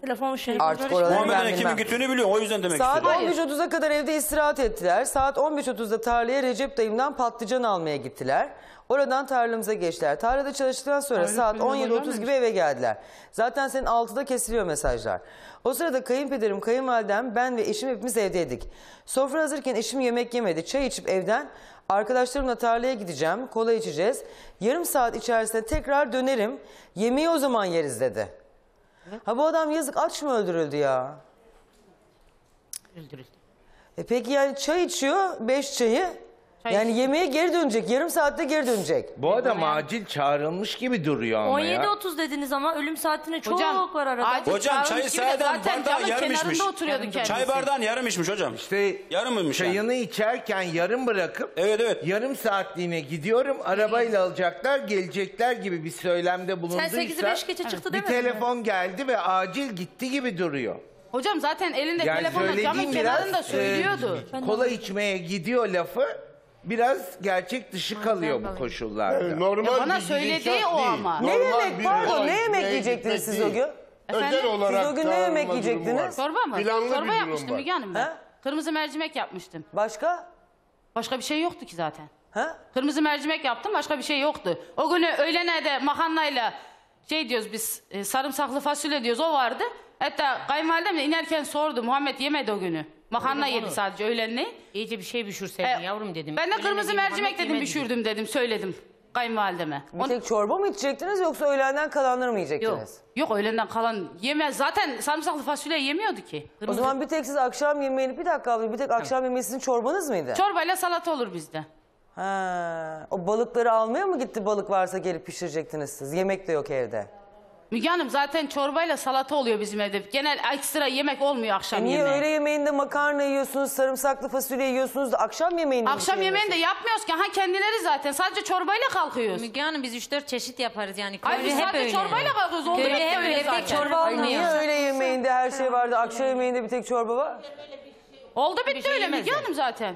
Telefonu şey. Artık oraları kimin gittiğini biliyor, o yüzden demek istedim. Saat on beş otuza kadar evde istirahat ettiler. Saat on beş otuzda tarlaya Recep dayımdan patlıcan almaya gittiler. Oradan tarlamıza geçtiler. Tarlada çalıştıktan sonra Tarlık saat on yedi otuz gibi eve geldiler. Zaten senin altıda kesiliyor mesajlar. O sırada kayınpederim, kayınvalidem, ben ve eşim hepimiz evdeydik. Sofra hazırken eşim yemek yemedi. Çay içip evden arkadaşlarımla tarlaya gideceğim, kola içeceğiz. Yarım saat içerisinde tekrar dönerim. Yemeği o zaman yeriz dedi. Ha, bu adam yazık aç mı öldürüldü ya? Öldürüldü. E peki yani çay içiyor, beş çayı. Çay yani içiyor. Yemeğe geri dönecek, yarım saatte geri dönecek. Bu adam yani acil çağrılmış gibi duruyor ama ya. on yedi otuz dediniz ama ölüm saatine çok hocam, var arada. Acil hocam çayı sağdan bardağın yarım içmiş. Çay bardağın yarım içmiş hocam. İşte yarım çayını yani içerken yarım bırakıp evet, evet, yarım saatliğine gidiyorum, arabayla alacaklar, gelecekler gibi bir söylemde bulunduysa. Sen sekizi beş geçe çıktı değil mi? Bir telefon geldi ve acil gitti gibi duruyor. Hocam zaten elinde yani telefonla camın kenarında söylüyordu. E, kola içmeye gidiyor lafı biraz gerçek dışı kalıyor bu koşullarda. Evet, normal bana söylediği o ama. Ne yemek pardon, ne yemek yiyecektiniz siz o gün? Özel olarak siz o gün ne yemek yiyecektiniz? Çorba mı? Çorba yapmıştım Müge Hanım ben. Kırmızı mercimek yapmıştım. Başka? Başka bir şey yoktu ki zaten. Ha? Kırmızı mercimek yaptım, başka bir şey yoktu. O günü öğlene de makarnayla şey diyoruz biz, sarımsaklı fasulye diyoruz, o vardı. Hatta kayınvalidem de inerken sordu, Muhammed yemedi o günü. Makarna yedi sadece öğlenleyin. İyice bir şey düşürseydin ee, yavrum dedim. Ben de öğlenle kırmızı mercimek dedim düşürdüm dedim söyledim kayınvalideme. Bir tek çorba mı içecektiniz yoksa öğlenden kalanları mı yiyecektiniz? Yok, yok öğlenden kalan yemez. Zaten sarımsaklı fasulye yemiyordu ki. Kırmızı. O zaman bir tek siz akşam yemeğini bir dakika abi bir tek akşam tamam yemeği sizin çorbanız mıydı? Çorbayla salata olur bizde. Ha, o balıkları almaya mı gitti, balık varsa gelip pişirecektiniz siz? Yemek de yok evde. Müge Hanım zaten çorbayla salata oluyor bizim evde. Genel ekstra yemek olmuyor akşam yemeği. Niye öğle yemeğinde makarna yiyorsunuz, sarımsaklı fasulye yiyorsunuz da akşam yemeğinde? Akşam yemeğinde yapmıyoruz ki. Ha kendileri zaten sadece çorbayla kalkıyoruz. Müge Hanım biz üç dört çeşit yaparız yani. Ay biz sadece öyle çorbayla kalkıyoruz. Oldu hep de öyle zaten. Çorba olmuyor. Ay, niye öğle yemeğinde her şey vardı, akşam yemeğinde bir tek çorba var? Oldu bitti şey öyle Müge Hanım zaten.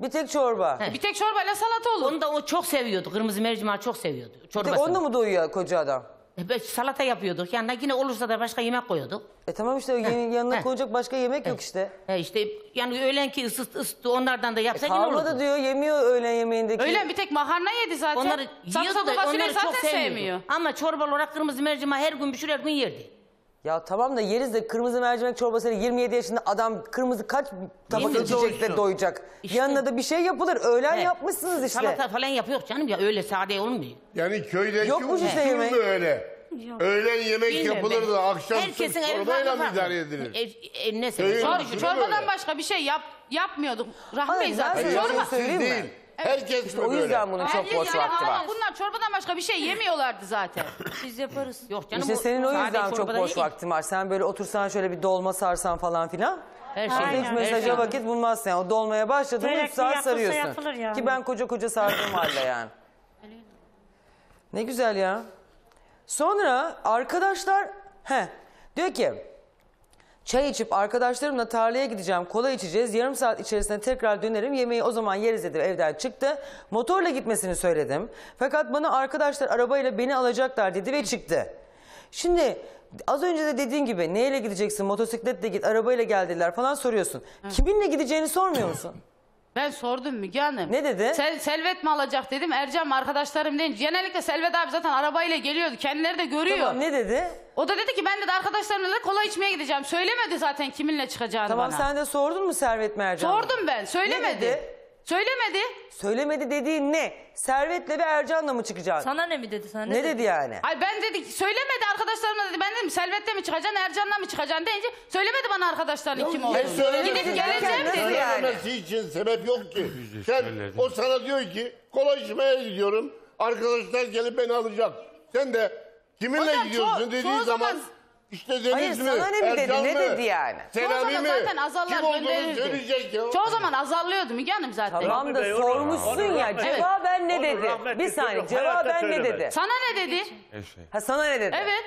Bir tek çorba. He. Bir tek çorbayla salata olur. Onu da o çok seviyordu. Kırmızı mercimeği çok seviyordu. Çorbasını. Onda mı doyuyor koca adam? Salata yapıyorduk. Yanına yine olursa da başka yemek koyuyorduk. E tamam işte heh, yanına heh koyacak başka yemek heh yok işte. He işte yani öğlenki ısıt ısıttı onlardan da yapsak e, yine olurdu. Da diyor yemiyor öğlen yemeğindeki. Öğlen bir tek makarna yedi zaten. Onları yiyordu da onları zaten çok sevmiyor. Ama çorba olarak kırmızı mercimeği her gün pişirir her gün yerdi. Ya tamam da yeriz de kırmızı mercimek çorbasını yirmi yedi yaşında adam kırmızı kaç tabak içecek de doyacak. İşte. Yanına da bir şey yapılır. Öğlen evet yapmışsınız işte. Salata falan yapıyor canım ya öyle sade olmuyor. Yani köydeki usul mü öyle? Yok. Öğlen yemek bilmiyorum yapılır da akşam çorbayla mı idare edilir? E, e, ne Çor, çorbadan başka bir şey yap, yapmıyorduk. Rahmi Bey zaten çorba söyleyeyim değil mi? Evet. Herkes işte o yüzden bunun çok boş yani vakti var. Bunlar çorbadan başka bir şey yemiyorlardı zaten. Siz yaparız. Yok canım. İşte senin o yüzden çok boş vaktin var. Sen böyle otursan şöyle bir dolma sarsan falan filan. Her şey. Aynen, hiç mesaja her vakit şey bulmazsın. Yani o dolmaya başladın üç saat sarıyorsun. Yani. Ki ben koca koca sardığım halde yani. Ne güzel ya. Sonra arkadaşlar he diyor ki çay içip arkadaşlarımla tarlaya gideceğim, kola içeceğiz. Yarım saat içerisinde tekrar dönerim. Yemeği o zaman yeriz dedi, evden çıktı. Motorla gitmesini söyledim. Fakat bana arkadaşlar arabayla beni alacaklar dedi ve çıktı. Şimdi az önce de dediğin gibi neyle gideceksin? Motosikletle git, arabayla gel dediler falan soruyorsun. Kiminle gideceğini sormuyor musun? Ben sordum Müge Hanım. Ne dedi? Sel, Selvet mi alacak dedim. Ercan arkadaşlarım deyince. Genellikle Selvet abi zaten arabayla geliyordu. Kendileri de görüyor. Tamam, ne dedi? O da dedi ki ben de arkadaşlarımla da kola içmeye gideceğim. Söylemedi zaten kiminle çıkacağını tamam, bana. Tamam sen de sordun mu Servet mi Ercan? Sordum ben. Söylemedi. Ne dedi? Söylemedi. Söylemedi dediğin ne? Servet'le ve Ercan'la mı çıkacaksın? Sana ne mi dedi? Sana ne, ne dedi? dedi yani? Ay ben dedi söylemedi arkadaşlarımla dedi. Ben dedim Servet'le mi çıkacaksın Ercan'la mı çıkacaksın deyince söylemedi bana arkadaşlarının kim olduğunu. Gidip geleceğim dedi yani. Söylemesi için sebep yok ki. Sen, o sana diyor ki kola içmeye gidiyorum. Arkadaşlar gelip beni alacak. Sen de kiminle hocam, gidiyorsun ço dediği zaman... zaman... İşte Deniz hayır, mi? Sana ne mi dedi? Ne dedi yani? Selami mi? Zaten azarlar kim olduğunu söyleyecek ya. Çoğu zaman azarlıyordu Müge Hanım zaten. Tamam da sormuşsun onu ya. Cevaben evet. ne dedi? Bir saniye. Cevaben ne dedi? Sana ne dedi? Ha sana ne dedi? Evet.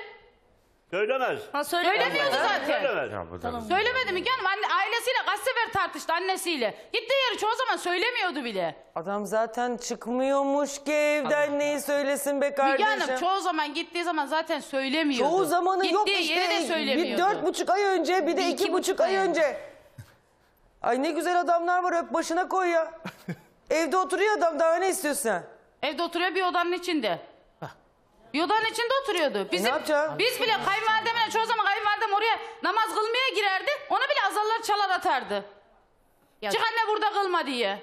Söylemez. Ha söylemiyordu zaten. Söylemez. Tamam. Söylemedi Müge Hanım. Anne, ailesiyle kaç sefer tartıştı annesiyle. Gittiği yeri çoğu zaman söylemiyordu bile. Adam zaten çıkmıyormuş ki evden adam. Neyi söylesin be kardeşim. Müge Hanım çoğu zaman gittiği zaman zaten söylemiyordu. Çoğu zamanı gittiği yok işte. Gittiği yeri de söylemiyordu. Bir dört buçuk ay önce bir de iki, iki buçuk ay önce. Ay ne güzel adamlar var öp başına koy ya. Evde oturuyor adam daha ne istiyorsun? Evde oturuyor bir odanın içinde. Yodanın içinde oturuyordu. Bizim, e biz bile kayınvalidemine çoğu zaman kayınvalidem oraya namaz kılmaya girerdi. Ona bile azarlar çalar atardı. Ya. Çık anne burada kılma diye.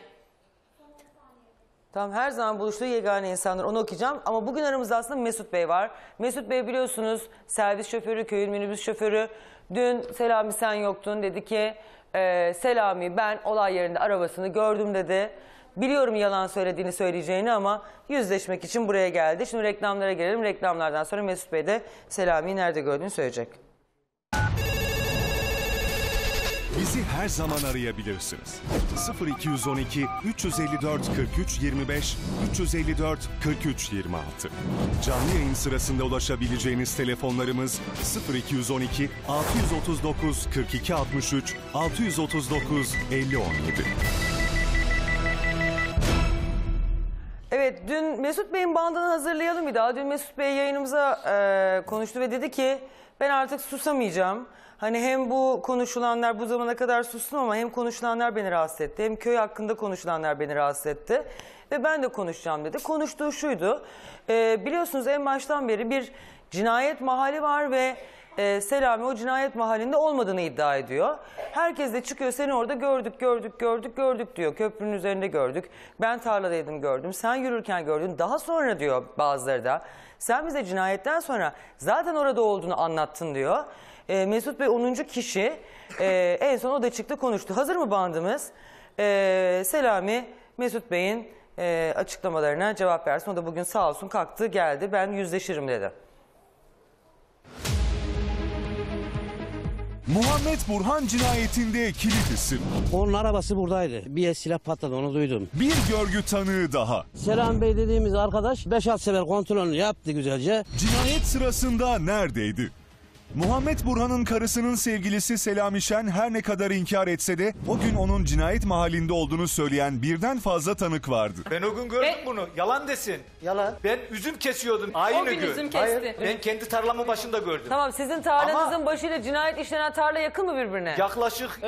Tamam her zaman buluştuğu yegane insanlar onu okuyacağım. Ama bugün aramızda aslında Mesut Bey var. Mesut Bey biliyorsunuz servis şoförü, köyün minibüs şoförü. Dün Selami sen yoktun dedi ki e, Selami ben olay yerinde arabasını gördüm dedi. Biliyorum yalan söylediğini söyleyeceğini ama yüzleşmek için buraya geldi. Şimdi reklamlara gelelim. Reklamlardan sonra Mesut Bey de Selami'yi nerede gördüğünü söyleyecek. Bizi her zaman arayabilirsiniz. sıfır iki on iki üç yüz elli dört kırk üç yirmi beş üç yüz elli dört kırk üç yirmi altı. Canlı yayın sırasında ulaşabileceğiniz telefonlarımız sıfır iki on iki altı yüz otuz dokuz kırk iki altmış üç altı yüz otuz dokuz elli on yedi. Evet dün Mesut Bey'in bandını hazırlayalım bir daha. Dün Mesut Bey yayınımıza e, konuştu ve dedi ki ben artık susamayacağım. Hani hem bu konuşulanlar bu zamana kadar sustum ama hem konuşulanlar beni rahatsız etti. Hem köy hakkında konuşulanlar beni rahatsız etti. Ve ben de konuşacağım dedi. Konuştuğu şuydu. E, biliyorsunuz en baştan beri bir cinayet mahalli var ve e, Selami o cinayet mahallinde olmadığını iddia ediyor. Herkes de çıkıyor seni orada gördük gördük gördük gördük diyor. Köprünün üzerinde gördük. Ben tarladaydım gördüm. Sen yürürken gördün. Daha sonra diyor bazıları da. Sen bize cinayetten sonra zaten orada olduğunu anlattın diyor. E, Mesut Bey onuncu kişi e, en son o da çıktı konuştu. Hazır mı bandımız? E, Selami Mesut Bey'in e, açıklamalarına cevap versin. O da bugün sağ olsun kalktı geldi. Ben yüzleşirim dedi. Muhammed Burhan cinayetinde kilit isim. Onun arabası buradaydı. Bir silah patladı onu duydum. Bir görgü tanığı daha. Selam Bey dediğimiz arkadaş beş altı sefer kontrolünü yaptı güzelce. Cinayet sırasında neredeydi? Muhammed Burhan'ın karısının sevgilisi Selami Şen her ne kadar inkar etse de o gün onun cinayet mahallinde olduğunu söyleyen birden fazla tanık vardı. Ben o gün gördüm e? bunu. Yalan desin. Yalan. Ben üzüm kesiyordum. Aynı o gün gün. üzüm kesti. Ben kendi tarlamın başında gördüm. Tamam sizin tarlanızın ama başıyla cinayet işlenen tarla yakın mı birbirine? Yaklaşık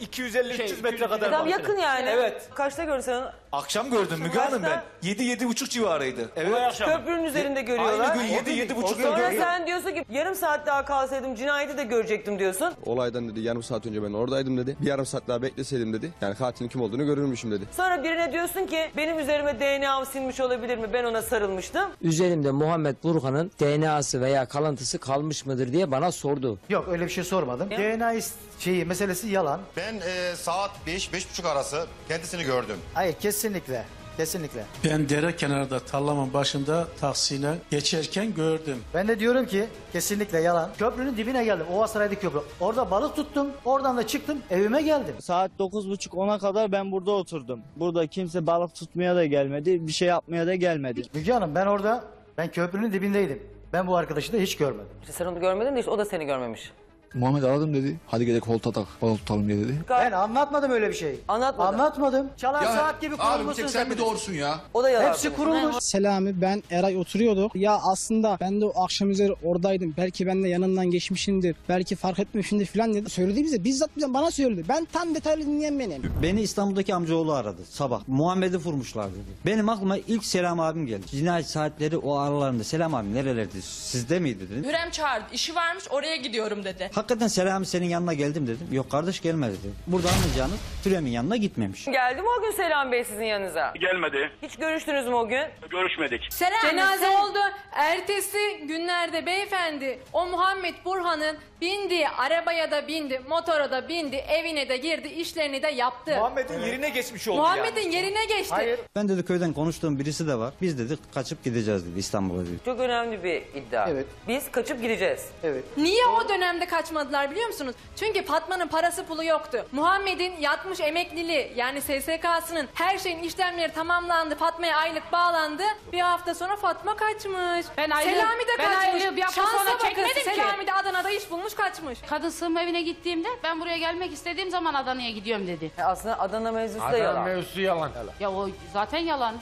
iki yüz elli üç yüz şey, metre kadar. Tam yakın yani. Evet. Kaçta görsen? Akşam gördüm Müge Hanım ben. yedi yedi buçuk civarıydı. Evet. Köprünün üzerinde görüyorlar. Aynı gün yedi yedi buçukta görüyorlar. Sen diyorsun ki yarım saat daha kalsaydım cinayeti de görecektim diyorsun. Olaydan dedi yarım saat önce ben oradaydım dedi. Bir yarım saat daha bekleseydim dedi. Yani katilin kim olduğunu görürmüşüm dedi. Sonra birine diyorsun ki benim üzerime D N A'm silmiş olabilir mi? Ben ona sarılmıştım. Üzerimde Muhammed Burhan'ın D N A'sı veya kalıntısı kalmış mıdır diye bana sordu. Yok öyle bir şey sormadım. Ya. D N A şeyi meselesi yalan. Ben e, saat beş beş buçuk arası kendisini gördüm. Hayır kesinlikle. Kesinlikle. Ben dere kenarında tarlamın başında taksine geçerken gördüm. Ben de diyorum ki kesinlikle yalan. Köprünün dibine geldim. Ovasaray'daki köprü. Orada balık tuttum. Oradan da çıktım. Evime geldim. Saat dokuz buçuk ona kadar ben burada oturdum. Burada kimse balık tutmaya da gelmedi. Bir şey yapmaya da gelmedi. Müge Hanım ben orada ben köprünün dibindeydim. Ben bu arkadaşı da hiç görmedim. İşte sen onu görmedin de işte o da seni görmemiş. Muhammed aradım dedi. Hadi gidelim koltuğa tak. Koltuğa tutalım diye dedi. Ben anlatmadım öyle bir şey. Anlatmadım. Anlatmadım. Çalar ya, saat gibi kurulmuşsun. Abi sen bir doğrusun ya. O da yalan. Hepsi kurulmuş. Selami ben Eray oturuyorduk. Ya aslında ben de o akşam üzeri oradaydım. Belki ben de yanından geçmişimdir. Belki fark etmemişimdir falan dedi. Söyledi bize. Bizzat bana söyledi. Ben tam detaylı dinleyen benim. Beni İstanbul'daki amcaoğlu aradı sabah. Muhammed'i vurmuşlar dedi. Benim aklıma ilk Selam abim geldi. Cinayet saatleri o aralarında. Selam abim nerelerde? Sizde miydi dedi. Hürrem çağırdı. İşi varmış oraya gidiyorum dedi. Hakikaten Selami senin yanına geldim dedim. Yok kardeş gelmedi dedi. Burada anlayacağınız Hürrem'in yanına gitmemiş. Geldi mi o gün Selam Bey sizin yanınıza? Gelmedi. Hiç görüştünüz mü o gün? Görüşmedik. Selam cenaze sen... oldu. Ertesi günlerde beyefendi o Muhammed Burhan'ın bindiği arabaya da bindi, motora da bindi, evine de girdi, işlerini de yaptı. Muhammed'in evet. yerine geçmiş oldu Muhammed'in yani. yerine geçti. Hayır. Ben dedi köyden konuştuğum birisi de var. Biz dedi kaçıp gideceğiz dedi İstanbul'a dedi. Çok önemli bir iddia. Evet. Biz kaçıp gideceğiz. Evet. Niye o dönemde kaçmadılar biliyor musunuz? Çünkü Fatma'nın parası pulu yoktu. Muhammed'in yatmış emekliliği yani S S K'sının her şeyin işlemleri tamamlandı. Fatma'ya aylık bağlandı. Bir hafta sonra Fatma kaçmış. Ben ayrı, Selami de ben kaçmış. Bir hafta şansa sonra bakın Selami de Adana'da iş bulmuş kaçmış. Kadın sığınma evine gittiğimde ben buraya gelmek istediğim zaman Adana'ya gidiyorum dedi. E aslında Adana mevzusu Adana da yalan. Adana mevzusu yalan. Ya o zaten yalandı.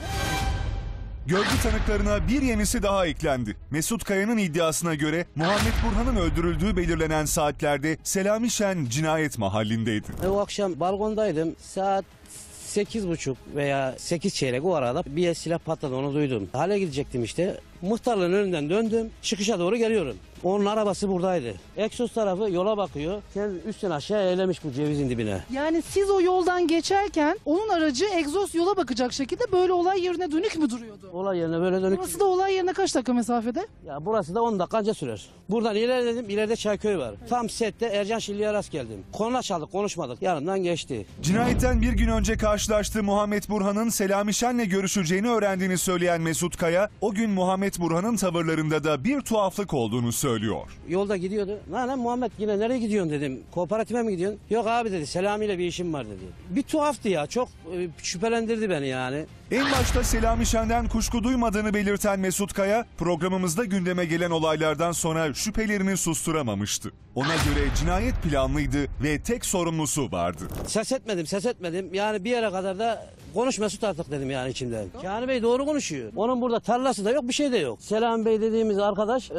Görgü tanıklarına bir yenisi daha eklendi. Mesut Kaya'nın iddiasına göre Muhammed Burhan'ın öldürüldüğü belirlenen saatlerde Selami Şen cinayet mahallindeydi. O akşam balkondaydım. Saat sekiz buçuk veya sekiz çeyrek o arada bir silah patladı onu duydum. Hale gidecektim işte. Muhtarlığın önünden döndüm. Çıkışa doğru geliyorum. Onun arabası buradaydı. Eksos tarafı yola bakıyor. Kendisi üstten aşağı eğlemiş bu cevizin dibine. Yani siz o yoldan geçerken onun aracı egzoz yola bakacak şekilde böyle olay yerine dönük mü duruyordu? Olay yerine böyle dönük. Burası da olay yerine kaç dakika mesafede? Ya burası da on dakikanca sürer. Buradan ilerledim. İleride Çayköy var. Evet. Tam sette Ercan Şirin'e rast geldim. Konuna çaldık, konuşmadık. Yanımdan geçti. Cinayetten bir gün önce karşılaştığı Muhammed Burhan'ın Selami Şen'le görüşeceğini öğrendiğini söyleyen Mesut Kaya, o gün Muhammed Burhan'ın tavırlarında da bir tuhaflık olduğunu söyledi. Söylüyor. Yolda gidiyordu. Lan lan Muhammed yine nereye gidiyorsun dedim. Kooperatife mi gidiyorsun? Yok abi dedi. Selami ile bir işim var dedi. Bir tuhaftı ya. Çok şüphelendirdi beni yani. En başta Selami Şen'den kuşku duymadığını belirten Mesut Kaya programımızda gündeme gelen olaylardan sonra şüphelerini susturamamıştı. Ona göre cinayet planlıydı ve tek sorumlusu vardı. Ses etmedim ses etmedim. Yani bir yere kadar da konuş Mesut artık dedim yani içimden. Kâhani Bey doğru konuşuyor. Onun burada tarlası da yok bir şey de yok. Selami Bey dediğimiz arkadaş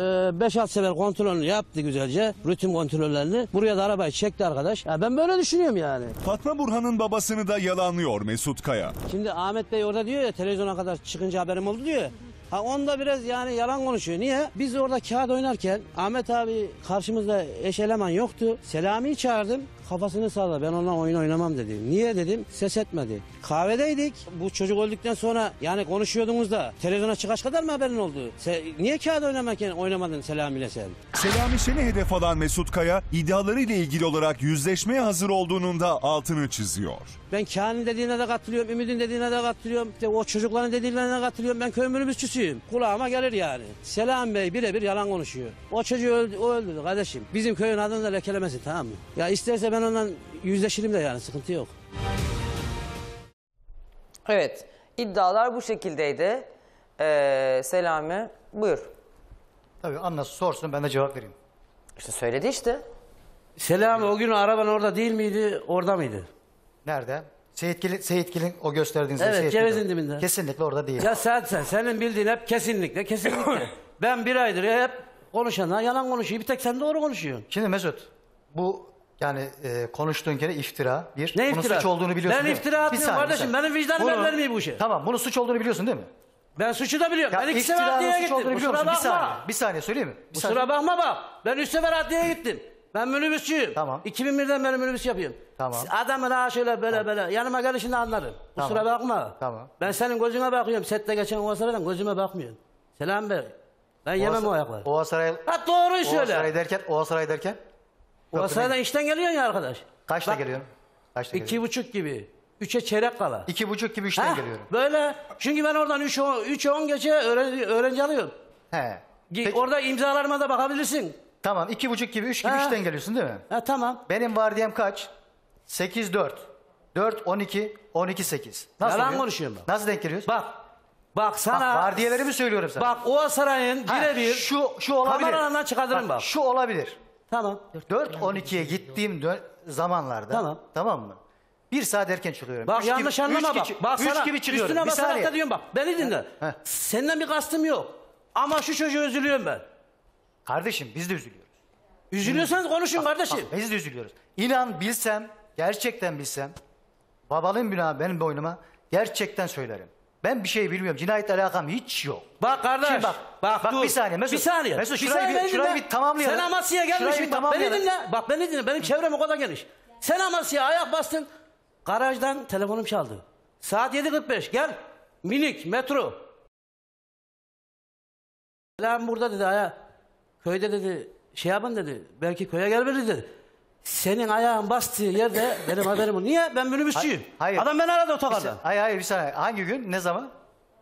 beş altı sefer kontrolünü yaptı güzelce. Rutin kontrollerini. Buraya da arabayı çekti arkadaş. Ya ben böyle düşünüyorum yani. Fatma Burhan'ın babasını da yalanlıyor Mesut Kaya. Şimdi Ahmet Bey orada diyor ya televizyona kadar çıkınca haberim oldu diyor ya. Ha onda biraz yani yalan konuşuyor. Niye? Biz orada kağıt oynarken Ahmet abi karşımızda eş eleman yoktu. Selami'yi çağırdım. Kafasını salla ben onunla oyun oynamam dedim. Niye dedim? Ses etmedi. Kahvedeydik. Bu çocuk öldükten sonra yani konuşuyordunuz da televizyona çıkaç kadar mı haberin oldu? Se niye kağıt oynamarken oynamadın Selami ile sen? Selami Şen'e hedef alan Mesut Kaya iddialarıyla ilgili olarak yüzleşmeye hazır olduğunun da altını çiziyor. Ben Kaan'ın dediğine de katılıyorum. Ümid'in dediğine de katılıyorum. İşte o çocukların dediklerine katılıyorum. Ben köy minibüsçüsüyüm. Kulağıma gelir yani. Selami Bey birebir yalan konuşuyor. O çocuğu öldü, o öldürdü kardeşim. Bizim köyün adını da lekelemesin tamam mı? Ya isterse ben Ben ondan yüzleşirim de yani sıkıntı yok. Evet iddialar bu şekildeydi. Ee, Selami buyur. Tabii Anna sorsun ben de cevap vereyim. İşte söyledi işte. Selami o gün araban orada değil miydi orada mıydı? Nerede? Seyitgil'in Seyitgil'in o gösterdiğiniz evet, Seyitgil'in. Evet cevizin dibinde. Kesinlikle orada değil. Ya sen sen senin bildiğin hep kesinlikle kesinlikle. Ben bir aydır hep konuşanlar yalan konuşuyor bir tek sen doğru konuşuyorsun. Şimdi Mesut bu... Yani e, konuştuğun kere iftira bir. Ne iftira? Bunun suç olduğunu biliyorsun. Ben iftira atmıyorum kardeşim. Benim vicdanım bunu, ben vermiyor bu şey. Tamam bunun suç olduğunu biliyorsun değil mi? Ben suçu da biliyorum. Ya ben iki sefer adliyeye gittim. Kusura biliyor bakma. Bir saniye, bir saniye söyleyeyim mi? Bir Kusura saniye. bakma bak. Ben üç sefer adliyeye gittim. Ben minibüsçüyüm. Tamam. iki bin birden ben minibüs yapıyorum. Tamam. Adamın ha şöyle böyle tamam. böyle. Yanıma gelişinde anlarım. Kusura tamam. bakma. Tamam. Ben senin gözüne bakıyorum. Sette geçen o sıradan gözüme bakmıyorsun. Selam Bey. Ben Oğaz, yemem o ayakları. Oğaz Saray... Ha doğruyu söyle. Oğaz Saray derken, Oğaz Saray derken? O sırada işten geliyorsun ya arkadaş. Kaçta geliyorum? Kaçta geliyorum? İki buçuk gibi. Üçe çeyrek kala. İki buçuk gibi işten Heh, geliyorum. Böyle. Çünkü ben oradan üçe on, üçe on geçe öğrenci, öğrenci alıyorum. He. Peki. Orada imzalarıma da bakabilirsin. Tamam. İki buçuk gibi, üç gibi He. işten geliyorsun değil mi? Ha tamam. Benim vardiyem kaç? Sekiz dört. Dört on iki, on iki sekiz. Nasıl Yalan oluyor? konuşuyorum bak. Nasıl denk geliyorsun? Bak. Bak sana. Bak, vardiyeleri mi söylüyorum sana? Bak o sarayın birebir. Şu, şu olabilir. Kameranından çıkartırım bak. bak. Şu olabilir. Tamam. dört on ikiye gittiğim zamanlarda. Tamam. Tamam mı? Bir saat erken çıkıyorum. Bak üç yanlış gibi, anlama bak. Gibi, bak sana gibi çıkıyorum. Üstüne basarak da diyorum bak. Beni dinle. Heh. Heh. Senden bir kastım yok. Ama şu çocuğu üzülüyorum ben. Kardeşim biz de üzülüyoruz. Üzülüyorsanız konuşun bak, kardeşim. Bak, biz de üzülüyoruz. İnan bilsem, gerçekten bilsem, babalığın günahı benim boynuma, gerçekten söylerim. Ben bir şey bilmiyorum. Cinayetle alakam hiç yok. Bak kardeş. Şimdi bak, bak, bak bir saniye Mesut. Bir saniye. Mesut şurayı bir, bir, şurayı bir tamamlayalım. Sen Amasya'ya gelmişsin. Bak beni dinle. Bak beni dinle. Benim çevrem o kadar geniş. Sen Amasya'ya ayak bastın. Garajdan telefonum çaldı. Saat yedi kırk beş. Gel. Minik, metro. Selam burada dedi ayağı. Köyde dedi. Şey yapın dedi. Belki köye gelmedi dedi. Senin ayağın bastığı yerde benim haberim o. Niye? Ben minibüsçüyüm. Hayır. Adam beni aradı otogarda. Hayır hayır bir saniye. Hangi gün? Ne zaman?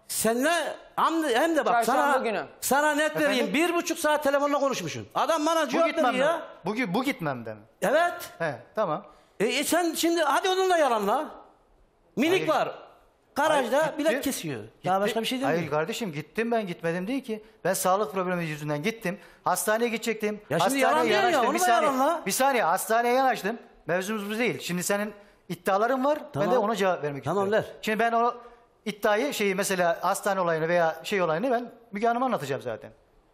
Seninle hem de bak Çarşamba sana günü. Sana net efendim? Vereyim. Bir buçuk saat telefonla konuşmuşsun. Adam bana cevap veriyor ya. Bugün bu gitmemde mi? Evet. He tamam. E, e sen şimdi hadi onunla yalanla. Minik hayır. Var. Garajda hayır, bilet kesiyor. Gitti. Daha başka bir şey değil hayır mi? Kardeşim gittim ben gitmedim değil ki. Ben sağlık problemi yüzünden gittim. Hastaneye gidecektim. Ya hastaneye yalan yanaştım. Ya, bir, saniye, bir saniye hastaneye yanaştım. Mevzumuz bu değil. Şimdi senin iddiaların var. Tamam. Ben de ona cevap vermek tamam, istiyorum. Ver. Şimdi ben o iddiayı şeyi mesela hastane olayını veya şey olayını ben Müge Hanım'a anlatacağım zaten.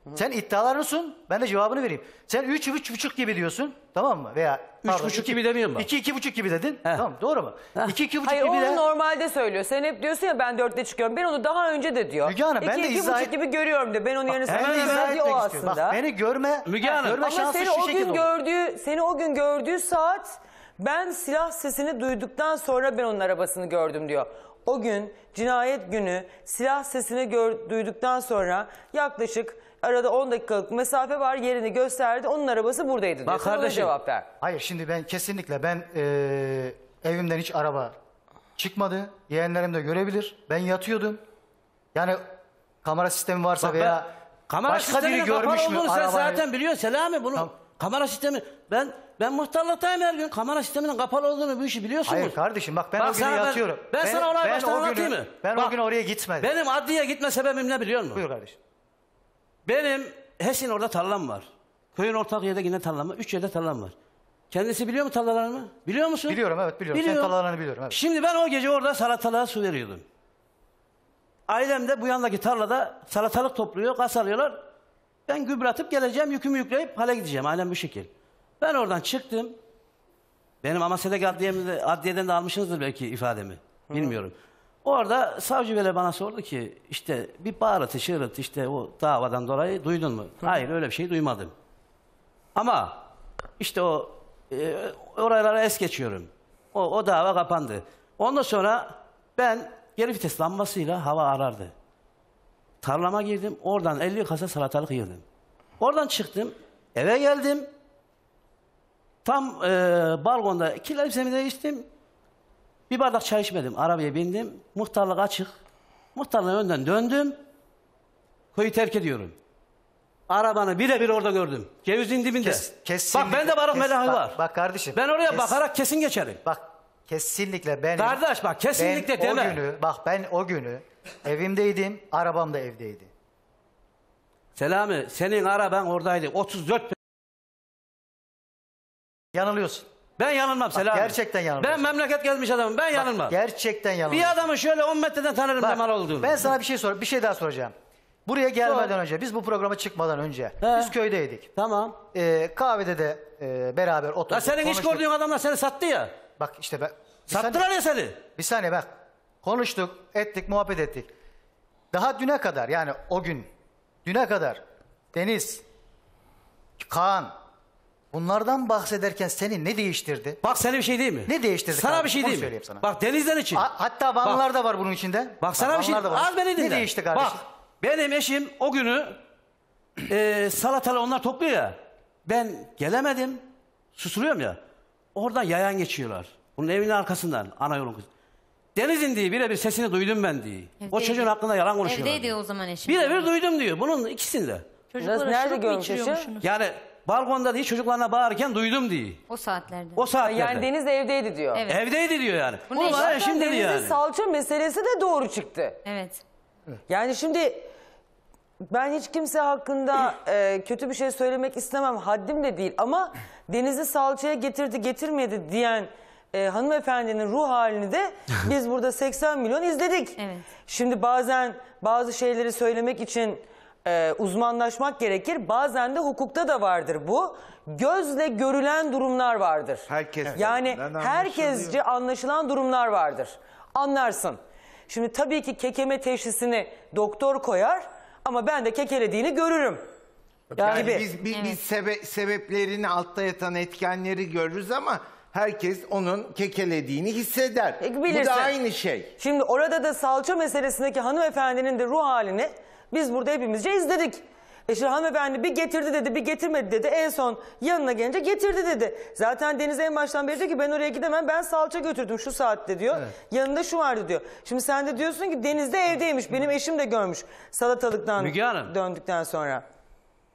Hı. Sen iddialarını sun. Ben de cevabını vereyim. Sen üç üç buçuk gibi diyorsun. Tamam mı? Veya üç buçuk gibi demiyorum ben. İki iki buçuk gibi dedin. Heh. Tamam doğru mu? Heh. İki iki buçuk hayır, gibi de. Hayır onu normalde söylüyor. Sen hep diyorsun ya ben dörtte çıkıyorum. Ben onu daha önce de diyor. Müge Hanım iki, ben de iki izah buçuk gibi görüyorum de. Ben onu yerine söylüyorum diyor aslında. Bak, beni görme. Müge Hanım. Görme ama seni o gün gördüğü, olur. Seni o gün gördüğü saat ben silah sesini duyduktan sonra ben onun arabasını gördüm diyor. O gün cinayet günü silah sesini gör, duyduktan sonra yaklaşık arada on dakikalık mesafe var yerini gösterdi. Onun arabası buradaydı diyor. Bak sana kardeşim. Cevap ver. Hayır şimdi ben kesinlikle ben e, evimden hiç araba çıkmadı. Yeğenlerim de görebilir. Ben yatıyordum. Yani kamera sistemi varsa bak veya ben, kamera başka biri görmüş mü? Sen zaten biliyorsun Selami bunu. Tamam. Kamera sistemi ben ben muhtarlıktayım her gün. Kamera sisteminin kapalı olduğunu bu işi biliyorsunuz. Hayır kardeşim bak ben bak o günü yatıyorum. Ben, ben, ben sana olay baştan anlatayım mı? Ben bak, o gün oraya gitmedim. Benim adliye gitme sebebim ne biliyor musun? Buyur kardeşim. Benim Hesin orada tarlam var. Köyün ortak yerde yine tarlam var. Üç yerde tarlam var. Kendisi biliyor mu tarlalarını? Biliyor musun? Biliyorum evet biliyorum. Biliyor. Sen tarlalarını biliyorum. Evet. Şimdi ben o gece orada salatalığa su veriyordum. Ailem de bu yandaki tarlada salatalık topluyor, kas alıyorlar. Ben gübre atıp geleceğim, yükümü yükleyip hale gideceğim. Ailem bu şekil. Ben oradan çıktım. Benim Amasya'daki adliyemde, adliyeden de almışsınızdır belki ifademi. Hı. Bilmiyorum. Orada savcı böyle bana sordu ki işte bir bağırtı şırıltı işte o davadan dolayı duydun mu? Hayır öyle bir şey duymadım. Ama işte o e, oralara es geçiyorum. O, o dava kapandı. Ondan sonra ben geri vites lambasıyla hava arardı. Tarlama girdim oradan elli kasa salatalık yığdım. Oradan çıktım eve geldim. Tam e, balkonda kirli zemine değiştim. Bir bardak çay içmedim. Arabaya bindim. Muhtarlık açık. Muhtarlığın önden döndüm. Köyü terk ediyorum. Arabanı birebir orada gördüm. Cevizin dibinde. Kes, kesinlikle, bak bende barık melahı var. Bak kardeşim. Ben oraya kes, bakarak kesin geçerim. Bak kesinlikle ben... Kardeş bak kesinlikle ben deme. O günü, bak ben o günü evimdeydim. Arabam da evdeydi. Selami senin araban oradaydı. otuz dört... Yanılıyorsun. Ben yanılmam Selami. Gerçekten yanılmam. Ben memleket gelmiş adamım. Ben bak, yanılmam. Gerçekten yanılmam. Bir adamı şöyle on metreden tanırım bak, ne mal olduğunu. Ben sana bir şey sor, bir şey daha soracağım. Buraya gelmeden Doğru. önce, biz bu programa çıkmadan önce He. biz köydeydik. Tamam. Ee, kahvede de e, beraber oturduk. Ya senin konuştuk. İş gördüğün adamlar seni sattı ya. Bak işte ben. Sattılar saniye, ya seni. Bir saniye bak. Konuştuk, ettik, muhabbet ettik. Daha düne kadar yani o gün, düne kadar Deniz, Kaan. Bunlardan bahsederken seni ne değiştirdi? Bak seni bir şey değil mi? Ne değiştirdi? Sana abi? Bir şey değil mi? Sana. Bak denizden için. A hatta vanlar da var bunun içinde. Bak, bak sana bir şey. Az beni dinle. Ne değişti kardeşim? Bak benim eşim o günü e, salatalı onlar topluyor ya. Ben gelemedim. Susuruyorum ya. Oradan yayan geçiyorlar. Bunun evinin arkasından. Ana yolun kız. Deniz'in diye birebir sesini duydum ben diye. Evdeydi. O çocuğun hakkında yalan konuşuyorlar. Evdeydi o zaman eşim. Birebir duydum diyor. Bunun ikisinde. Çocuklar nerede görmüşsünüz? Yani... Balkonda diye çocuklarına bağırırken duydum diye. O saatlerde. O saatlerde. Yani Deniz evdeydi diyor. Evet. Evdeydi diyor yani. Bu ne şimdi Deniz'in yani. Salça meselesi de doğru çıktı. Evet. Yani şimdi ben hiç kimse hakkında e, kötü bir şey söylemek istemem. Haddim de değil ama Deniz'i salçaya getirdi getirmedi diyen e, hanımefendinin ruh halini de biz burada seksen milyon izledik. Evet. Şimdi bazen bazı şeyleri söylemek için e, uzmanlaşmak gerekir. Bazen de hukukta da vardır bu. Gözle görülen durumlar vardır. Herkes yani herkesce anlaşılan durumlar vardır. Anlarsın. Şimdi tabii ki kekeme teşhisini doktor koyar ama ben de kekelediğini görürüm. Yani, yani biz, biz, evet. biz sebe sebeplerini, altta yatan etkenleri görürüz ama herkes onun kekelediğini hisseder. Bilirsin. Bu da aynı şey. Şimdi orada da salça meselesindeki hanımefendinin de ruh halini biz burada hepimizce izledik. E şimdi hanımefendi bir getirdi dedi, bir getirmedi dedi. En son yanına gelince getirdi dedi. Zaten Deniz en baştan beri diyor ki ben oraya gidemem. Ben salça götürdüm şu saatte diyor. Evet. Yanında şu vardı diyor. Şimdi sen de diyorsun ki Deniz de evdeymiş. Benim eşim de görmüş salatalıktan Hanım, döndükten sonra.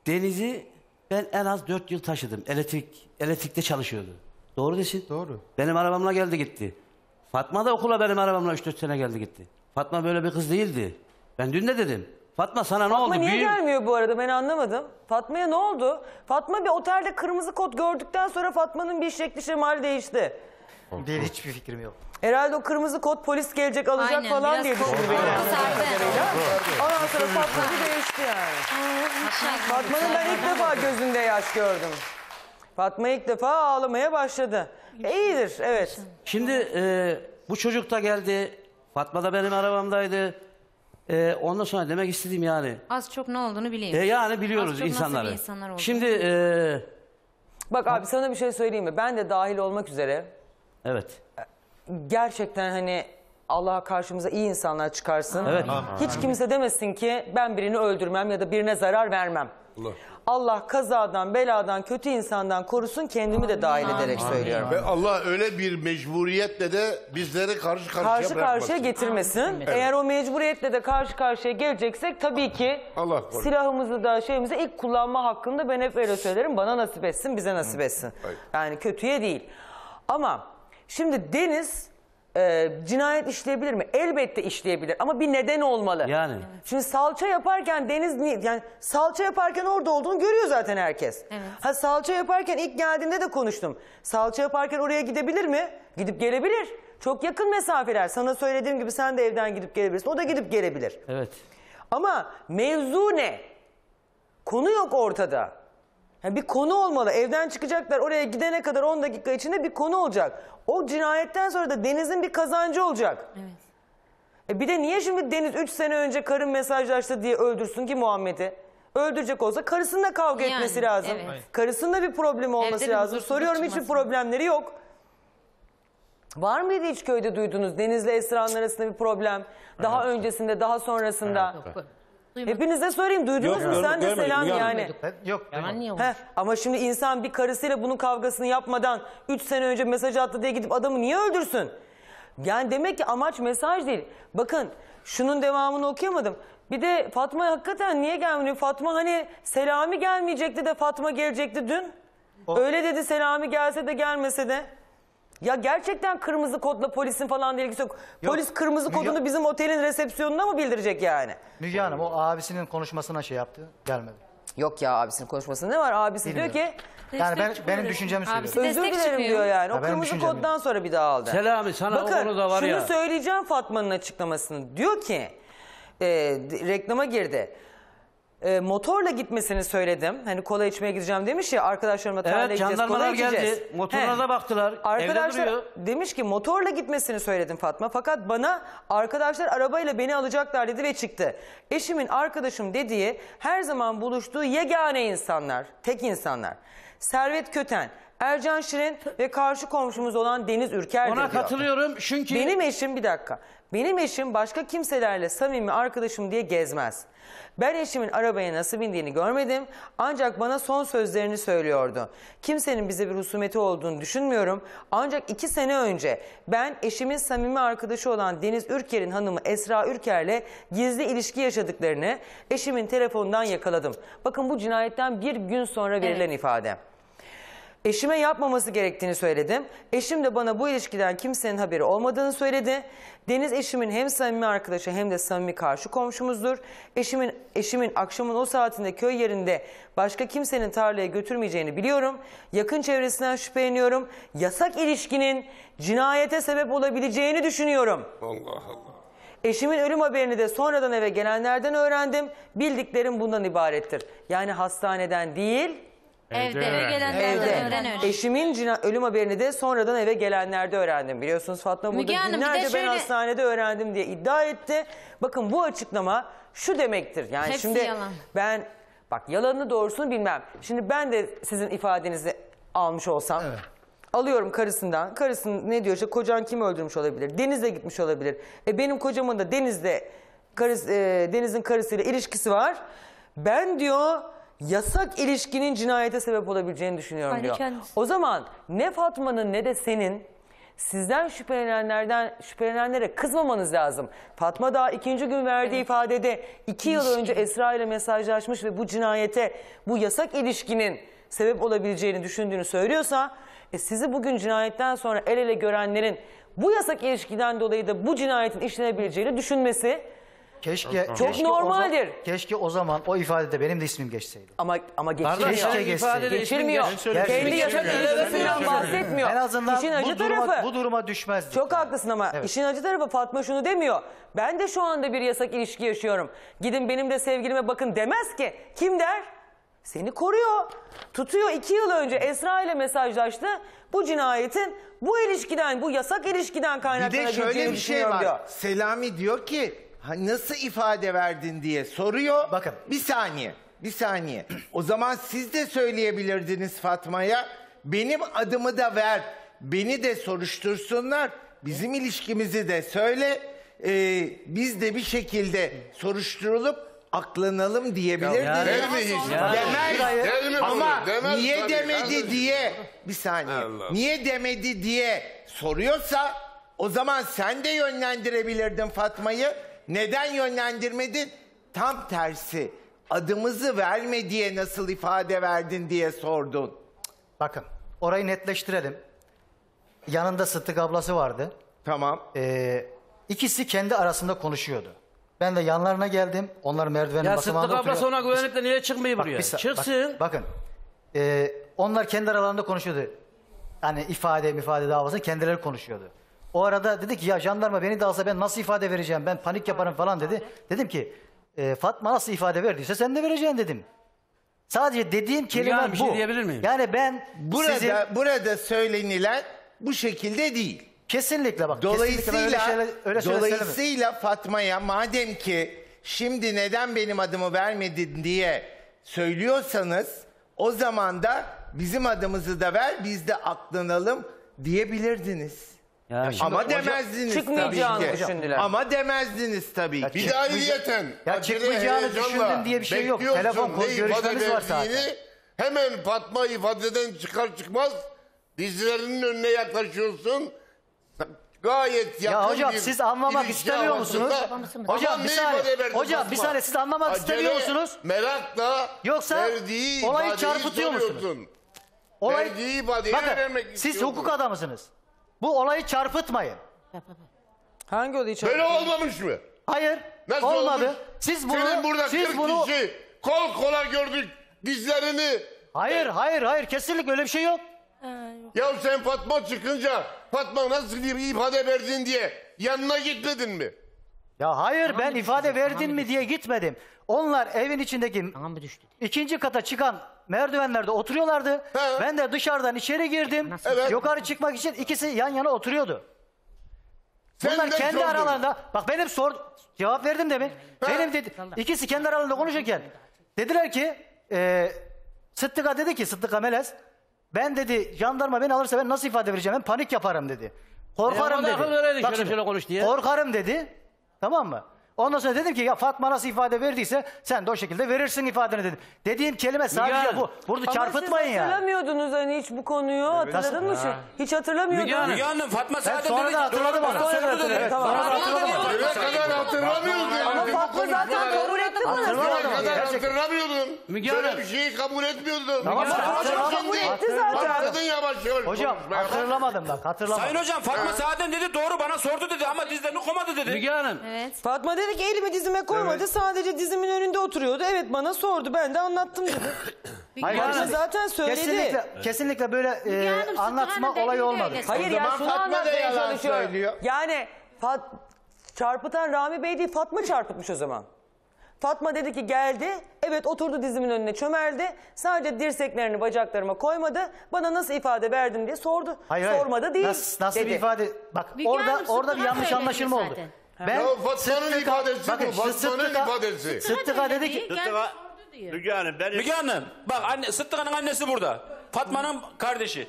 Deniz'i ben en az dört yıl taşıdım. Elektrik, elektrikte çalışıyordu. Doğru desin. Doğru. Benim arabamla geldi gitti. Fatma da okula benim arabamla üç dört sene geldi gitti. Fatma böyle bir kız değildi. Ben dün de dedim. Fatma sana Fatma ne oldu? Fatma niye Büyü... gelmiyor bu arada, ben anlamadım. Fatma'ya ne oldu? Fatma bir otelde kırmızı kot gördükten sonra Fatma'nın bir şekli şemali değişti. Değil, hiçbir fikrim yok. Herhalde o kırmızı kot polis gelecek alacak Aynen, falan diye düşündü. Ondan sonra Fatma bir değişti yani. Fatma'nın ben ilk defa gözünde yaş gördüm. Fatma ilk defa ağlamaya başladı. E, iyidir evet. Şimdi e, bu çocuk da geldi. Fatma da benim arabamdaydı. Ee, ondan sonra demek istediğim yani... Az çok ne olduğunu bileyim. E yani biliyoruz insanları. İnsanlar şimdi... E... Bak abi sana bir şey söyleyeyim mi? Ben de dahil olmak üzere... Evet. Gerçekten hani Allah karşımıza iyi insanlar çıkarsın. Evet. Hiç kimse demesin ki ben birini öldürmem ya da birine zarar vermem. Allah, Allah kazadan, beladan, kötü insandan korusun, kendimi de dahil Amin. ederek Amin. söylüyorum. Ve Allah öyle bir mecburiyetle de bizleri karşı karşıya karşı karşıya getirmesin. Amin. Eğer o mecburiyetle de karşı karşıya geleceksek tabii ki Allah silahımızı da şeyimizi ilk kullanma hakkında ben hep öyle söylerim. Bana nasip etsin, bize nasip etsin. Hayır. Yani kötüye değil. Ama şimdi Deniz e, cinayet işleyebilir mi? Elbette işleyebilir ama bir neden olmalı. Yani. Evet. Şimdi salça yaparken Deniz, yani salça yaparken orada olduğunu görüyor zaten herkes. Evet. Ha salça yaparken ilk geldiğinde de konuştum. Salça yaparken oraya gidebilir mi? Gidip gelebilir. Çok yakın mesafeler. Sana söylediğim gibi sen de evden gidip gelebilirsin. O da gidip gelebilir. Evet. Ama mevzu ne? Konu yok ortada. Yani bir konu olmalı. Evden çıkacaklar, oraya gidene kadar on dakika içinde bir konu olacak. O cinayetten sonra da Deniz'in bir kazancı olacak. Evet. E bir de niye şimdi Deniz üç sene önce karım mesajlaştı diye öldürsün ki Muhammed'i? Öldürecek olsa karısınınla kavga yani, etmesi lazım. Evet. Karısınınla bir problem olması Evde lazım. Soruyorum, hiçbir problemleri yok. Var mıydı hiç köyde duyduğunuz Deniz'le Esra'nın arasında bir problem? Daha evet. öncesinde, daha sonrasında. Evet. Hepinize sorayım, duydunuz yok, mu? Sen de Selam yani. Yok. Yok. Heh, ama şimdi insan bir karısıyla bunun kavgasını yapmadan üç sene önce mesaj attı diye gidip adamı niye öldürsün? Yani demek ki amaç mesaj değil. Bakın şunun devamını okuyamadım. Bir de Fatma hakikaten niye gelmiyor? Fatma hani Selami gelmeyecekti de Fatma gelecekti dün. O. Öyle dedi, Selami gelse de gelmese de. Ya gerçekten kırmızı kodla polisin falan da ilgisi yok. yok. Polis kırmızı kodunu Müge... bizim otelin resepsiyonuna mı bildirecek yani? Müge Hanım o abisinin konuşmasına şey yaptı, gelmedi. Yok ya, abisinin konuşmasında ne var? Abisi Bilmiyorum. diyor ki... Yani ben, benim düşüncemi söylüyorum. Özür dilerim diyor yani. O ya kırmızı koddan yani. sonra bir daha aldı. Selami sana Bakın, onu da var ya. Bakın şunu söyleyeceğim Fatma'nın açıklamasını. Diyor ki, e, reklama girdi. E, motorla gitmesini söyledim. Hani kola içmeye gideceğim demiş ya, arkadaşlarıma terle evet, gideceğiz, kola içeceğiz. Evet, jandarmalar geldi. Motoruna He. da baktılar. Arkadaşlar demiş ki motorla gitmesini söyledim Fatma. Fakat bana arkadaşlar arabayla beni alacaklar dedi ve çıktı. Eşimin arkadaşım dediği, her zaman buluştuğu yegane insanlar, tek insanlar. Servet Köten, Ercan Şirin ve karşı komşumuz olan Deniz Ürker. Ona katılıyorum çünkü... Benim eşim, bir dakika. Benim eşim başka kimselerle samimi arkadaşım diye gezmez. Ben eşimin arabaya nasıl bindiğini görmedim. Ancak bana son sözlerini söylüyordu. Kimsenin bize bir husumeti olduğunu düşünmüyorum. Ancak iki sene önce ben eşimin samimi arkadaşı olan Deniz Ürker'in hanımı Esra Ürker'le gizli ilişki yaşadıklarını eşimin telefonundan yakaladım. Bakın bu cinayetten bir gün sonra verilen evet. ifade. Eşime yapmaması gerektiğini söyledim. Eşim de bana bu ilişkiden kimsenin haberi olmadığını söyledi. Deniz eşimin hem samimi arkadaşı hem de samimi karşı komşumuzdur. Eşimin, eşimin akşamın o saatinde köy yerinde başka kimsenin tarlaya götürmeyeceğini biliyorum. Yakın çevresinden şüpheleniyorum. Yasak ilişkinin cinayete sebep olabileceğini düşünüyorum. Allah Allah. Eşimin ölüm haberini de sonradan eve gelenlerden öğrendim. Bildiklerim bundan ibarettir. Yani hastaneden değil... Evde, eve gelenlerden öğrendim. Eşimin ölüm haberini de sonradan eve gelenlerde öğrendim. Biliyorsunuz Fatma burada günlerce ben şöyle... hastanede öğrendim diye iddia etti. Bakın bu açıklama şu demektir. Yani hepsi şimdi yalan. Ben bak yalanını doğrusunu bilmem. Şimdi ben de sizin ifadenizi almış olsam... Evet. Alıyorum karısından. Karısının ne diyor işte kocan kim öldürmüş olabilir? Deniz'le gitmiş olabilir. E benim kocamın da Deniz'le karısı, e, Deniz'in karısıyla ilişkisi var. Ben diyor yasak ilişkinin cinayete sebep olabileceğini düşünüyorum aynı diyor. Kendisi. O zaman ne Fatma'nın ne de senin sizden şüphelenenlerden şüphelenenlere kızmamanız lazım. Fatma daha ikinci gün verdiği evet. ifadede iki yıl önce Esra ile mesajlaşmış ve bu cinayete bu yasak ilişkinin sebep olabileceğini düşündüğünü söylüyorsa... E sizi bugün cinayetten sonra el ele görenlerin bu yasak ilişkiden dolayı da bu cinayetin işlenebileceğini düşünmesi keşke, çok keşke normaldir. O, keşke o zaman o ifadede benim de ismim geçseydi. Ama ama geçirmiyor. Keşke geçseydi. Geçirmiyor. Kendi yasak ilişkisinden bahsetmiyor. En azından işin acı bu, tarafı, duruma, bu duruma düşmezdi. Çok haklısın ama evet. işin acı tarafı Fatma şunu demiyor. Ben de şu anda bir yasak ilişki yaşıyorum. Gidin benim de sevgilime bakın demez ki. Kim der? Seni koruyor, tutuyor. İki yıl önce Esra ile mesajlaştı. Bu cinayetin, bu ilişkiden, bu yasak ilişkiden kaynaklanabileceğini düşünüyorum. Bir de şöyle bir şey var. Diyor. Selami diyor ki, nasıl ifade verdin diye soruyor. Bakın, bir saniye, bir saniye. O zaman siz de söyleyebilirdiniz Fatma'ya, benim adımı da ver, beni de soruştursunlar, bizim ilişkimizi de söyle, ee, biz de bir şekilde soruşturulup aklanalım diyebilirdi. Ya, demedi. Ya. Demez. Demez. Ama demez. Niye tabii. demedi diye bir saniye. Allah. Niye demedi diye soruyorsa o zaman sen de yönlendirebilirdin Fatma'yı. Neden yönlendirmedin? Tam tersi. Adımızı verme diye nasıl ifade verdin diye sordun. Bakın orayı netleştirelim. Yanında Sıtık ablası vardı. Tamam. Ee, ikisi kendi arasında konuşuyordu. Ben de yanlarına geldim. Onlar merdivenin basamağında oturuyor. Ya Sıddık abla ona güvenip de niye çıkmıyor buraya? Bak, çıksın. Bak, bakın. E, onlar kendi aralarında konuşuyordu. Hani ifade ifade davası kendileri konuşuyordu. O arada dedi ki ya jandarma beni de alsa ben nasıl ifade vereceğim? Ben panik yaparım falan dedi. Dedim ki e, Fatma nasıl ifade verdiyse sen de vereceksin dedim. Sadece dediğim kelime bu. Şey diyebilir miyim? Yani ben burada, sizin... burada söylenilen bu şekilde değil. Kesinlikle bak. Dolayısıyla, öyle şeyler, öyle dolayısıyla Fatma'ya madem ki şimdi neden benim adımı vermedin diye söylüyorsanız o zaman da bizim adımızı da ver biz de aklanalım diyebilirdiniz. Ya ama demezdiniz çıkmayacağını tabii ki. Düşündüler. Ama demezdiniz tabii ki. Bir de ayrıyeten. Ya çıkmayacağını düşündün diye bir şey yok. Telefon görüşmeniz var zaten. Hemen Fatma ifadeden çıkar çıkmaz dizlerinin önüne yaklaşıyorsun. Gayet yakın. Ya hocam siz anlamak istemiyor musunuz? Hocam bir saniye. Hocam bir saniye siz anlamak istemiyor musunuz? Merakla. Yoksa olayı çarpıtıyor musunuz? Olayı bakın siz hukuk adamısınız. Bu olayı çarpıtmayın. Hangi olayı çarpıtmayın? Böyle olmamış mı? Hayır. Nasıl olmadı? Olmuş? Siz bunu senin burada siz kırk bunu kişi kol kola gördük dizlerini. Hayır hayır hayır kesinlikle öyle bir şey yok. Ya sen Fatma çıkınca Fatma nasıl bir ifade verdin diye yanına gitmedin mi? Ya hayır tamam ben ifade düştü, verdin tamam mi düştü. Diye gitmedim. Onlar evin içindeki tamam ikinci kata çıkan merdivenlerde oturuyorlardı. He. Ben de dışarıdan içeri girdim. Evet. Yukarı çıkmak için ikisi yan yana oturuyordu. Sen bunlar kendi sordun. Aralarında bak benim sor cevap verdim demin. Benim dedi ikisi kendi aralarında konuşurken dediler ki e, Sıddık'a dedi ki Sıddık'a Melez ben dedi jandarma beni alırsa ben nasıl ifade vereceğim ben panik yaparım dedi. Korkarım ya, dedi. Bak şöyle konuş diye. Korkarım dedi. Tamam mı? Ondan sonra dedim ki ya Fatma nasıl ifade verdiyse sen de o şekilde verirsin ifadeni dedim. Dediğim kelime sadece yani, bu. Burada ama çarpıtmayın ya. Hatırlamıyordunuz hani hiç bu konuyu hatırladın mı? Hiç, hiç hatırlamıyordunuz. Müge Hanım Fatma sadece sonra da hatırladım. Ama Fatma zaten kabul etti bunu. Hatırlamıyordum. Böyle bir şeyi kabul etmiyordum. Fatma kabul etti zaten. yavaş. Hocam hatırlamadım bak hatırlamadım. Sayın hocam Fatma Saadem dedi doğru bana sordu dedi ama dizlerini koymadı dedi. Müge Hanım. Evet. Fatma dedi ki elimi dizime koymadı evet. Sadece dizimin önünde oturuyordu. Evet bana sordu ben de anlattım dedi. Hayır yani zaten söyledi. Kesinlikle, kesinlikle böyle e, anlatma olayı olmadı. Hayır ya Fatma da yalan söylüyor. Yani Fat, çarpıtan Rami Bey değil Fatma çarpıtmış o zaman. Fatma dedi ki geldi, evet oturdu dizimin önüne çömeldi. Sadece dirseklerini bacaklarıma koymadı. Bana nasıl ifade verdim diye sordu. Hayır, hayır. Sormadı değil nasıl, nasıl dedi. Bir ifade? Bak Bilgi orada Hanım, orada bir yanlış anlaşılma zaten. Oldu. Ben Fatma'nın ifadesi bakın, bu. Fatma'nın ifadesi. Sıttıka dedi ki... Sıttıka, Müge Hanım, ben... Müge Hanım, bak anne, Sıttıka'nın annesi burada. Fatma'nın kardeşi.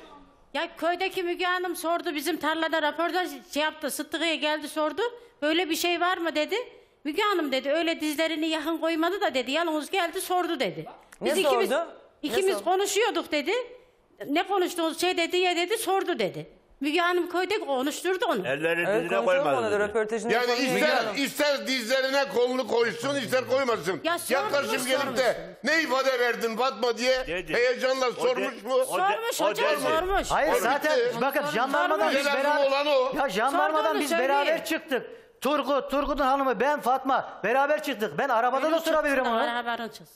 Ya köydeki Müge Hanım sordu bizim tarlada raporda şey yaptı. Sıttıka'ya geldi sordu. Böyle bir şey var mı dedi. Müge Hanım dedi öyle dizlerini yakın koymadı da dedi yalnız geldi sordu dedi. Biz ne ikimiz, sordu? İkimiz ne konuşuyorduk sordu? Dedi. Ne konuştuğumuz şey dedi ya dedi sordu dedi. Müge Hanım köyde konuşturdu onu. Ellerini evet, dizine koymadı dedi. Yani ister, ister dizlerine kolunu koysun ister koymasın. Ya yaklaşım gelip de ne ifade verdin Fatma diye dedi. Heyecanla sormuş mu? Sormuş hocam sormuş. Hayır sormuş zaten dedi. Bakın jandarmadan biz beraber, ya, jandarmadan biz beraber çıktık. Turgut, Turgut'un hanımı, ben Fatma. Beraber çıktık. Ben arabada benim da sorabilirim onu.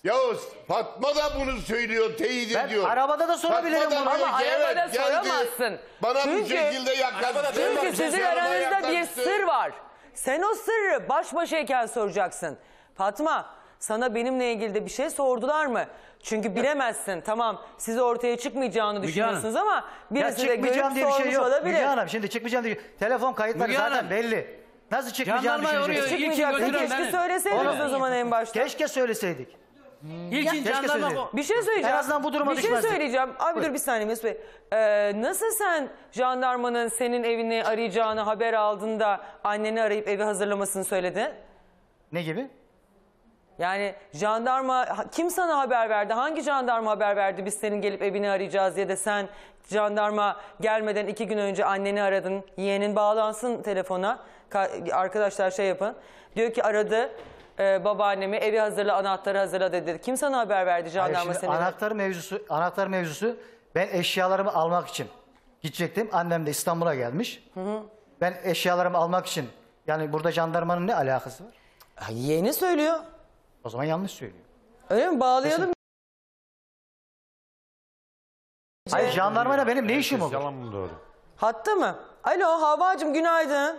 Yavuz, Fatma da bunu söylüyor, teyit ediyor. Ben arabada da sorabilirim bunu. Ama arabada evet, soramazsın. Bana çünkü, bu şekilde yaklaştı. Çünkü, çünkü sizin aranızda bir sır var. Sen o sırrı baş başayken soracaksın. Fatma, sana benimle ilgili de bir şey sordular mı? Çünkü bilemezsin. Tamam, siz ortaya çıkmayacağını Müge düşünüyorsunuz Hanım. Ama birisi de görüp sormuş olabilir. Şey Müge Hanım, şimdi çıkmayacağım diye. Telefon kayıtları Müge zaten Hanım. Belli. Nasıl çıkmayacağını düşüneceğiz. Çıkmayacaktı. Keşke söyleseydiniz o zaman en başta. Keşke söyleseydik. Hmm. İlkin keşke söyleseydik. Bir şey söyleyeceğim. En azından bu duruma düşmezdik. Bir şey söyleyeceğim. Abi dur bir saniye Mesut Bey. Ee, nasıl sen jandarmanın senin evini arayacağını haber aldığında anneni arayıp evi hazırlamasını söyledin? Ne gibi? Yani jandarma kim sana haber verdi? Hangi jandarma haber verdi biz senin gelip evini arayacağız diye de sen jandarma gelmeden iki gün önce anneni aradın. Yeğenin bağlansın telefona. Arkadaşlar şey yapın. Diyor ki aradı e, babaannemi evi hazırla anahtarı hazırla dedi. Kim sana haber verdi jandarma seni? Anahtar mevzusu, anahtar mevzusu ben eşyalarımı almak için gidecektim. Annem de İstanbul'a gelmiş. Hı hı. Ben eşyalarımı almak için yani burada jandarmanın ne alakası var? Ha, yeğeni söylüyor. O zaman yanlış söylüyor. Öyle mi? Bağlayalım. Kesin. Hayır jandarmayla benim ne işim olur? Hatta mı? Alo Havvacığım günaydın.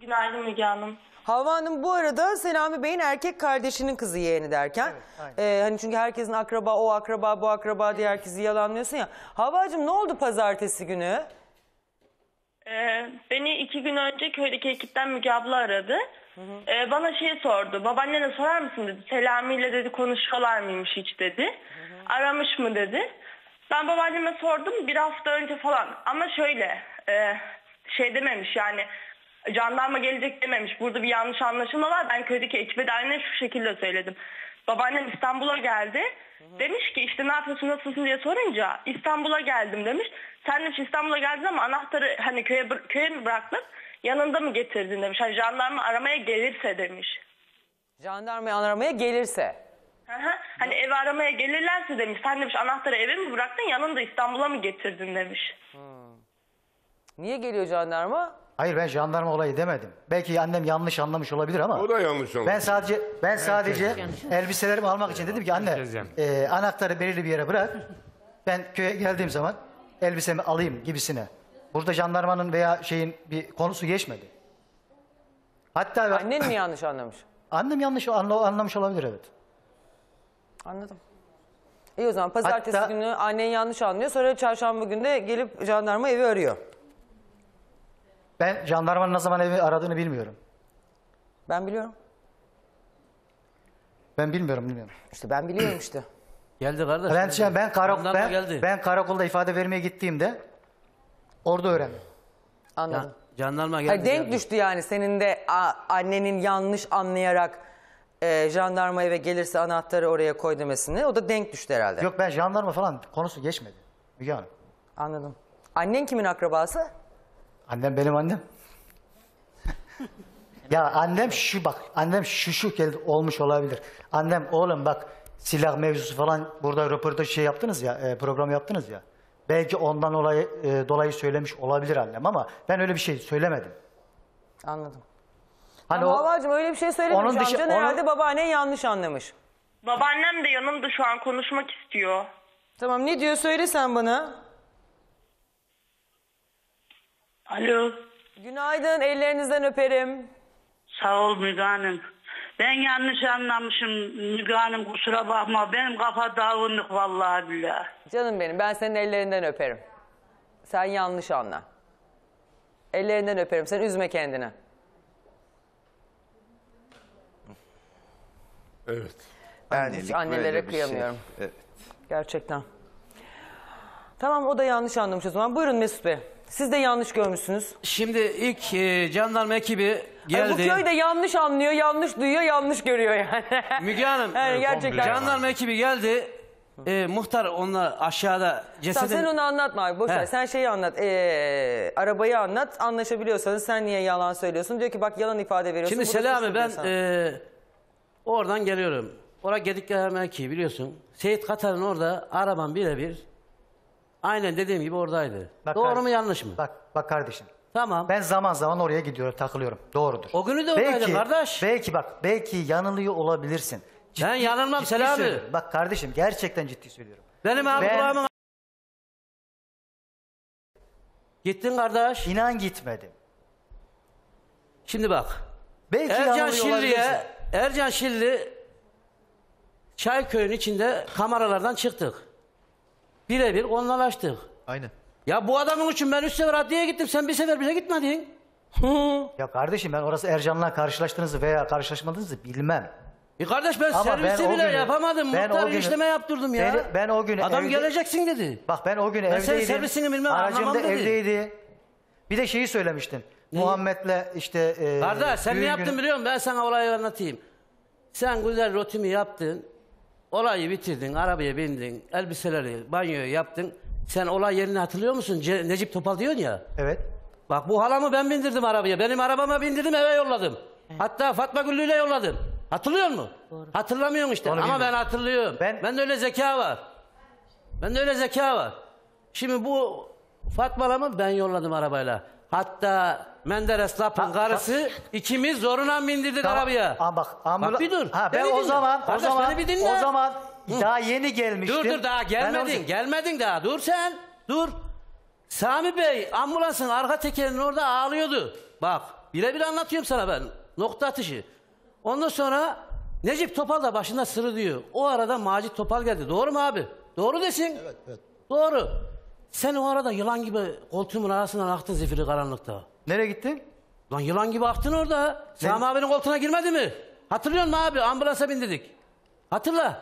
Günaydın Müge Hanım. Havva Hanım bu arada Selami Bey'in erkek kardeşinin kızı yeğeni derken. Evet, e, hani çünkü herkesin akraba o akraba bu akraba diye herkesi yalanlıyorsun ya. Havvacığım ne oldu pazartesi günü? Ee, beni iki gün önce köydeki ekipten Müge abla aradı. Hı hı. Ee, bana şey sordu. Babaannene sorar mısın dedi. Selami ile dedi konuşuyorlar mıymış hiç dedi. Hı hı. Aramış mı dedi. Ben babaanneme sordum bir hafta önce falan. Ama şöyle e, şey dememiş yani... Jandarma gelecek dememiş. Burada bir yanlış anlaşılma var. Ben köydeki ekibe de aynı şu şekilde söyledim. Babaannem İstanbul'a geldi. Demiş ki işte ne yapıyorsun nasılsın diye sorunca İstanbul'a geldim demiş. Sen demiş İstanbul'a geldin ama anahtarı hani köye, köye mi bıraktın yanında mı getirdin demiş. Hani jandarma aramaya gelirse demiş. Jandarma aramaya gelirse. Hı hı. Hani evi aramaya gelirlerse demiş. Sen demiş anahtarı eve mi bıraktın yanında İstanbul'a mı getirdin demiş. Hmm. Niye geliyor jandarma? Hayır ben jandarma olayı demedim. Belki annem yanlış anlamış olabilir ama. O da yanlış anlamış. Ben sadece ben sadece elbiselerimi almak için dedim ki anne e, anahtarı belirli bir yere bırak. Ben köye geldiğim zaman elbisemi alayım gibisine. Burada jandarmanın veya şeyin bir konusu geçmedi. Hatta annen mi yanlış anlamış? Annem yanlış anla, anlamış olabilir evet. Anladım. İyi o zaman pazartesi hatta, günü annen yanlış anlıyor. Sonra çarşamba günü de gelip jandarma evi arıyor. Ben jandarmanın ne zaman evi aradığını bilmiyorum. Ben biliyorum. Ben bilmiyorum, bilmiyorum. İşte ben biliyorum işte. Geldi kardeş. Ben, geldi. Ben, karakol, ben, geldi. Ben karakolda ifade vermeye gittiğimde orada öğrendim. Anladım. Ya, jandarma geldi. Hayır, denk geldi. Düştü yani senin de a, annenin yanlış anlayarak e, jandarma eve gelirse anahtarı oraya koy demesini. O da denk düştü herhalde. Yok ben jandarma falan konusu geçmedi. Müge Hanım. Anladım. Annen kimin akrabası? Annem benim annem. Ya annem şu bak, annem şu şu olmuş olabilir. Annem oğlum bak silah mevzusu falan burada röportaj şey yaptınız ya, e, program yaptınız ya. Belki ondan dolayı, e, dolayı söylemiş olabilir annem ama ben öyle bir şey söylemedim. Anladım. Hani ama babacığım öyle bir şey söylemiş amcan, herhalde babaannen yanlış anlamış. Babaannem de yanımda şu an, konuşmak istiyor. Tamam, ne diyor söyle sen bana. Alo. Günaydın, ellerinizden öperim. Sağ ol Müge Hanım. Ben yanlış anlamışım Müge Hanım, kusura bakma. Benim kafa dağınık vallahi billahi. Canım benim, ben senin ellerinden öperim. Sen yanlış anla. Ellerinden öperim, sen üzme kendini. Evet. Ben hiç annelere kıyamıyorum. Şey. Evet. Gerçekten. Tamam, o da yanlış anlamış o zaman. Buyurun Mesut Bey. Siz de yanlış görmüşsünüz. Şimdi ilk e, jandarma ekibi geldi. Ay, bu köy de yanlış anlıyor, yanlış duyuyor, yanlış görüyor yani. Müge Hanım, yani gerçekten. Jandarma ekibi geldi. E, muhtar onlar aşağıda cesedin... Sen onu anlatma abi, boş ver. Sen şeyi anlat, e, arabayı anlat. Anlaşabiliyorsanız sen niye yalan söylüyorsun? Diyor ki bak yalan ifade veriyorsun. Şimdi Selami ben e, oradan geliyorum. Oraya geldik jandarma ekibi biliyorsun. Seyit Katar'ın orada araban birebir. Aynen dediğim gibi oradaydı. Bak, doğru kardeşim, mu yanlış mı? Bak bak kardeşim. Tamam. Ben zaman zaman oraya gidiyorum, takılıyorum. Doğrudur. O günü de oradaydı belki, kardeş. Belki bak, belki yanılıyor olabilirsin. Ciddi, ben yanılmam Selami. Bak kardeşim, gerçekten ciddi söylüyorum. Benim abi ben... kulağımın... Gittin kardeş. İnan gitmedim. Şimdi bak. Belki Ercan Şilli'ye, Ercan Şilli Çayköy'ün içinde kameralardan çıktık. Birebir onlarlaştık. Aynen. Ya bu adamın için ben üç sefer adliyeye gittim. Sen bir sefer bile gitmedin. Ya kardeşim ben orası Ercan'la karşılaştığınızı veya karşılaşmadığınızı bilmem. E kardeş ben ama servisi ben bile günü, yapamadım. Muhtar işleme yaptırdım ya. Beni, ben o gün adam evde, geleceksin dedi. Bak ben o gün ben evdeydim. Ben servisini bilmem, anlamam dedi. Evdeydi. Bir de şeyi söylemiştin. Muhammed'le işte... E, kardeş sen ne yaptın biliyor musun? Ben sana olayı anlatayım. Sen güzel rotimi yaptın. Olayı bitirdin, arabaya bindin, elbiseleri, banyoyu yaptın. Sen olay yerini hatırlıyor musun? Ce Necip Topal diyorsun ya. Evet. Bak bu halamı ben bindirdim arabaya. Benim arabama bindirdim, eve yolladım. Evet. Hatta Fatma Güllü'yle yolladım. Hatırlıyor musun? Doğru. Hatırlamıyorsun işte. Onu ama bilmiyorum. Ben hatırlıyorum. Ben... ben de öyle zeka var. Ben de öyle zeka var. Şimdi bu Fatma halamı ben yolladım arabayla. Hatta Menderes Lap'ın karısı ikimiz zoruna bindirdik tamam. arabaya. Aa, bak, bak bir dur. Ha, ben o dinle. zaman, o Kardeş, zaman, o zaman Hı. daha yeni gelmiştim. Dur dur daha gelmedin, ben gelmedin daha. Dur sen, dur. Sami Bey ambulansın arka tekerinin orada ağlıyordu. Bak birebir anlatıyorum sana ben. Nokta atışı. Ondan sonra Necip Topal da başında sırıtıyor. O arada Macit Topal geldi. Doğru mu abi? Doğru desin. Evet, evet. Doğru. Sen o arada yılan gibi koltuğumun arasından aktın zifiri karanlıkta. Nereye gittin? Lan yılan gibi aktın orada. Sami abinin koltuğuna girmedi mi? Hatırlıyor musun abi? Ambulansa bindirdik. Hatırla.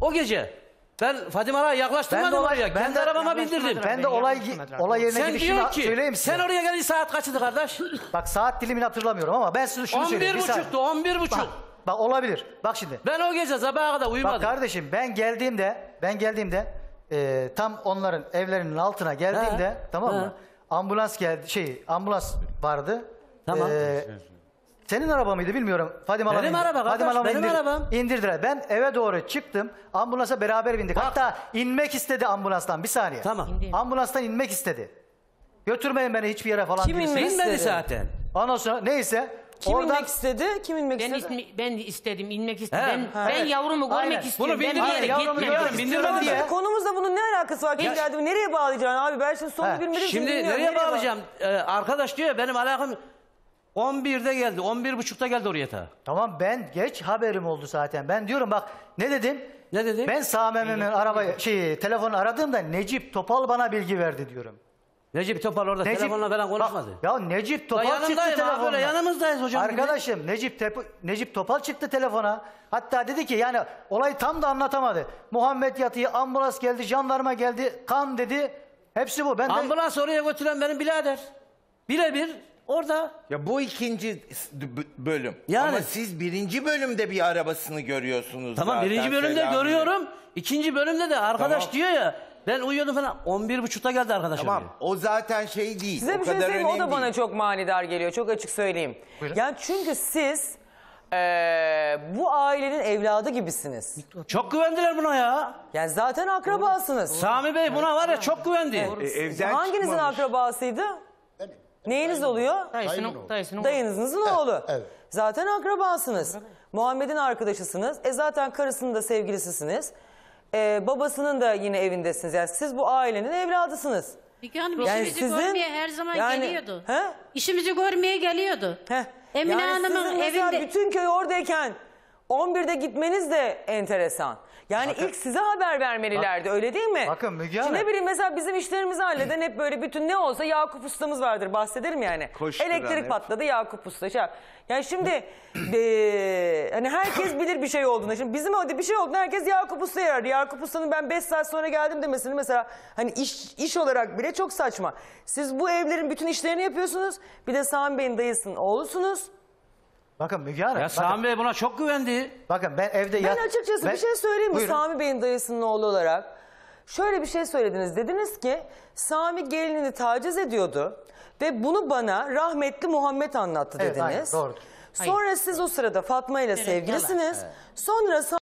O gece. Ben Fatimalara yaklaştırmadım oraya. Kendi de, arabama bindirdim. Ben, ben de olay, olay yerine sen gidişini söyleyeyim size. Sen oraya gelince saat kaçtı kardeş? Bak saat dilimini hatırlamıyorum ama ben size şunu söyleyeyim. on bir buçuktu on bir buçuk. Bak, bak olabilir. Bak şimdi. Ben o gece sabaha kadar uyumadım. Bak kardeşim ben geldiğimde, ben geldiğimde Ee, tam onların evlerinin altına geldiğimde ha, tamam ha. mı? Ambulans geldi, şey ambulans vardı. Tamam. Ee, senin araba mıydı bilmiyorum. Fadime benim indir. araba. Fadime kardeş, benim indir. arabam. İndirdiler. Ben eve doğru çıktım. Ambulansa beraber bindik. Bak. Hatta inmek istedi ambulanstan. Bir saniye. Tamam. İndim. Ambulanstan inmek istedi. Götürmeyin beni hiçbir yere falan. Kim inmek istedi zaten? Ondan sonra neyse. Kim Oradan... inmek istedi? Kim inmek ben istedi? İsmi, ben istedim, inmek istedim. Ben, ben evet. yavrumu görmek Aynen. istiyorum. Bunu bindirme, ben yavrumu görmek istiyorum diye. Konumuzla bunun ne alakası var? Kim geldi? Nereye bağlayacaksın abi? Ben şimdi sonunu bilmediğim için bilmiyorum. Şimdi nereye bağlayacağım? Ee, arkadaş diyor ya benim alakam... on birde geldi, on bir buçukta geldi oraya ta. Tamam ben geç haberim oldu zaten. Ben diyorum bak ne dedim? Ne dedim? Ben Sami'nin arabayı, şeyi, telefonu aradığımda Necip Topal bana bilgi verdi diyorum. Necip Topal orada Necip, telefonla falan konuşmadı. Bak, ya Necip Topal çıktı telefonla. Böyle yanımızdayız hocam. Arkadaşım gibi. Necip Tepo, Necip Topal çıktı telefona. Hatta dedi ki yani olayı tam da anlatamadı. Muhammed Yatı'yı ambulans geldi, jandarma geldi, kan dedi. Hepsi bu. Ben ambulans de... oraya götüren benim birader. Birebir orada. Ya bu ikinci bölüm. Yani. Ama siz birinci bölümde bir arabasını görüyorsunuz. Tamam zaten. birinci bölümde Selam görüyorum. De. İkinci bölümde de arkadaş tamam. diyor ya. Ben uyuyordum falan. on bir buçukta geldi arkadaşım. Tamam. Diyor. O zaten şey değil. Size o bir şey söyleyeyim. O da bana değil. Çok manidar geliyor. Çok açık söyleyeyim. Buyurun. Yani çünkü siz Ee, bu ailenin evladı gibisiniz. Çok güvendiler buna ya. Yani zaten akrabasınız. Doğru. Sami Bey buna var ya çok güvendi. E, evden hanginizin çıkmamış. Akrabasıydı? Benim. Neyiniz Dayın oluyor? Dayınızın Dayınızın oğlu. Evet, evet. Zaten akrabasınız. Evet. Muhammed'in arkadaşısınız. E zaten karısının da sevgilisisiniz. E, babasının da yine evindesiniz. Yani siz bu ailenin evladısınız. Peki hanım yani işimizi sizin, görmeye her zaman yani, geliyordu. He? İşimizi görmeye geliyordu. Heh. Emine yani Hanım'ın evinde... Bütün köy oradayken on birde gitmeniz de enteresan. Yani bakın, ilk size haber vermelilerdi bak, öyle değil mi? Bakın Müge Hanım. Ne bileyim mesela bizim işlerimizi halleden hep böyle bütün ne olsa Yakup Usta'mız vardır bahsederim yani. Koşturan elektrik hep. Patladı Yakup Usta. Şey. Yani şimdi e, hani herkes bilir bir şey olduğunu. Şimdi bizim orada bir şey oldu herkes Yakup Usta'ya aradı. Yakup Usta'nın ben beş saat sonra geldim demesini mesela hani iş, iş olarak bile çok saçma. Siz bu evlerin bütün işlerini yapıyorsunuz. Bir de Sami Bey'in dayısının oğlusunuz. Bakın Müge Hanım. Ya bakın. Sami Bey buna çok güvendi. Bakın ben evde yat... Ben açıkçası ben... bir şey söyleyeyim mi? Buyurun. Sami Bey'in dayısının oğlu olarak. Şöyle bir şey söylediniz. Dediniz ki Sami gelinini taciz ediyordu. Ve bunu bana rahmetli Muhammed anlattı evet, dediniz. Hayır, doğru. Sonra hayır. Siz o sırada Fatma ile evet, sevgilisiniz. Evet. Sonra Sami...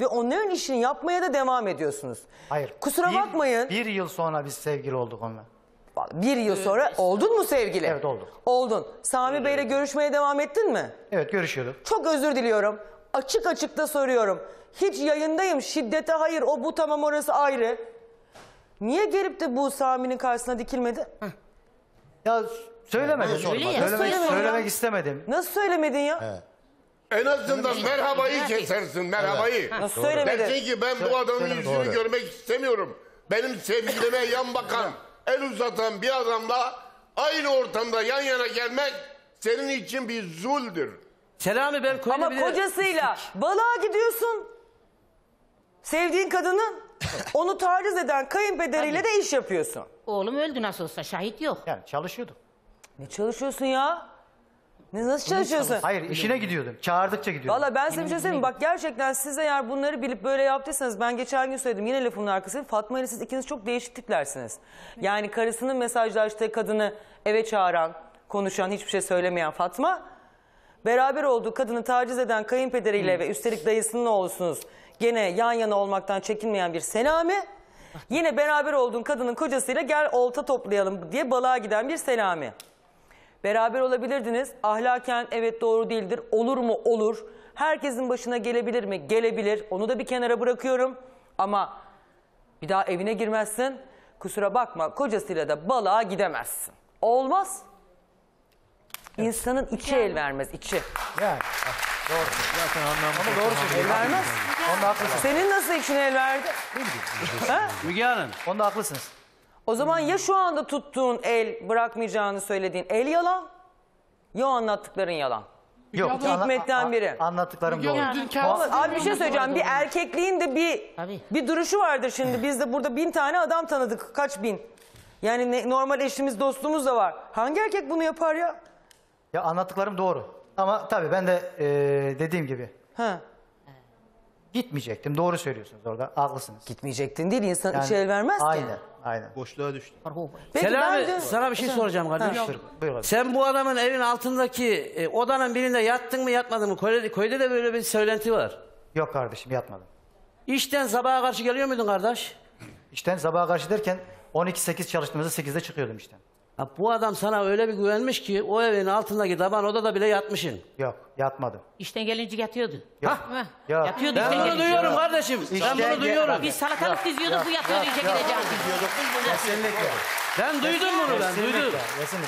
Ve onların işini yapmaya da devam ediyorsunuz. Hayır. Kusura bir, bakmayın. Bir yıl sonra biz sevgili olduk onunla. Bir yıl sonra oldun mu sevgili? Evet oldum. Oldun. Sami Bey'le görüşmeye devam ettin mi? Evet görüşüyordum. Çok özür diliyorum. Açık açık da soruyorum. Hiç yayındayım şiddete hayır o bu tamam orası ayrı. Niye gelip de bu Sami'nin karşısına dikilmedi? Hı. Ya söylemedim. Ya, söyle ya. Söylemek, söylemek istemedim. Nasıl söylemedin ya? Evet. En azından merhabayı kesersin merhabayı. Evet. Nasıl doğru. Söylemedin? Dersin ki ben bu adamın yüzünü doğru. Görmek istemiyorum. Benim sevgilime yan bakan. El uzatan bir adamla aynı ortamda yan yana gelmek senin için bir zuldür. Selami ben ama bile... kocasıyla balığa gidiyorsun. Sevdiğin kadının onu taciz eden kayınpederiyle de iş yapıyorsun. Oğlum öldü nasıl olsa şahit yok. Yani çalışıyordum. Ne çalışıyorsun ya? Ne nasıl çalışıyorsun? Hayır işine gidiyordum. Çağırdıkça gidiyordum. Valla ben size bir şey söyleyeyim. Bak gerçekten siz eğer bunları bilip böyle yaptıysanız ben geçen gün söyledim yine lafımın arkasını. Fatma ile siz ikiniz çok değişik tiplersiniz. Yani karısının mesajlaştığı kadını eve çağıran, konuşan, hiçbir şey söylemeyen Fatma. Beraber olduğu kadını taciz eden kayınpederiyle hı. Ve üstelik dayısının oğlusunuz. Gene yan yana olmaktan çekinmeyen bir Selami. Yine beraber olduğun kadının kocasıyla gel olta toplayalım diye balığa giden bir Selami. Beraber olabilirdiniz. Ahlaken evet doğru değildir. Olur mu? Olur. Herkesin başına gelebilir mi? Gelebilir. Onu da bir kenara bırakıyorum. Ama bir daha evine girmezsin. Kusura bakma kocasıyla da balığa gidemezsin. Olmaz. Evet. İnsanın içi yani. El vermez. İçi. Yani. Doğru. Zaten anlamda. Ama doğru söylüyor. El vermez. Onda haklısınız. Senin nasıl içine el verdi? Müge Hanım. Onda haklısınız. O zaman ya şu anda tuttuğun el bırakmayacağını söylediğin el yalan ya anlattıkların yalan. Yok. Hikmetten biri. Anlattıklarım doğru. Abi bir şey söyleyeceğim. Bir erkekliğin de bir tabii. Bir duruşu vardır şimdi. Biz de burada bin tane adam tanıdık. Kaç bin? Yani ne, normal eşimiz dostumuz da var. Hangi erkek bunu yapar ya? Ya anlattıklarım doğru. Ama tabii ben de e, dediğim gibi. Ha. Gitmeyecektim. Doğru söylüyorsunuz orada. Haklısınız. Gitmeyecektin değil. İnsan yani, içe el vermez aynen, ki. Aynen. Aynen. Boşluğa düştüm. Selami de... sana bir şey soracağım kardeşim. Sen bu adamın evin altındaki e, odanın birinde yattın mı yatmadın mı? Köyde, köyde de böyle bir söylenti var. Yok kardeşim yatmadım. İşten sabaha karşı geliyor muydun kardeş? İşten sabaha karşı derken on iki sekiz çalıştığımızda sekizde çıkıyordum işten. Ha, bu adam sana öyle bir güvenmiş ki o evin altındaki taban odada bile yatmışsın. Yok yatmadım. İşten gelince yatıyordu. Yok. Yok. Yatıyordu. Ben bunu duyuyorum yok. Kardeşim. İşten ben bunu duyuyorum. Biz salatalık diziyorduk bu yatıyor diye gideceğim. Kesinlikle. Ben duydum bunu ben duydum.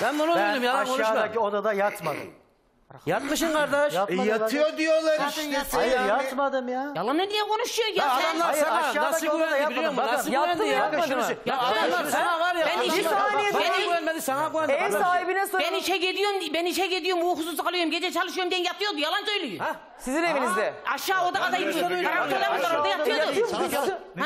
Ben bunu duydum yalan konuşma. Ben aşağıdaki odada yatmadım. Yatmışsın kardeş. E, yatıyor diyorlar işte. Hayır yani. Yatmadım ya. Yalan ne diye konuşuyor ya? Adamlar sana nasıl güvendi biliyor musun? Nasıl güvendi ya? Adamlar sana var ya. Ben iki saniyede güvenmedi sana güvendi. Ev sahibine sorun. Ben işe gidiyorum, ben işe gidiyorum, uykusuz kalıyorum, gece çalışıyorum diye yatıyordu. Yalan söylüyor. Sizin evinizde. Aşağı odada yatıyordu. Karantinada orada yatıyordu.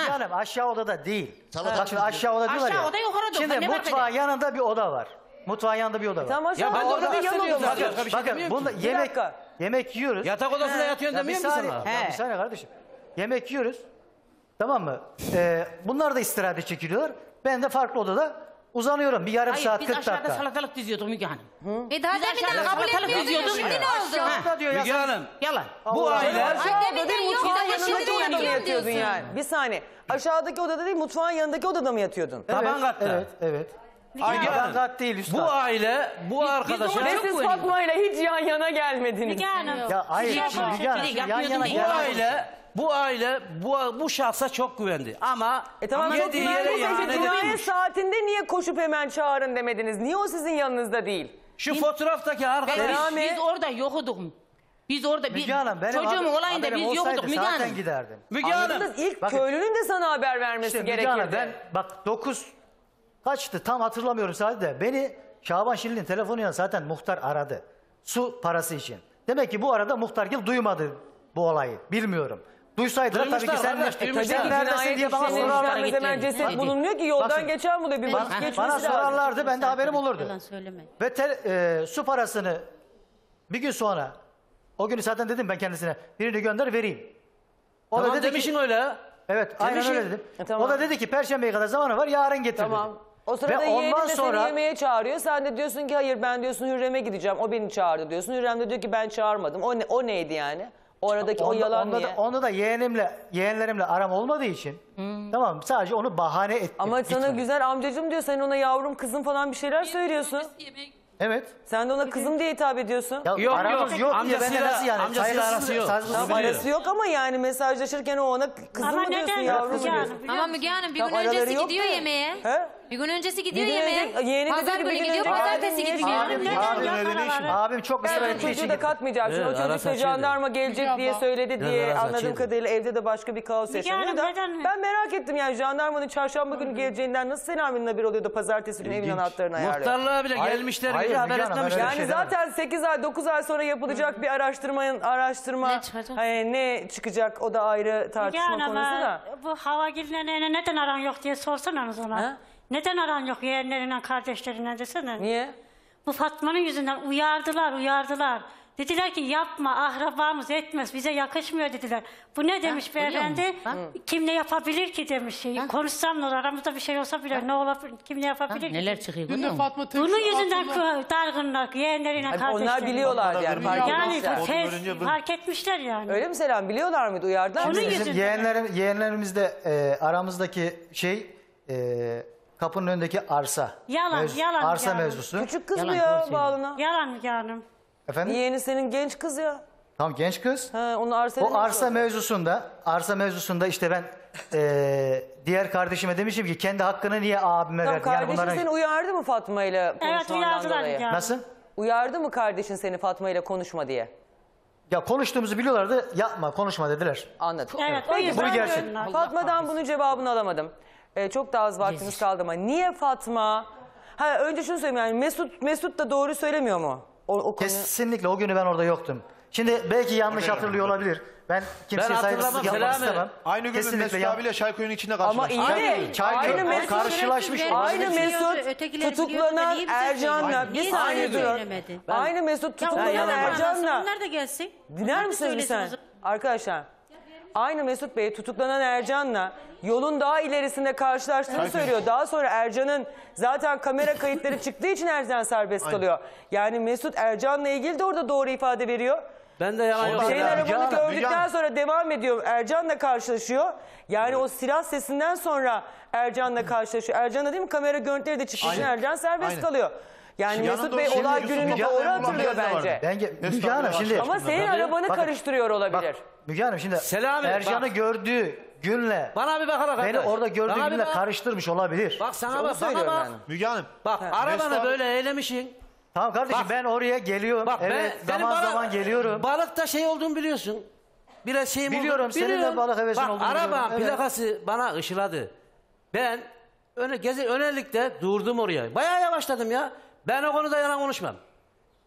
Hanım aşağı odada değil. Bakın aşağı odada diyorlar ya. Aşağı oda yukarı oda. Şimdi mutfağın yanında bir oda var. Mutfağın yanında bir oda var. Tamam, ya ben de orada bir yan odam var. Bakın bunda yemek yemek yiyoruz. Yatak odasında yatıyorsun demiyor musun sana? Bir saniye kardeşim. Yemek yiyoruz. Tamam mı? Ee, bunlar da istirahate çekiliyorlar. Ben de farklı odada Uzanıyorum bir yarım Hayır, saat kırk dakika. Hayır biz aşağıda salatalık diziyorduk Müge Hanım. Hı? E daha deminden kabul etmiyorduk. Şimdi ne oldu? Müge Hanım. Yalan. Bu aile. Ay deminden yok. Şimdi yanında yatıyordun yani. Bir saniye. Aşağıdaki odada değil mutfağın yanındaki odada mı yatıyordun? Taban katta. Evet evet. Ay yan kat değil üstad. Bu aile, bu arkadaşlar. Ve siz Fatma ile hiç yan yana gelmediniz. Müge Hanım. Ya hayır Müge Hanım. Yan yana gelmediniz. Bu aile. Bu aile bu, bu şahsa çok güvendi ama e tamam yedi yere yani saatinde niye koşup hemen çağırın demediniz? Niye o sizin yanınızda değil? Şu biz, fotoğraftaki arkadaş biz, biz orada yokuduk. Biz orada bir çocuğum olayında biz yokuduk Müge Hanım. Zaten giderdim. Müge Hanım ilk bakın, köylünün de sana haber vermesi işte gerekirdi. Müge Hanım ben bak dokuz kaçtı tam hatırlamıyorum sadece de beni Şaban Şirin'in telefonuyla zaten muhtar aradı. Su parası için. Demek ki bu arada muhtargil duymadı bu olayı. Bilmiyorum. Duysaydı da tabii ki sen neredesin diye bana sorarlardı. Hemen ceset bulunmuyor ki yoldan bakın, geçer mi de bir vakit geçmesi bana sorarlardı lazım. Ben de haberim olurdu. Ve tel, e, su parasını bir gün sonra o günü zaten dedim ben kendisine birini gönder vereyim. O tamam, da dedi demişin ki, öyle. Evet demişin. Aynen öyle dedim. E, tamam. O da dedi ki perşembeye kadar zamanı var yarın getir tamam. Dedi. O sırada yeğenim de sonra... seni yemeğe çağırıyor. Sen de diyorsun ki hayır ben diyorsun Hürrem'e gideceğim. O beni çağırdı diyorsun. Hürrem de diyor ki ben çağırmadım. O, ne, o neydi yani? Oradaki onda, o yalan onda niye? Da, onda da yeğenimle, yeğenlerimle aram olmadığı için hmm. tamam sadece onu bahane ettim. Ama sana gitmem. Güzel amcacığım diyor, sen ona yavrum kızım falan bir şeyler söylüyorsun. Evet. Sen de ona kızım diye hitap ediyorsun. Ya, yok yok, yok. Amcasıyla arası yani. Amcasıyla arası yok. Tamam, arası yok ama yani mesajlaşırken o ona kızım ama mı diyorsun yavrum mu diyorsun. Ama Müge Hanım bir gün tamam, öncesi gidiyor de. Yemeğe. He? Bir gün öncesi gidiyor bir yemeğe. Pazar günü gidiyor, pazartesi gidiyor. Abim, abim, abim çok güzel ettiği için. Çocuğu da katmayacağım. Şimdi o çocuk da jandarma gelecek diye söyledi diye anladığım kadarıyla evde de başka bir kaos yaşanıyor da. Ben merak ettim yani jandarmanın çarşamba günü geleceğinden nasıl Selami'nin haberi oluyor da pazartesi günü evin anahtarını ayarlıyor. Muhtarlığa bile gelmişler. Hayır haber etmemişler. Yani zaten sekiz ay dokuz ay sonra yapılacak bir araştırmanın araştırma ne çıkacak o da ayrı tartışma konusu da. Bu havagirlerine neden aran yok diye sorsanız ona. Neden aran yok yeğenlerinden, kardeşlerinden desene. Niye? Bu Fatma'nın yüzünden uyardılar, uyardılar. Dediler ki yapma, ahrabamız etmez, bize yakışmıyor dediler. Bu ne demiş beyefendi? Kim ne yapabilir ki demiş. Şey. Konuşsam ne olur, aramızda bir şey olsa bile ha? Ne olabilir, kim ne yapabilir ha? Ki? Neler çıkıyor biliyor musun? Bunun yüzünden Fatma... dargınlar, yeğenlerinden, yani kardeşlerinden. Onlar biliyorlar yani, fark yani, yani. Fark etmişler yani. Öyle mi Selam, biliyorlar mıydı, uyardılar mı? Bizim yeğenlerim, yeğenlerimizde e, aramızdaki şey... E, kapının önündeki arsa. Yalan, mevzu, yalan. Arsa yalan. Mevzusu. Küçük kız mı ya bağlına? Yalan canım. Efendim? Yeğeni senin genç kız ya. Tamam genç kız. He, onu arsa o arsa mevzusunda, arsa mevzusunda işte ben e, diğer kardeşime demişim ki kendi hakkını niye abime tamam, verdi? Yani kardeşin bunların... seni uyardı mı Fatma ile konuşmandan evet, dolayı? Yani. Nasıl? Uyardı mı kardeşin seni Fatma ile konuşma diye? Ya konuştuğumuzu biliyorlardı, yapma konuşma dediler. Anladım. Evet, evet. Bu gerçek. Fatma'dan bunun cevabını alamadım. Ee, çok daha az vaktimiz yes. kaldı ama niye Fatma? Ha, önce şunu söyleyeyim yani Mesut Mesut da doğru söylemiyor mu? O, o konu... Kesinlikle o günü ben orada yoktum. Şimdi belki yanlış hatırlıyor olabilir. Ben kimseye saygısızlık yapmak istemem. Aynı gün Mesut abiyle Çayköy'ün içinde karşılaştık. Ama iyi. Çayköy karşılaşmış. Karşılaşmış aynı Mesut tutuklanan Ercan'la. Bir saniye durun. Aynı Mesut tutuklanan Ercan'la. Onlar da gelsin. Dinler misin sen? Arkadaşlar. Aynı Mesut Bey tutuklanan Ercan'la yolun daha ilerisinde karşılaştığını Herkes. Söylüyor. Daha sonra Ercan'ın zaten kamera kayıtları çıktığı için Ercan serbest kalıyor. Yani Mesut Ercan'la ilgili de orada doğru ifade veriyor. Ben de yalan yok. Şeyin arabanı gördükten sonra devam ediyor. Ercan'la karşılaşıyor. Yani o silah sesinden sonra Ercan'la karşılaşıyor. Ercan'la değil mi kamera görüntüleri de çıktığı için Ercan serbest Aynen. kalıyor. Yani Mesut Yanında Bey olay gününü doğru hatırlıyor bence. Müge Hanım şimdi... Ama senin arabanı bakın, karıştırıyor olabilir. Müge Hanım şimdi Selami, Ercan'ı bak. Gördüğü günle... Bana bir bakarak arkadaş. Beni orada gördüğü bana günle karıştırmış olabilir. Bak sana bak, sana bak. Yani. Müge Hanım. Bak ha. arabanı böyle eylemişsin. Tamam kardeşim bak, ben oraya geliyorum. Bak, evet ben, zaman balık, zaman geliyorum. Balıkta şey olduğunu biliyorsun. Biraz şeyim biliyorum, olduğunu biliyorum. Senin de balık hevesin olduğunu biliyorum. Bak arabanın plakası bana ışıladı. Ben önelikle durdum oraya. Bayağı yavaşladım ya. Ben o konuda yalan konuşmam.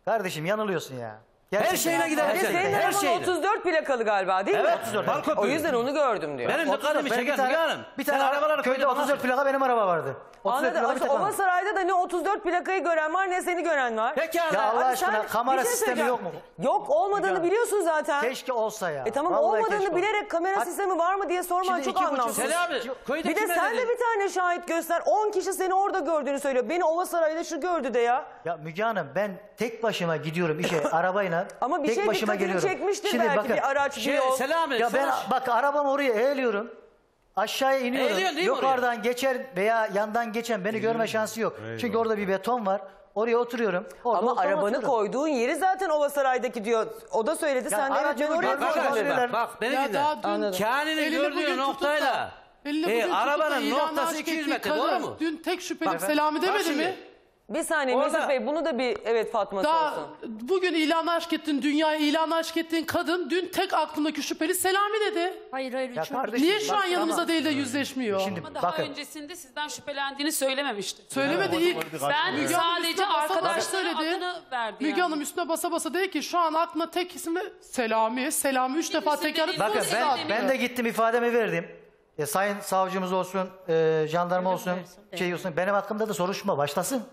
Kardeşim yanılıyorsun ya. Gerçekten her şeyine gider. Her, senin her şeyine. otuz dört plakalı galiba değil mi? Evet. otuz dört. Banko o yüzden onu gördüm diyor. Benim de kardeşim şeker Hanım. Bir tane arabalar köyde otuz dört plaka benim araba vardı. otuz dört Ova Saray'da da ne otuz dört plakayı gören var ne seni gören var. Pekala. Ya Allah aşkına kamera sistemi yok mu? Yok olmadığını biliyorsun zaten. Keşke olsa ya. E tamam olmadığını bilerek kamera sistemi var mı diye sorman çok anlamsız. Bir de sen de bir tane şahit göster. on kişi seni orada gördüğünü söylüyor. Beni Ova Saray'da şu gördü de ya. Ya Müge Hanım ben tek başıma gidiyorum işe arabayla. Ama bir tek şey başıma geliyorum. Çekmiştir şimdi belki bakın, bir araç bir şey, yol. Selami, ya ben bak arabamı oraya eğiliyorum. Aşağıya iniyorum. Yukarıdan geçer veya yandan geçen beni görme şansı yok. Eyvallah. Çünkü orada bir beton var. Oraya oturuyorum. Orada ama arabanı oturuyorum. Koyduğun yeri zaten Ova Saray'daki diyor. O da söyledi. Ya sen de evet ben oraya koyuyorum. Bak beni dinle. Kendini gördüğü noktayla. E, arabanın noktası iki yüz metre doğru mu? Dün tek şüpheli Selami demedi mi? Bir saniye orada. Mesut Bey bunu da bir evet Fatma daha olsun. Bugün ilan aşk ettin dünyaya ilan aşk ettin kadın dün tek aklımdaki şüpheli Selami dedi. Hayır hayır. Kardeşim, niye şu an yanımıza ama. Değil de yüzleşmiyor? Şimdi, ama daha bakın. Öncesinde sizden şüphelendiğini söylememişti. Söylemedi ilk. Ben sadece arkadaşların adını verdi. Müge Hanım üstüne basa basa dedi ki şu an aklıma tek isimle Selami. Selami üç defa tekrar etti. Bakın ben, ben de gittim ifademi verdim. E, sayın savcımız olsun, e, jandarma olsun, şey olsun. Benim hakkımda da soruşturma başlasın.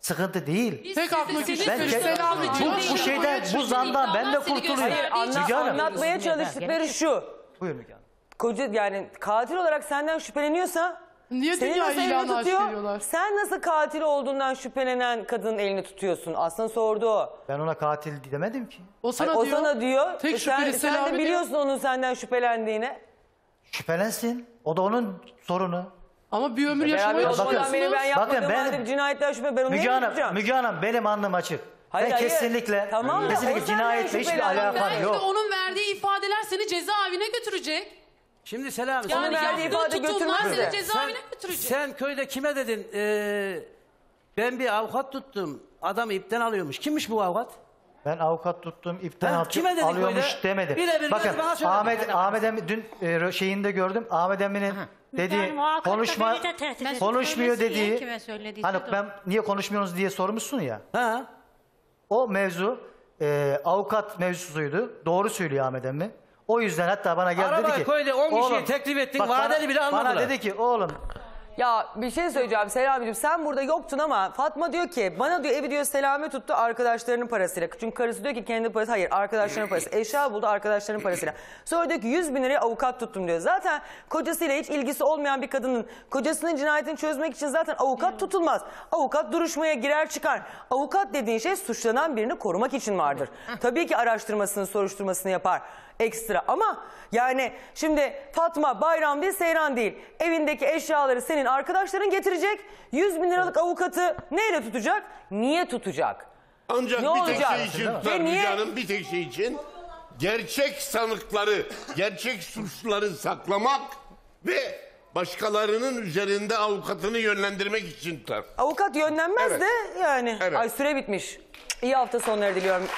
Sıkıntı değil. Tek aklımdaki bu, bu şeyden, bu zandan ben de kurtuluyorum. Anla, anlatmaya çalıştıkları şu. Buyur Müge Hanım. Koca yani katil olarak senden şüpheleniyorsa niye seni nasıl elini tutuyor? Sen nasıl katil olduğundan şüphelenen kadının elini tutuyorsun? Aslında sordu o. Ben ona katil demedim ki. O sana, Ay, diyor, o sana diyor. Tek e, sen, sen de biliyorsun diyor. Onun senden şüphelendiğini. Şüphelensin. O da onun sorunu. Ama bir ömür yaşamayı düşünüyorsunuz. Beni ben yapmadığım halde cinayetler şüphe ben onu Müge Hanım, yapacağım. Müge Hanım benim anlam açık. Hayır, ben hayır. Kesinlikle, tamam kesinlikle cinayetle hiçbir alakam yok. Onun verdiği ifadeler seni cezaevine götürecek. Şimdi Selami. Yani verdiği ifade götürmez seni cezaevine sen, götürecek. Sen köyde kime dedin? E, ben bir avukat tuttum. Adamı ipten alıyormuş. Kimmiş bu avukat? Ben avukat tuttum, ipten altı alıyormuş öyle? Demedi. Bire bakın Ahmet, Ahmet Emin, dün e, şeyinde gördüm, Ahmet Emin'in dediği, konuşma, de konuşmuyor dediği, hani ben niye konuşmuyorsunuz diye sormuşsun ya, ha. O mevzu e, avukat mevzusuydu, doğru söylüyor Ahmet Emin. O yüzden hatta bana geldi araba dedi ki, koydu, on kişiyi teklif ettin, bak, vadeli bana, bile anladılar. Bana dedi ki, oğlum... Ya bir şey söyleyeceğim Selami'cim sen burada yoktun ama Fatma diyor ki bana diyor evi diyor Selami tuttu arkadaşlarının parasıyla. Çünkü karısı diyor ki kendi parası hayır arkadaşlarının parası eşya buldu arkadaşlarının parasıyla. Sonra diyor ki yüz bin liraya avukat tuttum diyor. Zaten kocasıyla hiç ilgisi olmayan bir kadının kocasının cinayetini çözmek için zaten avukat tutulmaz. Avukat duruşmaya girer çıkar. Avukat dediğin şey suçlanan birini korumak için vardır. Tabii ki araştırmasını soruşturmasını yapar. Ekstra ama yani şimdi Fatma bayram değil seyran değil evindeki eşyaları senin arkadaşların getirecek yüz bin liralık avukatı neyle tutacak niye tutacak ancak ne bir olacak? Tek şey için ve niye? Canım, bir tek şey için gerçek sanıkları gerçek suçları saklamak ve başkalarının üzerinde avukatını yönlendirmek için tutar. Avukat yönlenmez evet. De yani evet. Ay süre bitmiş iyi hafta sonları diliyorum.